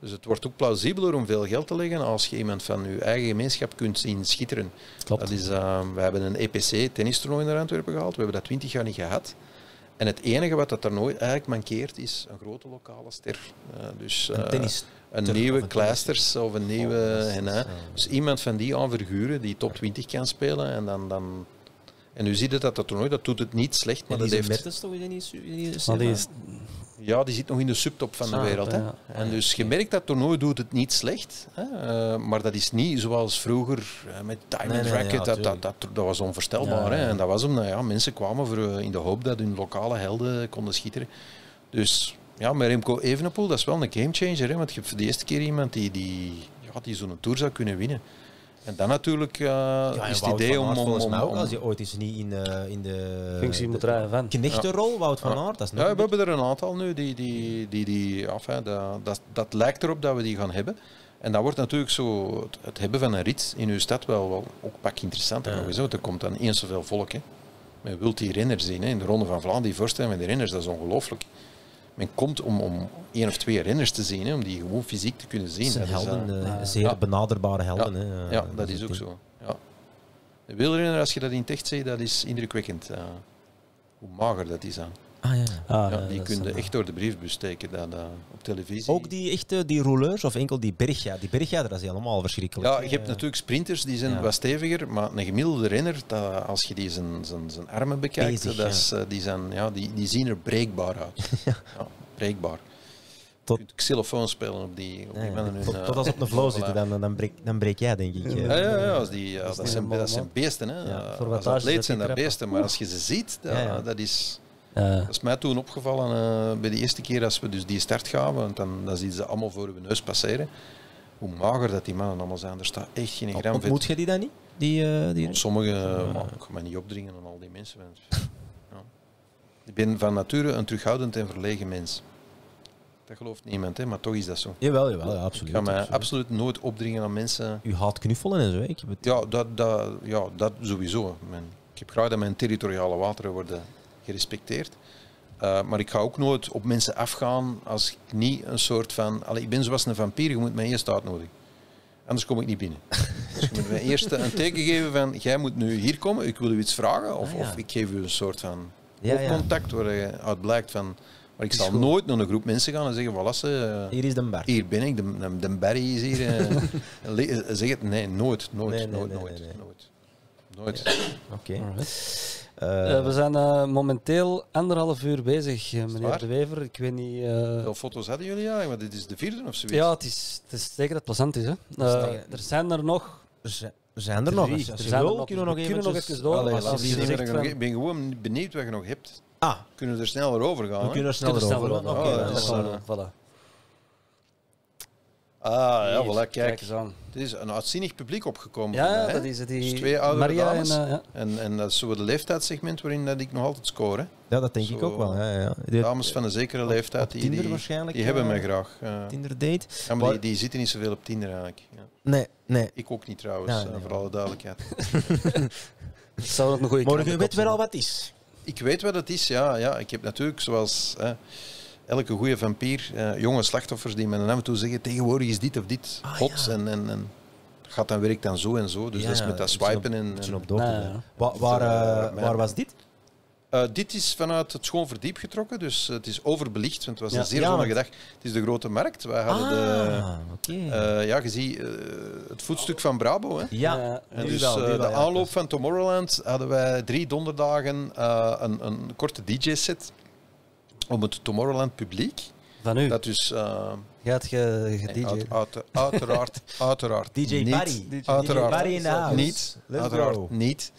Dus het wordt ook plausibeler om veel geld te leggen als je iemand van je eigen gemeenschap kunt zien schitteren. Klopt. Dat is, uh, we hebben een E P C-tennistoernooi naar Antwerpen gehaald. We hebben dat twintig jaar niet gehad. En het enige wat dat er nooit eigenlijk mankeert, is een grote lokale ster. Uh, dus, uh, een, een nieuwe Kleisters of een nieuwe... Oh, en, uh, dus iemand van die aanfiguren die top twintig kan spelen. En, dan, dan, en u ziet het dat dat toernooi, dat doet het niet slecht. Maar dat heeft... Mertens toch in die... Ja, die zit nog in de subtop van de wereld. Hè. En dus je merkt dat toernooi doet het niet slecht. Hè. Uh, maar dat is niet zoals vroeger uh, met Diamond nee, nee, Racket. Ja, dat, dat, dat, dat was onvoorstelbaar. Ja, hè. En dat was omdat ja, mensen kwamen voor, uh, in de hoop dat hun lokale helden konden schitteren. Dus ja, met Remco Evenepoel, dat is wel een gamechanger. Want je hebt voor de eerste keer iemand die, die, ja, die zo'n tour zou kunnen winnen. En dan natuurlijk uh, ja, is het idee om... Volgens mij ook, als je ooit eens niet in, uh, in de... Functie de, moet dragen van. Knechtenrol, ja. Wout van ja. Aert. Dat is nog ja, we hebben er een aantal nu. Die, die, die, die, enfin, dat, dat, dat lijkt erop dat we die gaan hebben. En dat wordt natuurlijk zo... Het, het hebben van een rit in uw stad wel, wel ook pak interessanter. Ja. Zo. Er komt dan eens zoveel volk. Hè. Men wil die renners zien. Hè. In de Ronde van Vlaanderen, die voorstelling met de renners, dat is ongelooflijk. Men komt om, om één of twee renners te zien, hè, om die gewoon fysiek te kunnen zien. Dat helden, is helden, uh, zeer ja. benaderbare helden. Ja, hè, ja dat, dat is ook ding. zo. Ja. De wielrenner, als je dat in het echt ziet, dat is indrukwekkend. Uh, hoe mager dat is aan. Ah, ja. Ah, ja, die kunnen echt door de briefbus steken dat, uh, op televisie. Ook die echte die rouleurs of enkel die bergja? Die bergja, dat is helemaal verschrikkelijk. Ja, je hebt natuurlijk sprinters, die zijn ja. wat steviger, maar een gemiddelde renner, dat, als je die zijn, zijn, zijn armen bekijkt, Bezig, dat is, ja. die, zijn, ja, die, die zien er breekbaar uit. ja. Ja, breekbaar. Tot... Je kunt xylofoon spelen op die, op die ja, mannen. Hun, tot, uh, tot als ze op een flow zitten, dan, dan, breek, dan breek jij, denk ik. Ja, ja, ja, ja, als die, ja dat, dat, zijn, dat zijn beesten. Hè. Ja, voor als atleet zijn dat beesten, maar als je ze ziet, dat, ja, ja. dat is... Uh. Dat is mij toen opgevallen uh, bij de eerste keer als we dus die start gaven, want dan, dan zien ze allemaal voor hun neus passeren. Hoe mager dat die mannen allemaal zijn, er staat echt geen gram vet. Moet je die dan niet? Die, uh, die... Sommige, uh, maar ik kan me niet opdringen aan al die mensen. ja. Ik ben van nature een terughoudend en verlegen mens. Dat gelooft niemand, hè, maar toch is dat zo. Jawel, jawel ja, absoluut. Ik ga mij absoluut. absoluut nooit opdringen aan mensen. U haat knuffelen en zo, ik heb het... ja, dat, dat, ja, dat sowieso. Men, ik heb graag dat mijn territoriale wateren worden... gerespecteerd. Uh, maar ik ga ook nooit op mensen afgaan als ik niet een soort van... Allee, ik ben zoals een vampier, je moet mij eerst uitnodigen. Anders kom ik niet binnen. Dus je moet mij eerst een teken geven van, jij moet nu hier komen, ik wil u iets vragen. Of, ah, ja. of ik geef u een soort van ja, ja. contact waar je uit blijkt van... Maar ik zal nooit naar een groep mensen gaan en zeggen, voilà, uh, hier is de Bart. Hier ben ik, de, de, de Barry is hier. Uh, zeg het, nee, nooit, nooit, nee, nee, nooit, nee, nee, nooit, nee. nooit. Nooit. Oké. Okay. Uh, we zijn uh, momenteel anderhalf uur bezig, meneer De Wever. Ik weet niet... Uh... Wel foto's hadden jullie ja, maar dit is de vierde of zoiets? Ja, het is, het is zeker dat het plezant is. Hè. Uh, er zijn er nog... Er zijn, er zijn er nog. Als je wil, kunnen we nog even, nog even door. Allee, als je zegt, van... Ik ben gewoon benieuwd wat je nog hebt. Ah. Kunnen we er sneller over gaan? We hè? kunnen er sneller over gaan. Oké, okay, ja, ja, voilà. Ah, hier, ja, voilà, kijk. kijk eens aan. Er is een uitzinnig publiek opgekomen. Ja, mij, dat is het. Die dus twee oudere Maria dames. En, uh, ja. en, en dat is zo de leeftijdssegment waarin dat ik nog altijd score. Hè. Ja, dat denk zo, ik ook wel. Ja, ja. De dames van een zekere leeftijd, die, Tinder, die, die hebben mij graag. Uh, Tinder date. Ja, maar die, die zitten niet zoveel op Tinder eigenlijk. Ja. Nee, nee. Ik ook niet trouwens, ja, nee, uh, voor alle duidelijkheid. Zou dat nog goed maar u weet wel al wat is. Ik weet wat het is, ja. ja. Ik heb natuurlijk, zoals... Uh, elke goede vampier, eh, jonge slachtoffers die men af en toe zeggen, tegenwoordig is dit of dit ah, hot ja. en, en, en gaat dan werkt dan zo en zo. Dus ja, dat is met dat swipen en... Op, en, op dood, ja, ja. Waar, waar, uh, waar was dit? Uh, dit is vanuit het Schoonverdiep getrokken, dus het is overbelicht, want het was ja, een zeer ja, zonnige dag. Het is de Grote Markt. Wij hadden ah, de, okay. uh, ja, je ziet uh, het voetstuk van Brabo. Hè? Ja, en dus wel, uh, wel, de ja, aanloop dus. van Tomorrowland hadden wij drie donderdagen uh, een, een korte D J-set. Om het Tomorrowland publiek. Van u? Dat dus... Uh, Gaat ge, ge nee, uit, uit, uiteraard, uiteraard D J niet. Barry. D J uiteraard, Barry in de house. Niet. Let's uiteraard go. niet.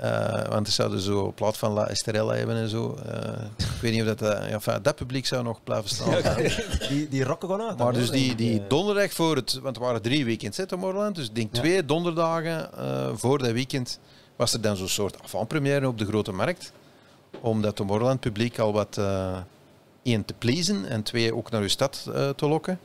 Uh, want er zouden zo plaat van La Estrella hebben en zo. Uh, ik weet niet of dat... Uh, ja, enfin, dat publiek zou nog blijven staan. Ja, die, die rocken gewoon uit. Maar dus die, die donderdag voor het... Want het waren drie weekends, hè, Tomorrowland. Dus ik denk ja. twee donderdagen uh, voor dat weekend was er dan zo'n soort avant-première op de Grote Markt. Omdat Tomorrowland publiek al wat, uh, één, te pleasen en twee, ook naar uw stad uh, te lokken.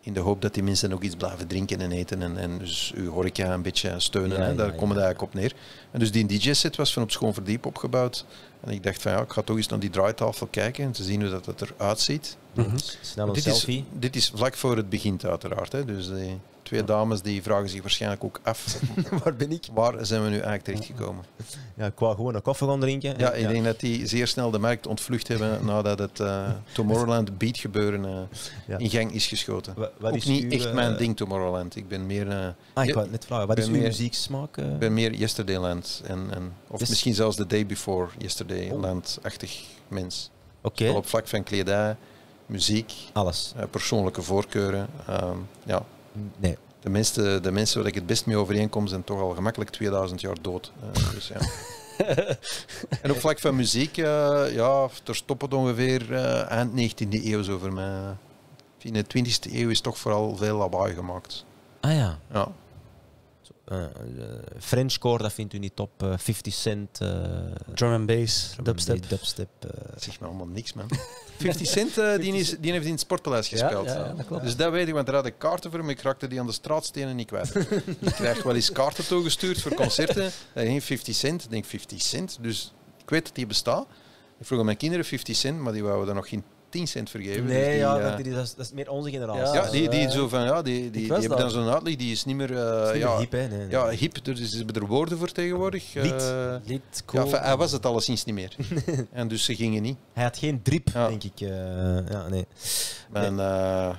In de hoop dat die mensen ook iets blijven drinken en eten en, en dus uw horeca een beetje steunen. Ja, hè? Daar ja, komt het ja. eigenlijk op neer. En dus die D J-set was van op Schoonverdiep opgebouwd. En ik dacht van ja, ik ga toch eens naar die draaitafel kijken en te zien hoe dat het eruit ziet. Mm-hmm. Snel een dit selfie. Is, dit is vlak voor het begint uiteraard. Hè? Dus die twee dames die vragen zich waarschijnlijk ook af. Waar ben ik? Waar zijn we nu eigenlijk terechtgekomen? Ja, ik wou gewoon een koffie gaan drinken. Ja, ik ja. denk dat die zeer snel de markt ontvlucht hebben nadat het uh, Tomorrowland beat gebeuren uh, ja. in gang is geschoten. Wa wat is ook niet uw, echt mijn uh, ding Tomorrowland. Ik ben meer... Uh, ah, ik wou net vragen. Wat is uw muzieksmaak? Ik uh? ben meer Yesterdayland. En, en, of yes. misschien zelfs The Day Before Yesterday. Landachtig mens. Okay. Op vlak van kledij, muziek, alles. Uh, persoonlijke voorkeuren. Uh, ja. nee. de, meeste, de mensen waar ik het best mee overeenkom zijn toch al gemakkelijk tweeduizend jaar dood. Uh, dus, ja. En op vlak van muziek, uh, ja, er stopt het ongeveer uh, eind negentiende eeuw zo voor mij. In de twintigste eeuw is toch vooral veel lawaai gemaakt. Ah ja. ja. Uh, uh, Frenchcore, dat vindt u niet top. Uh, fifty cent. Uh, Drum and bass, drum dubstep. And dubstep uh. Zeg maar allemaal niks, man. fifty cent, uh, die, is, die heeft in het Sportpaleis gespeeld. Ja, ja, ja, dat klopt. Dus dat weet ik, want er hadden kaarten voor me. Ik raakte die aan de straatstenen niet kwijt. Je krijgt wel eens kaarten toegestuurd voor concerten. Dat ging fifty cent. Ik denk fifty cent. Dus ik weet dat die bestaat. Ik vroeg aan mijn kinderen fifty cent, maar die wouden daar nog geen tien cent vergeven. Nee, dus die, ja, uh, dat, is, dat, is, dat is meer onze generatie. Ja, die, die, zo van, ja, die, die, die hebben dan zo'n uitleg, die is niet meer, uh, is niet ja, meer hip. Hè? Nee, nee. Ja, hip, dus is er woorden voor tegenwoordig. Uh, Lied. Lied cool. ja, van, hij was het alleszins niet meer. En dus ze gingen niet. Hij had geen drip, ja. denk ik. Uh, ja, nee. En uh,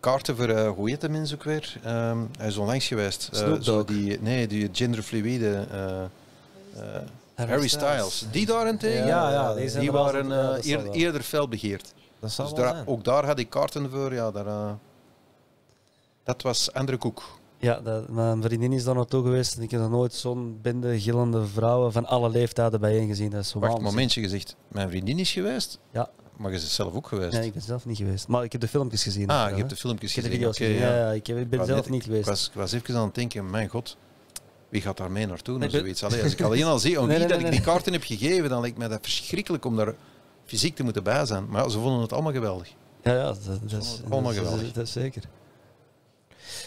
kaarten voor, uh, hoe heet de mens ook weer? Uh, hij is onlangs geweest. Uh, zo die, nee, die genderfluïde... Uh, uh, Harry Styles. Die daarentegen, ja, ja, die, die waren uh, eer, eerder fel begeerd. Dat dus daar, ook daar had ik kaarten voor. Ja, daar, uh, dat was andere koek. Ja, dat, mijn vriendin is daar naartoe geweest en ik heb nog nooit zo'n bende gillende vrouwen van alle leeftijden bijeen gezien. Dat is zo Wacht, een momentje gezegd. Mijn vriendin is geweest? Ja. Maar je is zelf ook geweest? Nee, ik ben zelf niet geweest. Maar ik heb de filmpjes gezien. Ah, je hebt de filmpjes gezien. Ik heb de video's okay, gezien. Ja, ja. Ik, heb, ik ben maar zelf net, niet geweest. Ik was, ik was even aan het denken, mijn god. Wie gaat daar mee naartoe? Nee, zoiets. Allee, als ik alleen al zie, om wie nee, nee, dat nee, ik die nee. kaarten heb gegeven, dan lijkt mij dat verschrikkelijk om daar fysiek te moeten bij zijn. Maar ja, ze vonden het allemaal geweldig. Ja, ja dat, dat, dat is allemaal dat, geweldig. Dat, dat zeker.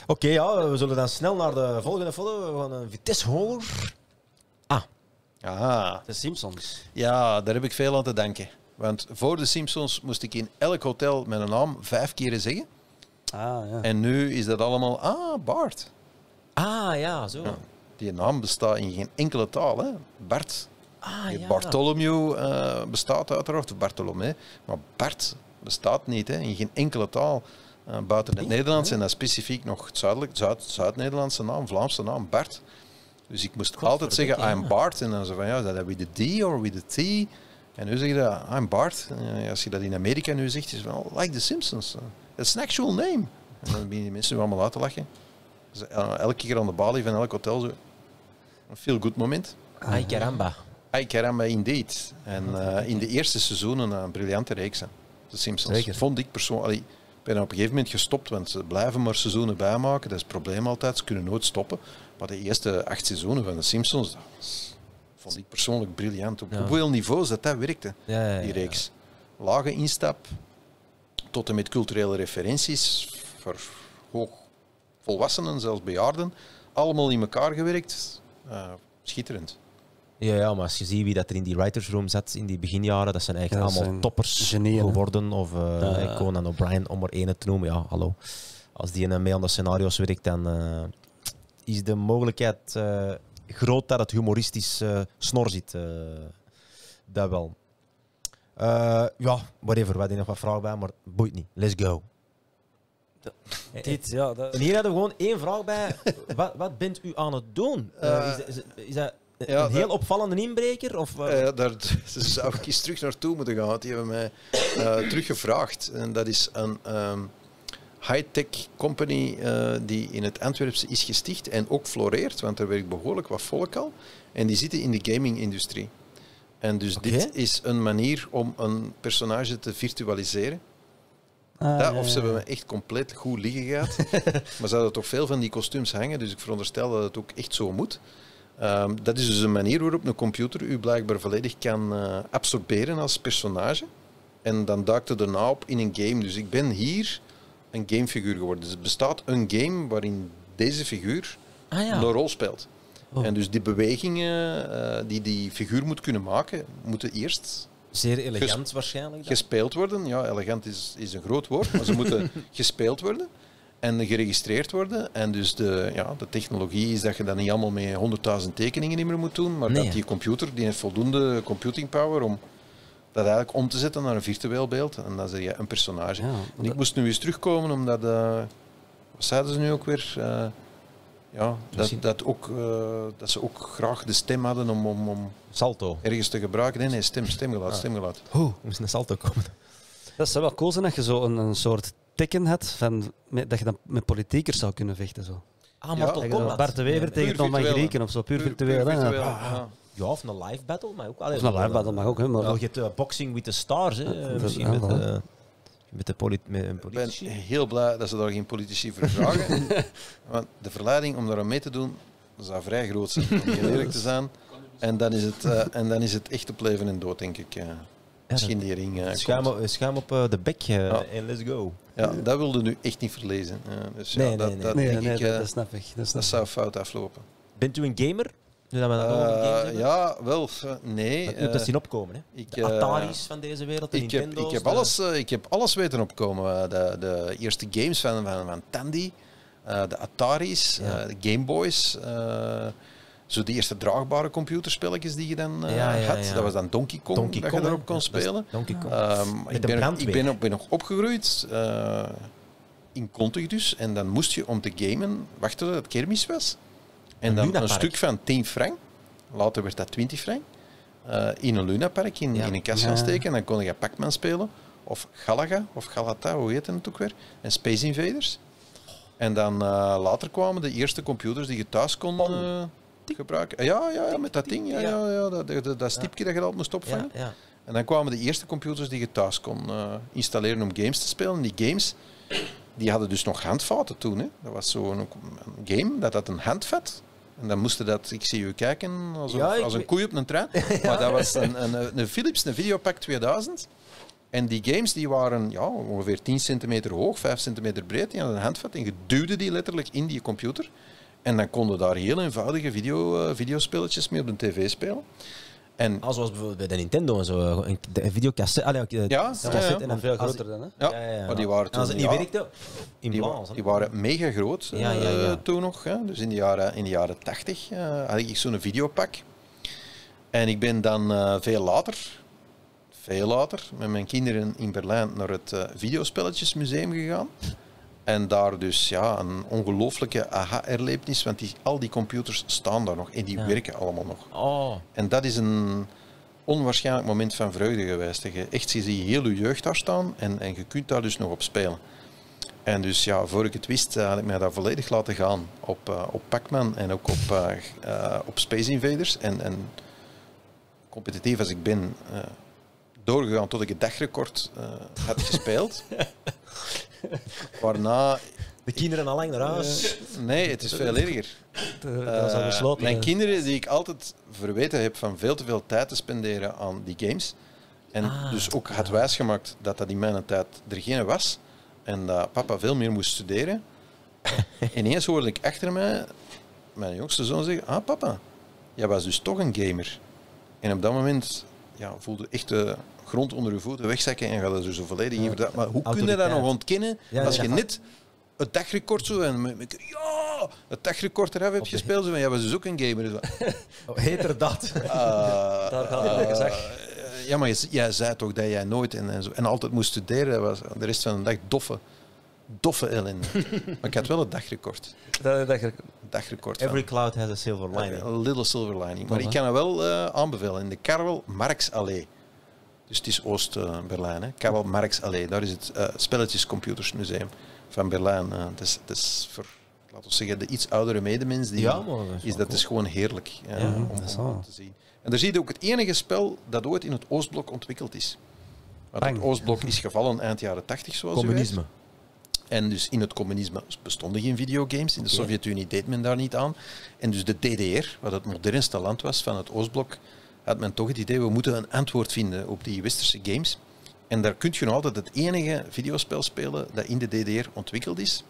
Oké, okay, ja, we zullen dan snel naar de volgende foto van een Vitesse-holer. Ah. Aha. De Simpsons. Ja, daar heb ik veel aan te denken. Want voor de Simpsons moest ik in elk hotel mijn naam vijf keren zeggen. Ah, ja. En nu is dat allemaal, ah, Bart. Ah, ja, zo. Ja. Die naam bestaat in geen enkele taal. Hè? Bart. Ah, ja. Bartholomew uh, bestaat uiteraard, of Bartholomew. Maar Bart bestaat niet hè? in geen enkele taal. Uh, buiten het Nederlands nee. en dan specifiek nog zuidelijk, Zuid, Zuid-Nederlandse naam, Vlaamse naam, Bart. Dus ik moest Klopt, altijd zeggen, I'm Bart. En dan zo van, ja, is dat with the D of with the T? En nu zeg je dat, I'm Bart. En als je dat in Amerika nu zegt, is van, oh, like the Simpsons. It's an actual name. En dan beginnen die mensen allemaal uit te lachen. Dus, uh, elke keer aan de balie van elk hotel zo. Een veel goed moment. Ay caramba. Ay caramba, indeed. En uh, in de eerste seizoenen een briljante reeks. Hè. De Simpsons. Zeker. Vond ik persoonlijk. Ik ben op een gegeven moment gestopt, want ze blijven maar seizoenen bijmaken. Dat is het probleem altijd, ze kunnen nooit stoppen. Maar de eerste acht seizoenen van de Simpsons, dat was, vond ik persoonlijk briljant. Op hoeveel ja. niveaus dat dat werkte, ja, ja, ja, die reeks. Ja. Lage instap, tot en met culturele referenties, voor hoog volwassenen, zelfs bejaarden. Allemaal in elkaar gewerkt. Uh, schitterend. Ja, ja, maar als je ziet wie dat er in die writersroom zat in die beginjaren, dat zijn eigenlijk dat allemaal zijn toppers genieën, geworden. Of uh, Conan O'Brien, om er één te noemen. Ja, hallo. Als die mee aan de scenario's werkt, dan uh, is de mogelijkheid uh, groot dat het humoristisch uh, snor zit. Uh, dat wel. Uh, ja, whatever. We hadden nog wat vragen bij, maar boeit niet. Let's go. Ja, dit, ja, dat... En hier hadden we gewoon één vraag bij. wat, wat bent u aan het doen? Uh, is, is, is dat een ja, heel dat... opvallende inbreker? Of, uh... ja, daar zou ik eens terug naartoe moeten gaan. Die hebben mij uh, teruggevraagd. En dat is een um, high-tech company uh, die in het Antwerpse is gesticht en ook floreert, want er werkt behoorlijk wat volk al. En die zitten in de gaming-industrie. En dus okay. dit is een manier om een personage te virtualiseren. Ah, dat, of ze hebben me echt compleet goed liggen gehad. Maar ze hadden toch veel van die kostuums hangen, dus ik veronderstel dat het ook echt zo moet. Um, dat is dus een manier waarop een computer u blijkbaar volledig kan uh, absorberen als personage. En dan duikt het erna op in een game. Dus ik ben hier een gamefiguur geworden. Dus er bestaat een game waarin deze figuur ah, ja. een rol speelt. Oh. En dus die bewegingen uh, die die figuur moet kunnen maken, moeten eerst... Zeer elegant Ges waarschijnlijk. Dan. Gespeeld worden. Ja, elegant is, is een groot woord, maar ze moeten gespeeld worden en geregistreerd worden. En dus de, ja, de technologie is dat je dat niet allemaal met honderdduizend tekeningen niet meer moet doen, maar nee. dat die computer, die heeft voldoende computing power om dat eigenlijk om te zetten naar een virtueel beeld. En dan zeg je een personage. Ja, en ik moest nu eens terugkomen, omdat, uh, wat zeiden ze nu ook weer? Uh, Ja, dat, dat, ook, uh, dat ze ook graag de stem hadden om, om, om salto ergens te gebruiken. Nee, nee, stem, stemgeluid, ah. stemgeluid. Hoe moest een salto komen? Dat zou wel cool zijn dat je zo een, een soort tikken had, van, dat je dan met politiekers zou kunnen vechten. Zo. Ah, maar ja, ja, Bart De Wever ja, tegen Tom van Grieken of zo, puur, puur virtueel. Puur virtueel ja. Ja. Ja, of een live battle, maar ook. Allee, of een live battle mag ook. Hè, maar... nou, je hebt uh, Boxing with the Stars, hè, ja, misschien ja, met... Uh, Met de polit met een politici. Ik ben heel blij dat ze daar geen politici voor vragen. Want de verleiding om daar aan mee te doen, zou vrij groot zijn, om heel eerlijk te zijn. En dan is het, uh, en dan is het echt op leven en dood, denk ik. Uh, misschien die ring uh, schuim op, schuim op uh, de bek uh, ja. en let's go. Ja, dat wilde nu echt niet verlezen. Uh, dus nee, ja, dat, nee, nee. Dat, nee, denk nee, ik, uh, dat snap ik. Dat, dat zou fout aflopen. Bent u een gamer? Dus dat uh, ja, wel, nee. Dat moet dat zien opkomen, hè? Ik, de Atari's van deze wereld, de ik heb, Nintendo's. Ik heb, de... alles, ik heb alles weten opkomen. De, de eerste games van, van, van Tandy, uh, de Atari's, ja. uh, de Game Boys. Uh, zo die eerste draagbare computerspelletjes die je dan uh, ja, ja, had. Ja. Dat was dan Donkey Kong, Donkey dat Kong, je daarop kon ja, spelen. Donkey Kong. Um, ik ben, nog, ik ben, nog, ben nog opgegroeid, uh, in Kontig dus. En dan moest je om te gamen wachten tot het kermis was. En dan een, een stuk van tien frank, later werd dat twintig frank, uh, in een lunapark in, ja. in een kast gaan steken. En dan kon je Pac-Man spelen, of Galaga, of Galata, hoe heet het ook weer, en Space Invaders. En dan uh, later kwamen de eerste computers die je thuis kon uh, gebruiken. Ja, ja, ja, met dat ding, ja, ja, ja, dat, dat, dat stipje dat je altijd moest opvangen. Ja, ja. En dan kwamen de eerste computers die je thuis kon uh, installeren om games te spelen. En die games... Die hadden dus nog handvaten toen. Hè. Dat was zo'n game, dat had een handvat. En dan moesten dat, ik zie u kijken, als een, ja, als een koei op een trein. Ja. Maar dat was een, een, een Philips, een Videopack tweeduizend. En die games die waren ja, ongeveer tien centimeter hoog, vijf centimeter breed. Die hadden een handvat en je duwde die letterlijk in die computer. En dan konden daar heel eenvoudige video, uh, videospelletjes mee op de tv spelen. En ah, zoals bijvoorbeeld bij de Nintendo en zo, de videocassette. Allee, de ja, cassette ja, ja. en dan veel groter dan. Hè? Ja, ja, ja, ja, maar die waren toen, als het niet ja, werkte, in die, balans, wa die waren mega groot ja, ja, ja. Uh, toen nog. Hè. Dus in de jaren, in de jaren tachtig uh, had ik zo'n videopak. En ik ben dan uh, veel later, veel later, met mijn kinderen in Berlijn naar het uh, Videospelletjesmuseum gegaan. En daar dus ja, een ongelooflijke aha-erlevenis, want die, al die computers staan daar nog en die ja. werken allemaal nog. Oh. En dat is een onwaarschijnlijk moment van vreugde geweest. Je echt je ziet heel je jeugd daar staan en, en je kunt daar dus nog op spelen. En dus ja, voor ik het wist, had ik mij daar volledig laten gaan op, uh, op Pac-Man en ook op, uh, uh, op Space Invaders. En, en competitief als ik ben, uh, doorgegaan tot ik het dagrecord uh, had gespeeld. Waarna... De kinderen al lang naar huis. Nee, het is veel erger. Uh, mijn kinderen, die ik altijd verweten heb van veel te veel tijd te spenderen aan die games. En ah, dus ook had wijsgemaakt dat dat in mijn tijd er geen was. En dat papa veel meer moest studeren. Ineens hoorde ik achter mij mijn jongste zoon zeggen: ah, papa, jij was dus toch een gamer. En op dat moment ja, voelde echt de grond onder je voeten wegzakken en gaat er dus volledig in vertrouwen. Maar hoe kun je dat nog ontkennen als je net het dagrecord zo en ja, het dagrecord eraf heb gespeeld en jij was dus ook een gamer. Oh, heter dat? Uh, Daar gaat het gezag. Uh, ja, maar jij, jij zei toch dat jij nooit en, en, zo, en altijd moest studeren. Dat was de rest van de dag doffe. Doffe ellende. Maar ik had wel het dagrecord. Dat, dat, dat, dagrecord every cloud has a silver lining. A little silver lining. Maar Tof, ik kan het wel uh, aanbevelen. In de Karl-Marx-allee. Dus het is Oost-Berlijn. Karl-Marx-allee. Daar is het uh, Spelletjescomputersmuseum van Berlijn. Uh, het, is, het is voor, laten we zeggen, de iets oudere medemens. Die ja, maar dat is, is, dat cool. is gewoon heerlijk uh, ja, om, dat is om te zien. En daar zie je ook het enige spel dat ooit in het Oostblok ontwikkeld is. Want het Oostblok is gevallen eind jaren tachtig, zoals communisme. U weet. En dus in het communisme bestonden geen videogames. In de Sovjet-Unie deed men daar niet aan. En dus de D D R, wat het modernste land was van het Oostblok, had men toch het idee, we moeten een antwoord vinden op die westerse games. En daar kun je nog altijd het enige videospel spelen dat in de D D R ontwikkeld is.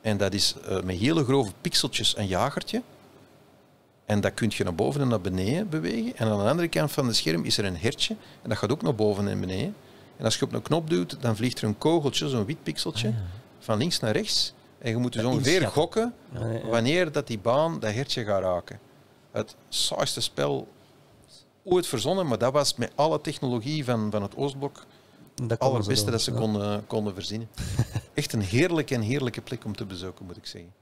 En dat is uh, met hele grove pixeltjes een jagertje. En dat kun je naar boven en naar beneden bewegen. En aan de andere kant van het scherm is er een hertje. En dat gaat ook naar boven en beneden. En als je op een knop duwt, dan vliegt er een kogeltje, zo'n wit pixeltje. Ah, ja. Van links naar rechts. En je moet dus ongeveer gokken wanneer dat die baan dat hertje gaat raken. Het saaiste spel ooit verzonnen, maar dat was met alle technologie van, van het Oostblok het allerbeste dat ze konden, konden verzinnen. Echt een heerlijke en heerlijke plek om te bezoeken, moet ik zeggen.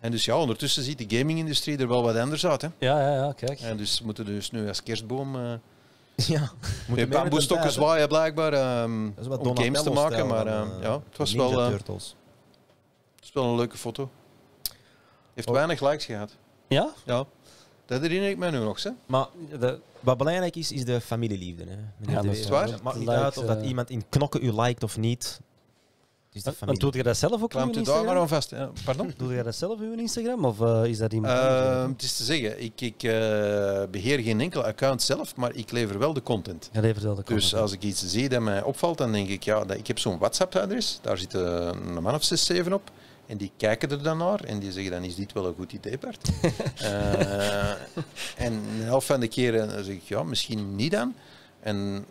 En dus ja, ondertussen ziet de gaming-industrie er wel wat anders uit. Hè? Ja, ja, ja, kijk. En dus we moeten dus nu als kerstboom... Uh, Ja, je bamboestokken zwaaien blijkbaar um, om Donald games Mello te maken, maar uh, uh, ja, het was wel, uh, het was wel een leuke foto. Heeft oh. weinig likes gehad. Ja? Ja. Dat herinner ik mij nu nog. Hè. Maar de, wat belangrijk is, is de familieliefde. Hè. Ja, dat is waar. Het maakt niet likes, uit of dat uh, iemand in knokken u liked of niet. Dus de familie. Doet je dat zelf ook op Instagram? Daar maar aan vast. Ja. Pardon? Doe je dat zelf op Instagram? Of uh, is dat iemand? Uh, het is te zeggen, ik, ik uh, beheer geen enkel account zelf, maar ik lever wel de content. Je levert wel de content. Dus als ik iets zie dat mij opvalt, dan denk ik, ja, dat, ik heb zo'n WhatsApp-adres, daar zit uh, een man of zes, zeven op, en die kijken er dan naar en die zeggen, dan is dit wel een goed idee, Bart. uh, en de helft van de keren zeg ik, ja, misschien niet dan. En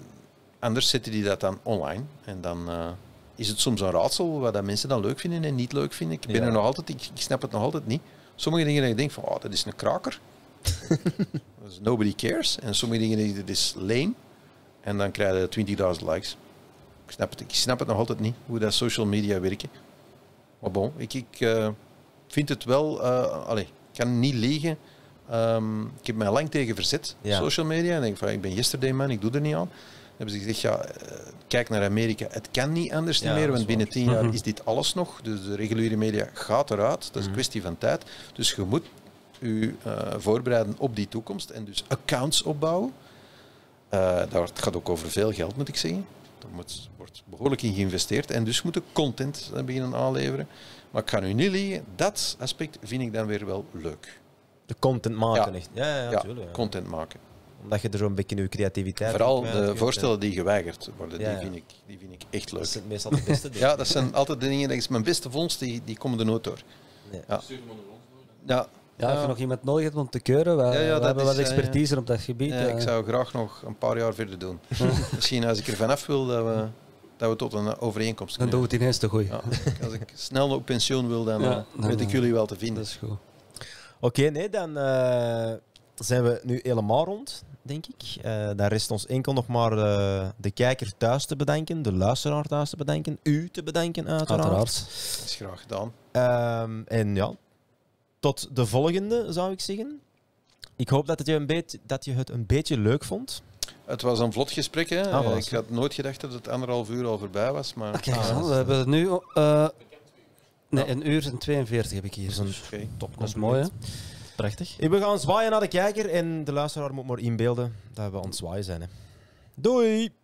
anders zetten die dat dan online en dan... Uh, is het soms een raadsel wat dat mensen dan leuk vinden en niet leuk vinden. Ik, ben ja. er nog altijd, ik, ik snap het nog altijd niet. Sommige dingen dat je denkt van, oh, dat is een kraker. Nobody cares. En sommige dingen, dat is lame. En dan krijg je twintigduizend likes. Ik snap, het, ik snap het nog altijd niet, hoe dat social media werken. Maar bon, ik, ik uh, vind het wel... Uh, allez, ik kan niet liegen. Um, ik heb mij lang tegen verzet, ja. social media. En denk van, ik ben yesterday man, ik doe er niet aan. Hebben ze gezegd, ja, kijk naar Amerika, het kan niet anders ja, niet meer, want binnen tien jaar is dit alles nog. Dus de reguliere media gaat eruit, dat is een kwestie van tijd. Dus je moet je uh, voorbereiden op die toekomst en dus accounts opbouwen. Uh, daar gaat ook over veel geld, moet ik zeggen. Daar wordt behoorlijk in geïnvesteerd en dus moeten content beginnen aanleveren. Maar ik ga nu niet liegen, dat aspect vind ik dan weer wel leuk. De content maken, ja. echt. Ja, ja, ja, natuurlijk, ja. content maken. Omdat je er zo'n beetje in je creativiteit... Vooral de voorstellen die geweigerd worden, ja, ja. Die, vind ik, die vind ik echt leuk. Dat zijn meestal de beste dingen. Ja, dat zijn altijd de dingen, dat is mijn beste vondst, die, die komen er nooit door. Nee. Ja. Stuur hem onder ons door. Ja. Ja, ja. Als je nog iemand nodig hebt om te keuren, we, ja, ja, we hebben wat expertise ja, ja. op dat gebied. Ja, ja. Ik zou graag nog een paar jaar verder doen. Misschien als ik er vanaf wil, dat we, dat we tot een overeenkomst kunnen. Dan doen we het ineens te goed. Ja. Als ik snel op pensioen wil, dan ja. uh, weet ik jullie wel te vinden. Dat is goed. Oké, okay, nee, dan... Uh, zijn we nu helemaal rond, denk ik. Uh, dan rest ons enkel nog maar uh, de kijker thuis te bedanken, de luisteraar thuis te bedanken, u te bedanken uiteraard. Uiteraard. Dat is graag gedaan. Uh, en ja, tot de volgende, zou ik zeggen. Ik hoop dat, het je, een beetje, dat je het een beetje leuk vond. Het was een vlot gesprek, hè. Ah, voilà. Ik had nooit gedacht dat het anderhalf uur al voorbij was, maar... Okay, ah, ja, we hebben het nu... Uh, nee, een uur en tweeënveertig heb ik hier. Dat is, okay. Top, dat is mooi, hè. Prachtig. We gaan zwaaien naar de kijker en de luisteraar moet maar inbeelden dat we aan het zwaaien zijn. Hè. Doei!